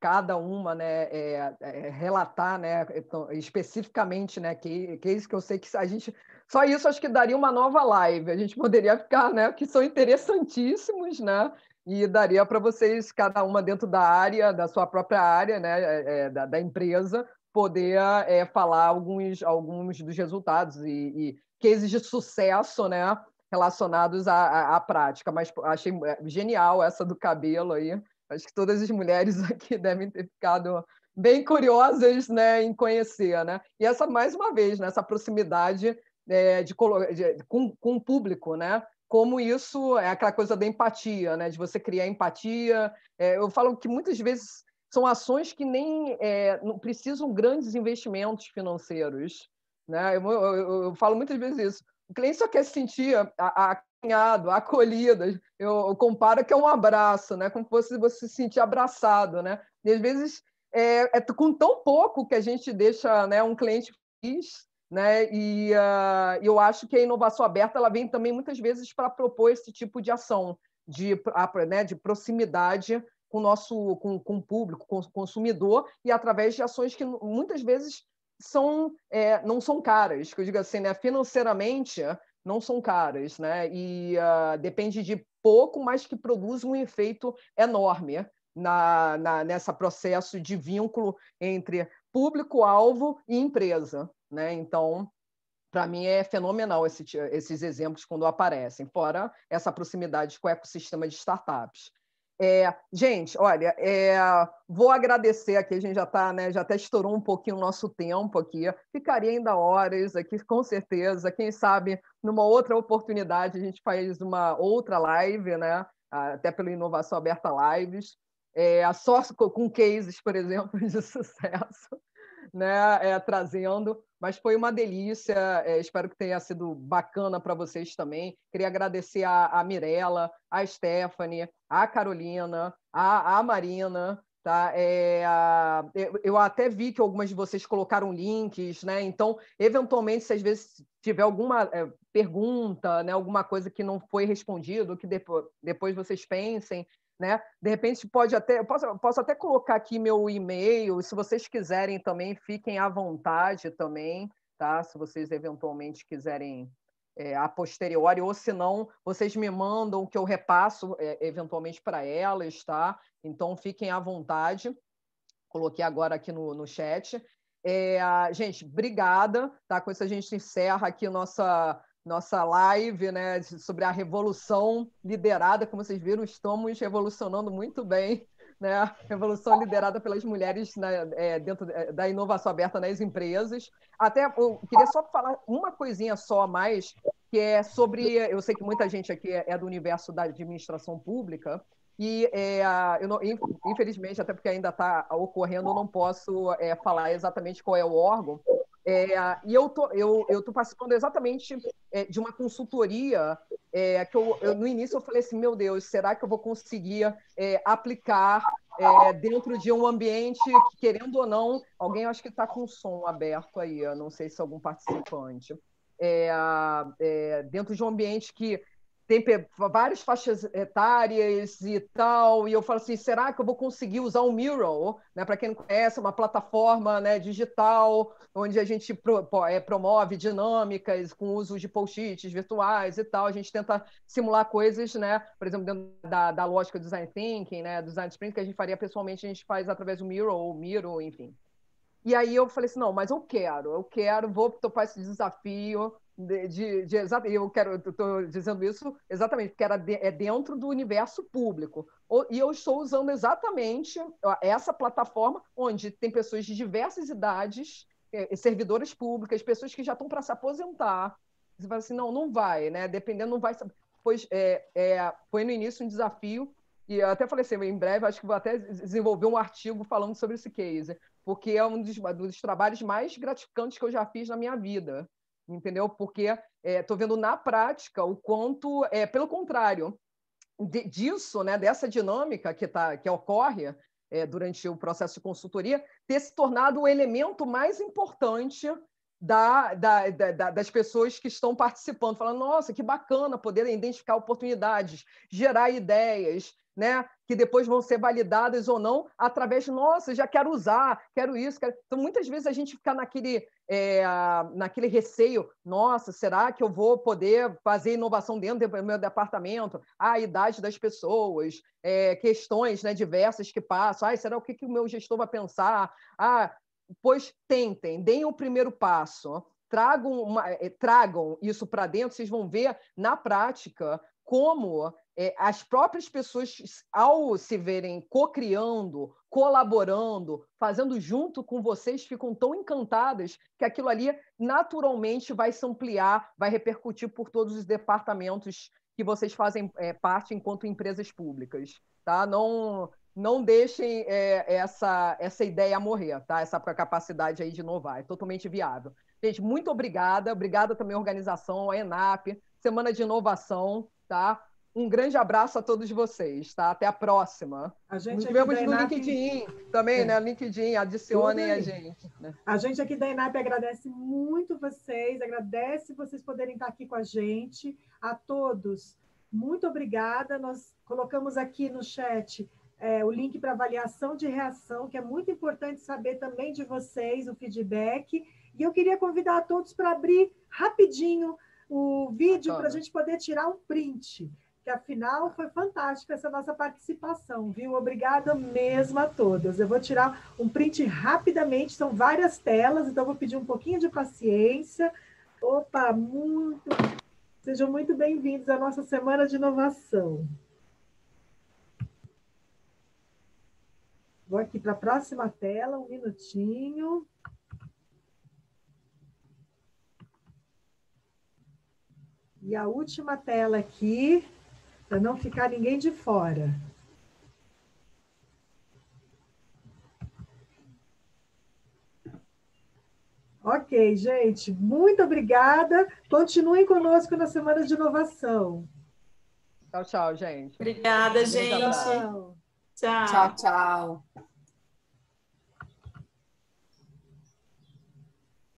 cada uma, né, é, é, relatar, né, especificamente, né, que, que é isso que eu sei que a gente... Só isso acho que daria uma nova live, a gente poderia ficar, né, que são interessantíssimos, né, e daria para vocês, cada uma dentro da área, da sua própria área, né, é, da, da empresa, poder é, falar alguns, alguns dos resultados e, e cases de sucesso, né, relacionados à, à, à prática, mas achei genial essa do cabelo aí. Acho que todas as mulheres aqui devem ter ficado bem curiosas, né, em conhecer, né? E essa, mais uma vez, né, essa proximidade é, de, de, com, com o público, né? Como isso é aquela coisa da empatia, né? De você criar empatia. É, eu falo que muitas vezes são ações que nem é, não precisam grandes investimentos financeiros, né? Eu, eu, eu falo muitas vezes isso. O cliente só quer se sentir a, a acolhida, eu, eu comparo que é um abraço, né? Como se fosse você se sentir abraçado, né? E às vezes é, é com tão pouco que a gente deixa, né, um cliente feliz, né? E uh, eu acho que a inovação aberta ela vem também muitas vezes para propor esse tipo de ação, de, a, né, de proximidade com o nosso, com, com o público, com o consumidor, e através de ações que muitas vezes são, é, não são caras, que eu digo assim, né? Financeiramente não são caras, né? E uh, depende de pouco, mas que produz um efeito enorme na, na, nesse processo de vínculo entre público-alvo e empresa, né? Então, para mim, é fenomenal esse, esses exemplos quando aparecem, fora essa proximidade com o ecossistema de startups. É, gente, olha, é, vou agradecer aqui, a gente já está, né, já até estourou um pouquinho o nosso tempo aqui, ficaria ainda horas aqui, com certeza, quem sabe numa outra oportunidade a gente faz uma outra live, né, até pela Inovação Aberta Lives, é, só com cases, por exemplo, de sucesso, né, é, trazendo, mas foi uma delícia, é, espero que tenha sido bacana para vocês também. Queria agradecer a, a Mirella, a Stephanie, a Carolina, a, a Marina, tá? É, a, eu, eu até vi que algumas de vocês colocaram links, né? Então, eventualmente, se às vezes tiver alguma é, pergunta, né, alguma coisa que não foi respondida, que depois, depois vocês pensem, né? De repente pode até, eu posso, posso até colocar aqui meu e-mail, se vocês quiserem também, fiquem à vontade também, tá? Se vocês eventualmente quiserem é, a posteriori, ou se não, vocês me mandam que eu repasso é, eventualmente para elas, tá? Então fiquem à vontade, coloquei agora aqui no, no chat. É, gente, obrigada, tá? Com isso a gente encerra aqui nossa... nossa live, né, sobre a revolução liderada, como vocês viram, estamos revolucionando muito bem, né, revolução liderada pelas mulheres, né, é, dentro da inovação aberta nas empresas. Até eu queria só falar uma coisinha só a mais, que é sobre, eu sei que muita gente aqui é do universo da administração pública, e é, eu não, infelizmente, até porque ainda está ocorrendo, eu não posso é, falar exatamente qual é o órgão. É, e eu tô, eu, eu tô participando exatamente é, de uma consultoria é, que eu, eu, no início eu falei assim, meu Deus, será que eu vou conseguir é, aplicar é, dentro de um ambiente que, querendo ou não, alguém acho que está com o som aberto aí, eu não sei se é algum participante, é, é, dentro de um ambiente que tem várias faixas etárias e tal, e eu falo assim, será que eu vou conseguir usar o Miro? Né? Para quem não conhece, é uma plataforma, né, digital, onde a gente pro, é, promove dinâmicas com uso de post-its virtuais e tal, a gente tenta simular coisas, né, por exemplo, dentro da, da lógica do design thinking, né, do design sprint, que a gente faria pessoalmente, a gente faz através do Miro, ou Miro, enfim. E aí eu falei assim, não, mas eu quero, eu quero, vou topar esse desafio, De, de, de, eu quero, estou dizendo isso exatamente, porque era de, é dentro do universo público. E eu estou usando exatamente essa plataforma, onde tem pessoas de diversas idades, servidoras públicas, pessoas que já estão para se aposentar. Você fala assim, não, não vai, né? Dependendo, não vai. Pois, é, é, foi no início um desafio, e eu até falei assim, em breve, acho que vou até desenvolver um artigo falando sobre esse case, porque é um dos, dos trabalhos mais gratificantes que eu já fiz na minha vida. Entendeu? Porque estou é, vendo na prática o quanto, é, pelo contrário, de, disso, né, dessa dinâmica que, tá, que ocorre é, durante o processo de consultoria, ter se tornado o elemento mais importante da, da, da, da, das pessoas que estão participando, falando, nossa, que bacana poder identificar oportunidades, gerar ideias, né, que depois vão ser validadas ou não, através de, nossa, já quero usar, quero isso. Quero... Então, muitas vezes a gente fica naquele, é, naquele receio, nossa, será que eu vou poder fazer inovação dentro do meu departamento? Ah, a idade das pessoas, é, questões, né, diversas que passam, ah, será o que, que o meu gestor vai pensar? Ah, pois tentem, deem o primeiro passo, tragam, uma, é, tragam isso para dentro, vocês vão ver na prática como... as próprias pessoas, ao se verem co-criando, colaborando, fazendo junto com vocês, ficam tão encantadas que aquilo ali naturalmente vai se ampliar, vai repercutir por todos os departamentos que vocês fazem é, parte enquanto empresas públicas. Tá? Não, não deixem é, essa, essa ideia morrer, tá? Essa capacidade aí de inovar, é totalmente viável. Gente, muito obrigada, obrigada também à organização, à ENAP, Semana de Inovação, tá? Um grande abraço a todos vocês, tá? Até a próxima. A gente Nos vemos no ENAP... LinkedIn também, é. né? LinkedIn, adicionem a gente. Né? A gente aqui da ENAP agradece muito vocês, agradece vocês poderem estar aqui com a gente. A todos, muito obrigada. Nós colocamos aqui no chat é, o link para avaliação de reação, que é muito importante saber também de vocês, o feedback. E eu queria convidar a todos para abrir rapidinho o vídeo para a gente poder tirar um print. Que afinal foi fantástica essa nossa participação, viu? Obrigada mesmo a todas. Eu vou tirar um print rapidamente, são várias telas, então vou pedir um pouquinho de paciência. Opa, muito... Sejam muito bem-vindos à nossa Semana de Inovação. Vou aqui para a próxima tela, um minutinho... E a última tela aqui, para não ficar ninguém de fora. Ok, gente, muito obrigada. Continuem conosco na Semana de Inovação. Tchau, tchau, gente. Obrigada, gente. Tchau, tchau. Tchau, tchau.